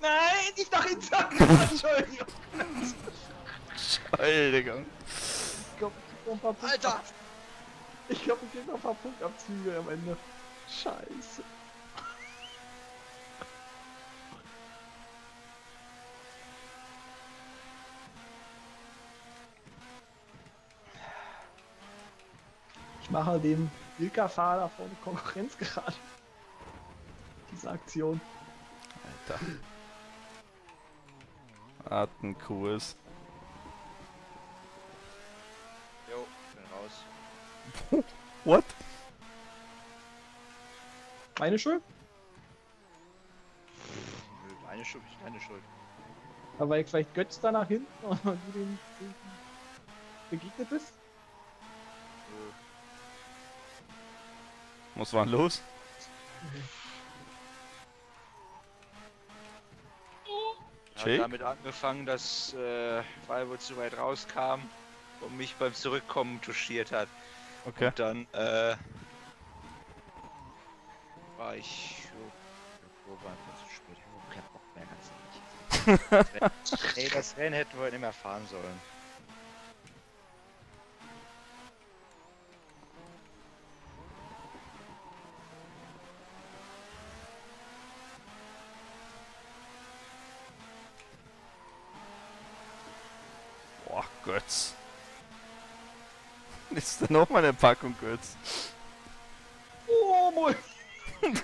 Nein, ich nach hinten! Entschuldigung! Entschuldigung! Ich glaub, ich krieg noch ein paar Punkte. Alter! Ich glaub, ich krieg noch ein paar Punktabzüge am Ende. Scheiße. Ich mache dem Wilka-Fahrer vor die Konkurrenz gerade. Diese Aktion. Alter. Atemkurs. Jo, bin raus. What? Meine Schuld? Nö, meine Schuld, nicht deine Schuld. Aber ich vielleicht Götz da nach hinten und du den begegnet bist? Nö. Was war denn los? Ich habe damit angefangen, dass Valvo zu weit rauskam und mich beim Zurückkommen touchiert hat. Okay. Und dann war ich so spät. Ich hab Bock mehr ganz ehrlich. Ey, das Rennen hätten wir nicht mehr fahren sollen. Götz. Ist da nochmal eine Packung, Götz? Oh, Mann!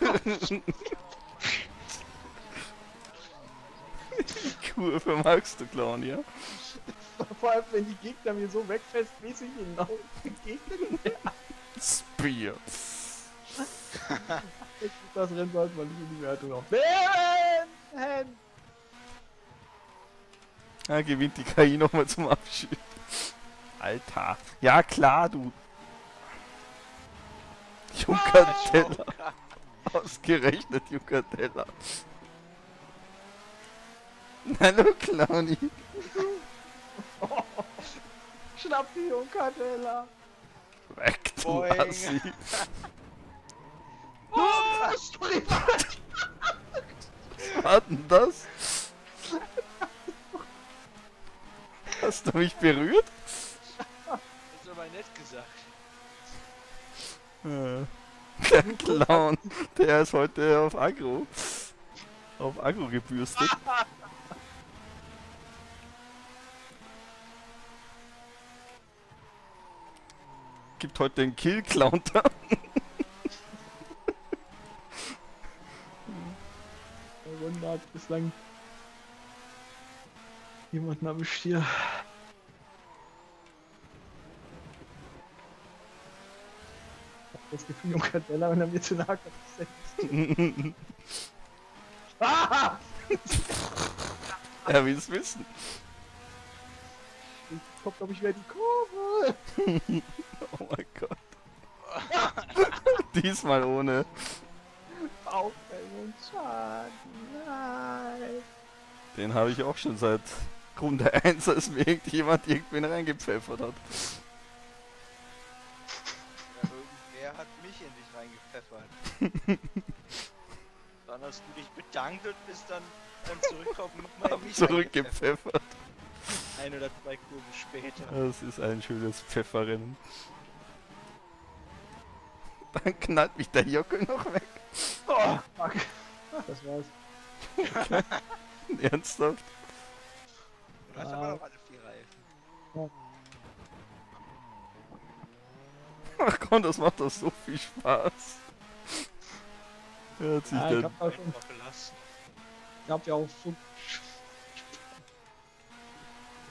Die Kurve magst du, Clown, ja? Vor allem, wenn die Gegner mir so wegfestmäßig in den Augen begegnen. Spear! Das Rennen sollte man nicht in die Wertung auf. Ben! Ja, gewinnt die KI nochmal zum Abschied. Alter. Ja klar, du. Yucatella. Ausgerechnet Yucatella. Hallo, Clowny. Oh, schnapp die Yucatella. Weg, du Assi. Oh, was war denn das? Hast du mich berührt? Das ist aber nett gesagt. Der Clown, der ist heute auf Agro. Auf Agro gebürstet. Gibt heute den Kill-Clounter. Der Runde hat bislang jemanden erwischt hier. Das Gefühl um Cardella, wenn er mir zu nahe kommt. Ah! Er will es wissen. Ich kommt, glaube ich, wieder die Kurve. Oh mein Gott. Diesmal ohne. Aufhellungsschaden, nein. Den habe ich auch schon seit Runde 1, als mir irgendjemand irgendwen reingepfeffert hat. Ja, irgendwer hat mich in dich reingepfeffert. Dann hast du dich bedankt und bist dann beim Zurückkommen nochmal in mich zurückgepfeffert. Ein oder zwei Kurven später. Das ist ein schönes Pfefferrennen. Dann knallt mich der Jockel noch weg. Oh, fuck. Das war's. Ernsthaft? Du hast aber noch alle 4 Reifen. Ach komm, das macht doch so viel Spaß. Hört sich ja, denn... Ich hab ja auch schon...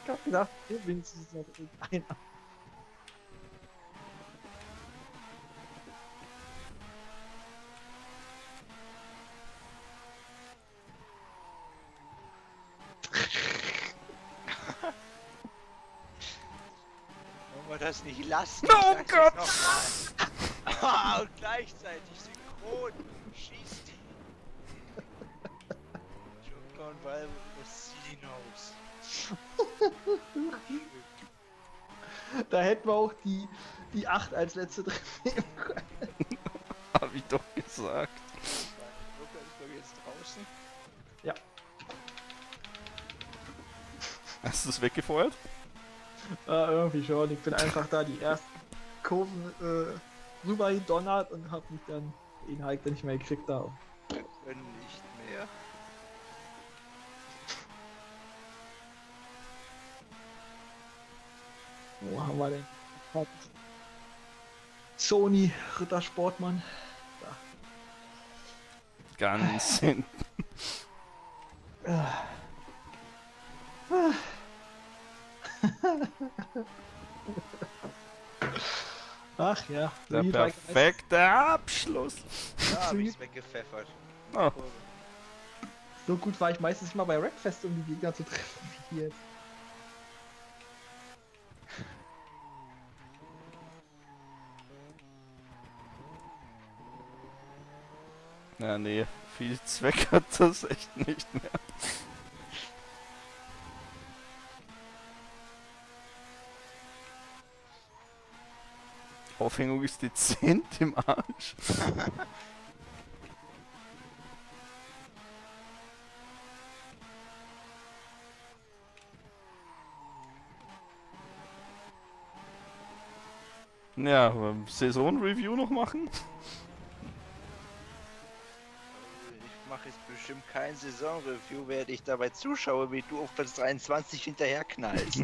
Ich hab gedacht, hier wenigstens noch irgendeiner. Das nicht lassen. Oh Gott! Und gleichzeitig synchron schießt die. Junker und Valve Misano. Da hätten wir auch die 8 als letzte drin nehmen können. Hab ich doch gesagt. Junker ist glaube ich jetzt draußen. Ja. Hast du es weggefeuert? Irgendwie schon, ich bin einfach da die ersten Kurven rüber gedonnert und hab mich dann den Hike nicht mehr gekriegt da. Wenn nicht mehr. Wo haben wir denn? Sony, Ritter Sportmann. Da. Ganz hinten. Ach ja, der perfekte Abschluss. Ja, hab ich's weggepfeffert. Oh. So gut war ich meistens mal bei Wreckfest, um die Gegner zu treffen wie jetzt. Na nee, viel Zweck hat das echt nicht mehr. Aufhängung ist dezent im Arsch. Ja, Saison-Review noch machen? Ich mache jetzt bestimmt kein Saison-Review, während ich dabei zuschaue, wie du auf Platz 23 hinterherknallst.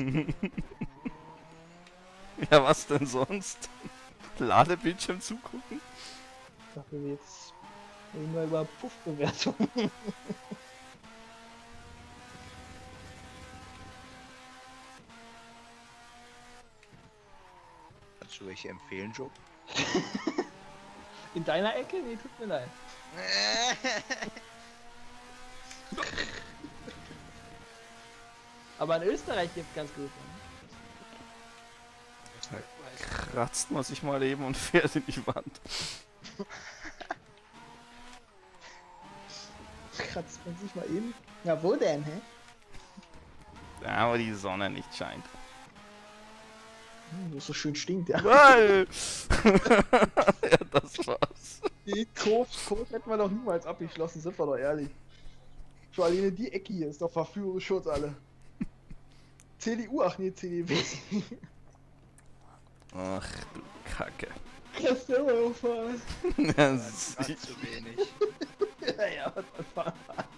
Ja, was denn sonst? Ladebildschirm zugucken? Ich dachte, jetzt reden wir über Puff-Bewertungen. Kannst du welche empfehlen, Job? In deiner Ecke? Nee, tut mir leid. Aber in Österreich gibt's ganz gut. Kratzt man sich mal eben und fährt in die Wand. Kratzt man sich mal eben? Na wo denn, hä? Da wo die Sonne nicht scheint. Wo es so schön stinkt, ja. Nein! Ja, das war's. Die Kurve hätten wir doch niemals abgeschlossen, sind wir doch ehrlich. Schon alleine die Ecke hier ist doch verführerisch Schutz alle. CDU, ach nee, CDW. Ach du Kacke. Das ist immer umfahren. Das ist zu wenig. Ja, was man fahren.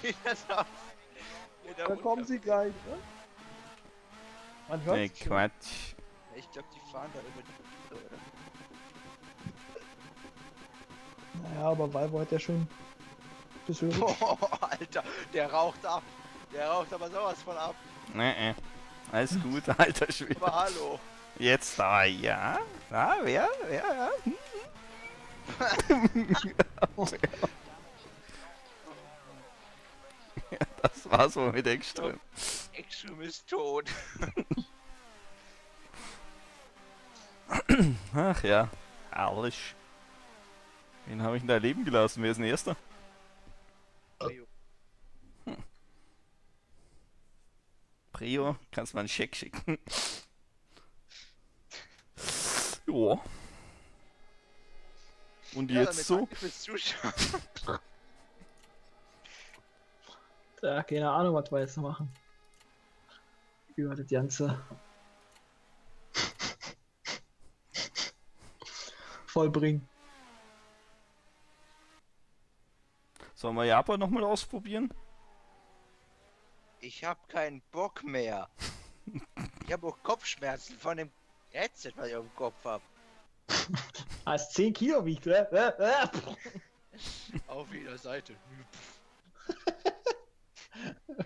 Wie das aussieht. Da kommen sie gleich, ne? Man hört. Nee, Quatsch. Ich glaub, die fahren da über die Brücke, oder? Naja, aber Valvo hat ja schon. Bis höher. Oh, Alter, der raucht ab. Der raucht aber sowas von ab. Nee. Alles gut, alter Schwede. Aber hallo. Jetzt da, ja. Na, wer? Ja, das war's wohl mit Ekström. Ekström ist tot. Ach ja. Arsch. Wen habe ich denn da leben gelassen? Wer ist denn Erster? Prio, kannst mal einen Scheck schicken. Joa. Und ja, jetzt so? Ja, keine Ahnung, was wir jetzt machen. Über das Ganze. Vollbringen. Sollen wir Japan nochmal ausprobieren? Ich hab keinen Bock mehr. Ich hab auch Kopfschmerzen von dem Headset, was ich auf dem Kopf hab. Als 10 Kilo wiegt, auf jeder Seite.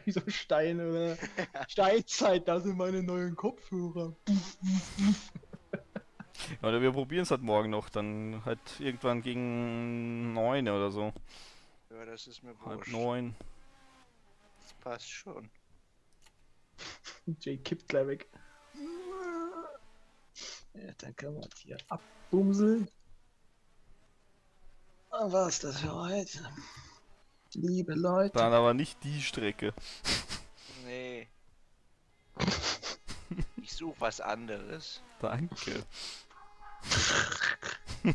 Wie so Steine, oder? Steinzeit, da sind meine neuen Kopfhörer. Ja, oder wir probieren es halt morgen noch, dann halt irgendwann gegen 9 oder so. Ja, das ist mir wurscht. Halb 9. Das passt schon. Jay kippt gleich weg. Ja, dann können wir hier abbumseln. Dann war's das für heute. Liebe Leute. Dann aber nicht die Strecke. Nee. Ich suche was anderes. Danke. Das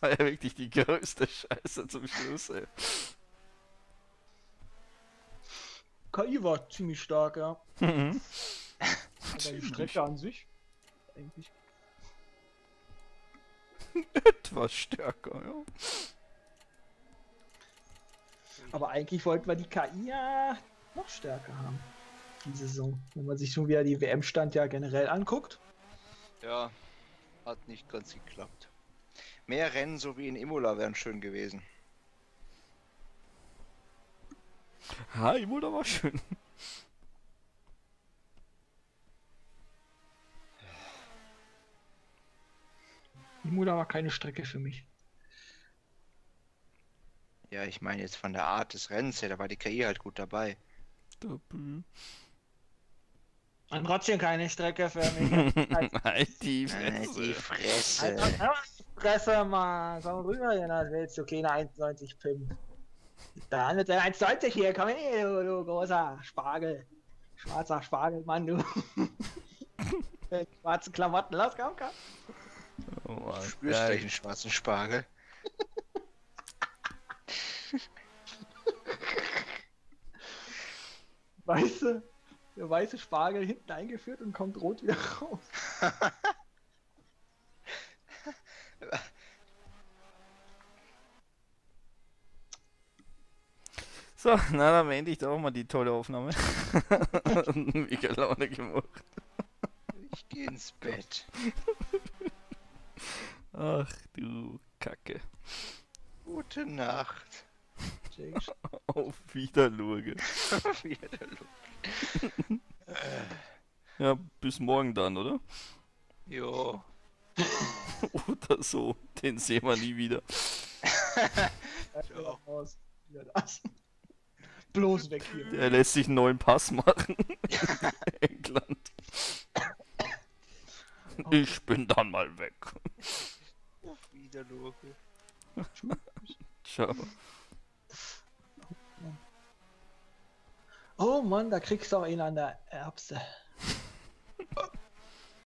war ja wirklich die größte Scheiße zum Schluss, ey. KI war ziemlich stark, ja. Mhm. Die Strecke an sich eigentlich etwas stärker, ja. Aber eigentlich wollten wir die KI ja noch stärker haben. Die Saison. Wenn man sich schon wieder die WM-Stand ja generell anguckt. Ja, hat nicht ganz geklappt. Mehr Rennen so wie in Imola wären schön gewesen. Ha, Imola war schön. Imola war keine Strecke für mich. Ja, ich meine jetzt von der Art des Rennens her, da war die KI halt gut dabei. Doppel. Und trotzdem keine Strecke für mich. Halt die Fresse. Die Fresse. Halt die Fresse, Mann. Komm rüber, Jonas, willst du kleine 1,90 Pimp. Da mit der 1,90 hier, komm her, du großer Spargel. Schwarzer Spargel, Mann, du. Schwarze Klamotten, los, komm, komm. Oh Mann, spürst du den schwarzen Spargel? Weiße, der weiße Spargel hinten eingeführt und kommt rot wieder raus. So, na dann beende ich doch mal die tolle Aufnahme. Mega Laune gemacht. Ich gehe ins Bett. Ach du Kacke. Gute Nacht. Auf Wiederluge. Auf Wiederluge. Ja, bis morgen dann, oder? Jo. Oder so. Den sehen wir nie wieder. Bloß weg hier. Der lässt sich einen neuen Pass machen. England. Ich bin dann mal weg. Auf Wiederluge. Ciao. Oh Mann, da kriegst du auch ihn an der Erbse.